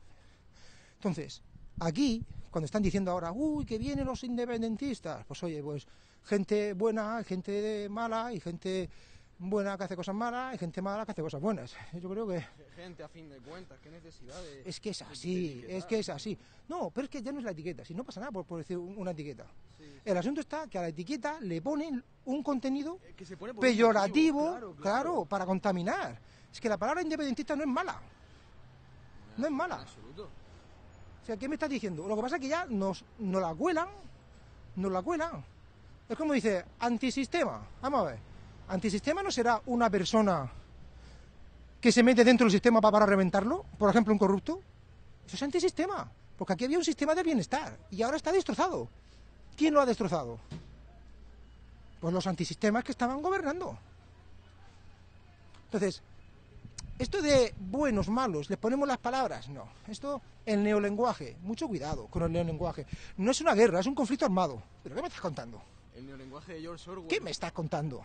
Entonces, aquí, cuando están diciendo ahora, uy, que vienen los independentistas, pues oye, pues gente buena, gente mala, y gente buena que hace cosas malas, y gente mala que hace cosas buenas. Yo creo que... Gente, a fin de cuentas, qué necesidad de... Es que es así, es que es así. No, pero es que ya no es la etiqueta, si no pasa nada por, por decir una etiqueta. Sí, sí. El asunto está que a la etiqueta le ponen un contenido eh, que se pone peyorativo, claro, claro. claro, para contaminar. Es que la palabra independentista no es mala. No, no es mala. En absoluto. O sea, ¿qué me estás diciendo? Lo que pasa es que ya nos, nos la cuelan, nos la cuelan. Es como dice, antisistema. Vamos a ver, antisistema no será una persona que se mete dentro del sistema para, para reventarlo, por ejemplo, un corrupto. Eso es antisistema, porque aquí había un sistema de bienestar y ahora está destrozado. ¿Quién lo ha destrozado? Pues los antisistemas que estaban gobernando. Entonces, esto de buenos, malos, les ponemos las palabras, no. Esto, el neolenguaje, mucho cuidado con el neolenguaje. No es una guerra, es un conflicto armado. ¿Pero qué me estás contando? El neolenguaje de George Orwell. ¿Qué me estás contando?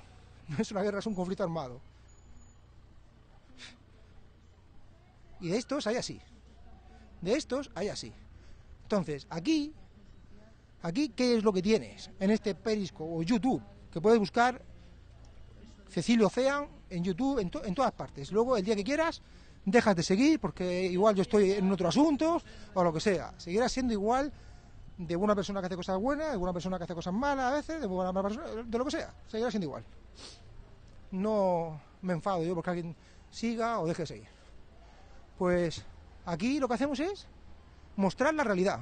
No es una guerra, es un conflicto armado. Y de estos hay así. De estos hay así. Entonces, aquí, aquí, ¿qué es lo que tienes? En este Periscope o YouTube, que puedes buscar Cecilio Cean en YouTube, en, to en todas partes. Luego, el día que quieras, dejas de seguir, porque igual yo estoy en otros asuntos, o lo que sea. Seguirás siendo igual de una persona que hace cosas buenas, de una persona que hace cosas malas a veces, de una mala persona, de lo que sea. Seguirás siendo igual. No me enfado yo porque alguien siga o deje de seguir. Pues aquí lo que hacemos es mostrar la realidad.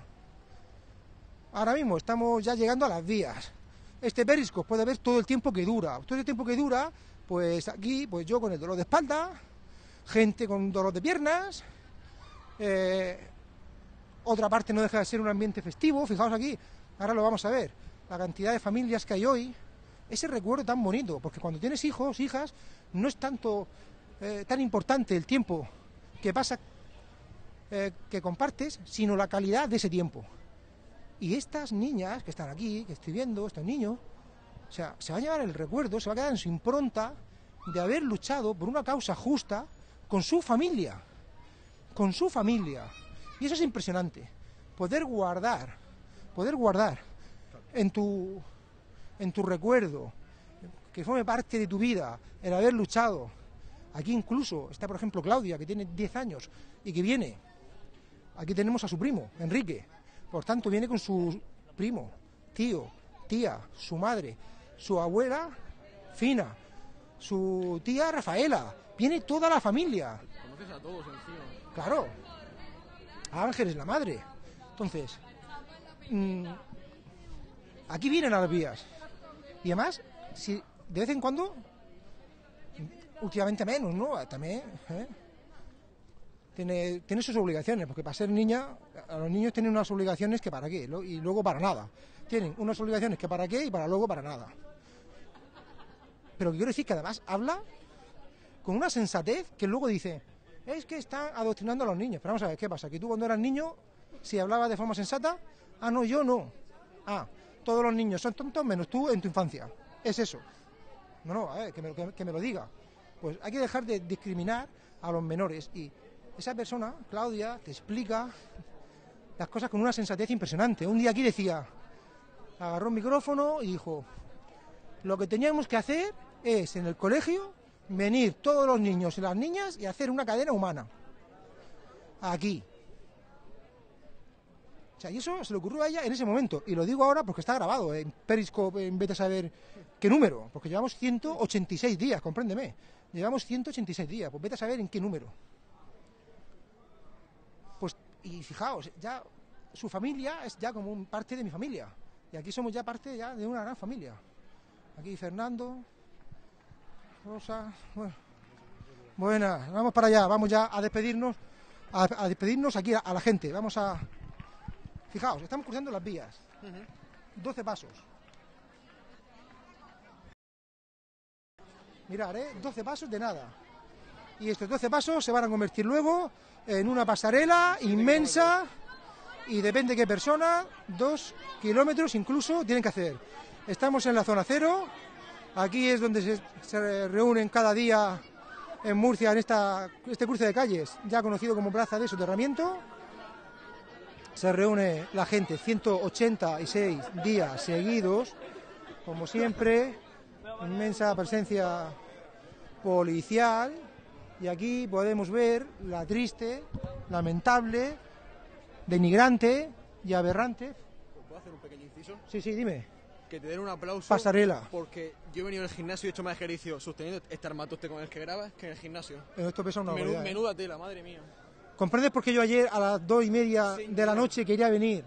Ahora mismo estamos ya llegando a las vías. Este Periscope puede ver todo el tiempo que dura. Todo el tiempo que dura, pues aquí, pues yo con el dolor de espalda, gente con dolor de piernas, eh, otra parte no deja de ser un ambiente festivo. Fijaos aquí, ahora lo vamos a ver, la cantidad de familias que hay hoy, ese recuerdo tan bonito, porque cuando tienes hijos, hijas, no es tanto, eh, tan importante el tiempo que pasas, eh, que compartes, sino la calidad de ese tiempo. Y estas niñas que están aquí, que estoy viendo, estos niños, o sea, se va a llevar el recuerdo, se va a quedar en su impronta de haber luchado por una causa justa con su familia, con su familia. Y eso es impresionante, poder guardar, poder guardar en tu, en tu recuerdo, que forme parte de tu vida, el haber luchado. Aquí incluso está, por ejemplo, Claudia, que tiene diez años y que viene. Aquí tenemos a su primo, Enrique. Por tanto, viene con su primo, tío, tía, su madre, su abuela, Fina, su tía, Rafaela. Viene toda la familia. Conoces a todos encima. Claro. A Ángeles, la madre. Entonces, mmm, aquí vienen a las vías. Y además, si de vez en cuando, últimamente menos, ¿no? También, ¿eh? Tiene, tiene sus obligaciones, porque para ser niña, a los niños tienen unas obligaciones que para qué, y luego para nada. Tienen unas obligaciones que para qué y para luego para nada. Pero quiero decir que además habla con una sensatez que luego dice, es que están adoctrinando a los niños. Pero vamos a ver, ¿qué pasa? Que tú cuando eras niño, si hablabas de forma sensata, ah, no, yo no. Ah, todos los niños son tontos menos tú en tu infancia. Es eso. No, no, a ver, que me, que, que me lo diga. Pues hay que dejar de discriminar a los menores y esa persona, Claudia, te explica las cosas con una sensatez impresionante. Un día aquí decía, agarró el micrófono y dijo, lo que teníamos que hacer es, en el colegio, venir todos los niños y las niñas y hacer una cadena humana. Aquí. O sea, y eso se le ocurrió a ella en ese momento. Y lo digo ahora porque está grabado en Periscope, en vez de saber qué número. Porque llevamos ciento ochenta y seis días, compréndeme. Llevamos ciento ochenta y seis días, pues vete a saber en qué número. Pues, y fijaos, ya su familia es ya como un parte de mi familia. Y aquí somos ya parte ya de una gran familia. Aquí Fernando, Rosa, bueno. Buenas, vamos para allá, vamos ya a despedirnos, a, a despedirnos aquí a, a la gente. Vamos a... Fijaos, estamos cruzando las vías. doce pasos. Mirad, ¿eh? doce pasos de nada. Y estos doce pasos se van a convertir luego en una pasarela inmensa y depende de qué persona, dos kilómetros incluso tienen que hacer. Estamos en la zona cero, aquí es donde se, se reúnen cada día en Murcia, en esta, este cruce de calles, ya conocido como Plaza de Soterramiento. Se reúne la gente ciento ochenta y seis días seguidos, como siempre, inmensa presencia policial. Y aquí podemos ver la triste, lamentable, denigrante y aberrante. ¿Puedo hacer un pequeño inciso? Sí, sí, dime. Que te den un aplauso. Pasarela. Porque yo he venido al gimnasio y he hecho más ejercicio sosteniendo este armatoste con el que grabas que en el gimnasio. Pero esto pesa una Menú, barbaridad, menuda eh. tela, madre mía. ¿Comprendes por qué yo ayer a las dos y media sí, de la noche quería venir?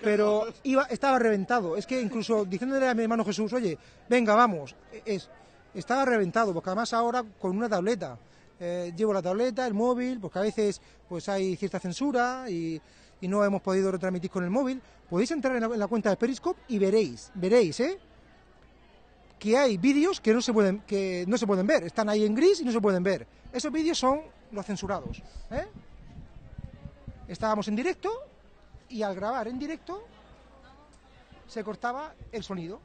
Pero iba, estaba reventado. Es que incluso diciéndole a mi hermano Jesús, oye, venga, vamos. Es, estaba reventado, porque además ahora con una tableta. Eh, llevo la tableta, el móvil, porque a veces pues hay cierta censura y, y no hemos podido retransmitir con el móvil. Podéis entrar en la, en la cuenta de Periscope y veréis, veréis, ¿eh? Que hay vídeos que no se pueden, que no se pueden ver, están ahí en gris y no se pueden ver. Esos vídeos son los censurados, ¿eh? Estábamos en directo y al grabar en directo se cortaba el sonido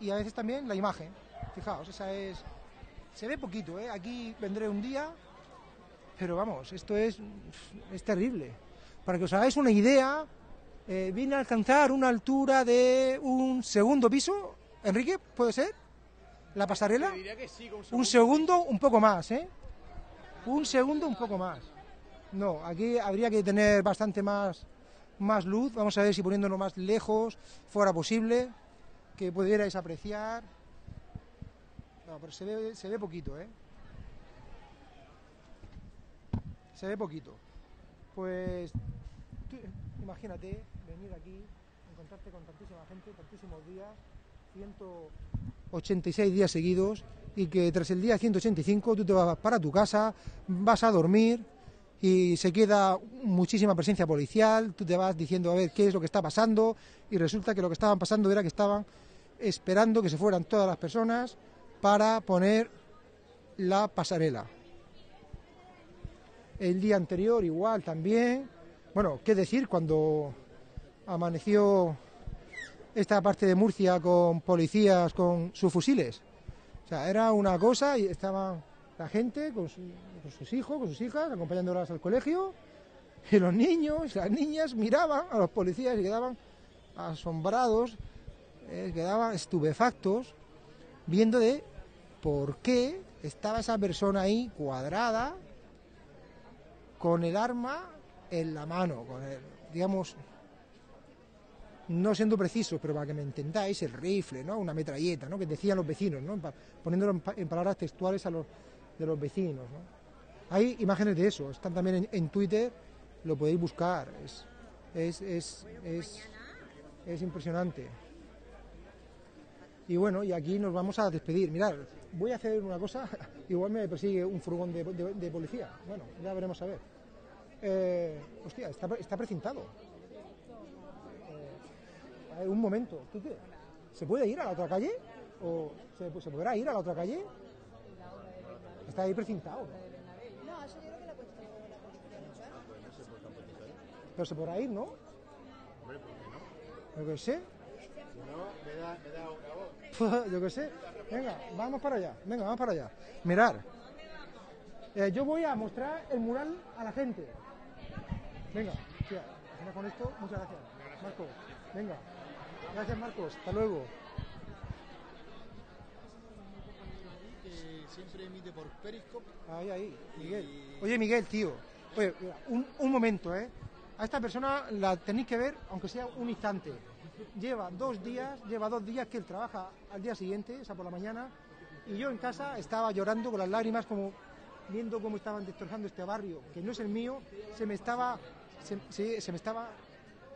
y a veces también la imagen. Fijaos, esa es... Se ve poquito, ¿eh? Aquí vendré un día, pero vamos, esto es, es terrible. Para que os hagáis una idea, eh, vine a alcanzar una altura de un segundo piso, Enrique, ¿puede ser? ¿La pasarela? Te diría que sí, con segundo. Un segundo, un poco más, ¿eh? Un segundo, un poco más. No, aquí habría que tener bastante más, más luz, vamos a ver si poniéndonos más lejos fuera posible, que pudierais apreciar. No, pero se ve, se ve poquito, ¿eh? Se ve poquito. Pues, tú, imagínate venir aquí, encontrarte con tantísima gente, tantísimos días, ciento ochenta y seis días seguidos, y que tras el día ciento ochenta y cinco tú te vas para tu casa, vas a dormir, y se queda muchísima presencia policial, tú te vas diciendo a ver qué es lo que está pasando, y resulta que lo que estaban pasando era que estaban esperando que se fueran todas las personas para poner la pasarela. el día anterior igual también. Bueno, qué decir, cuando amaneció esta parte de Murcia con policías con sus fusiles. O sea, era una cosa y estaba la gente con, su, con sus hijos, con sus hijas, acompañándolas al colegio, y los niños, las niñas miraban a los policías y quedaban asombrados, eh, quedaban estupefactos, viendo de por qué estaba esa persona ahí cuadrada con el arma en la mano, con el, digamos, no siendo precisos, pero para que me entendáis, el rifle, ¿no? Una metralleta, ¿no? Que decían los vecinos, ¿no? Poniéndolo en, pa en palabras textuales a los, de los vecinos, ¿no? Hay imágenes de eso, están también en, en Twitter, lo podéis buscar, es, es, es, es, es impresionante. Y bueno, y aquí nos vamos a despedir. Mirad, voy a hacer una cosa, igual me persigue un furgón de, de, de policía, bueno, ya veremos a ver. Eh, hostia, está, está precintado. Un momento, ¿tú qué? ¿Se puede ir a la otra calle? ¿O se, se podrá ir a la otra calle? Está ahí precintado. No, eso yo creo que la cuestión es la cuestión. Pero se podrá ir, ¿no? Hombre, ¿por qué no? Yo qué sé. Si no, me da, me da boca a vos. Yo qué sé. Venga, vamos para allá. Venga, vamos para allá. Mirad. Eh, yo voy a mostrar el mural a la gente. Venga, tía, con esto, muchas gracias. Marco, venga. Gracias, Marcos. Hasta luego. Que siempre emite por Periscope. Ahí, ahí. Miguel. Oye, Miguel, tío. Oye, un, un momento, ¿eh? A esta persona la tenéis que ver, aunque sea un instante. Lleva dos días, lleva dos días que él trabaja al día siguiente, o sea, por la mañana, y yo en casa estaba llorando con las lágrimas, como viendo cómo estaban destrozando este barrio, que no es el mío. Se me estaba... Se, se, se me estaba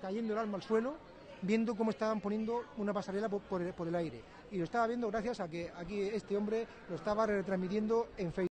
cayendo el alma al suelo, viendo cómo estaban poniendo una pasarela por, por, el, por el aire. Y lo estaba viendo gracias a que aquí este hombre lo estaba retransmitiendo en Facebook.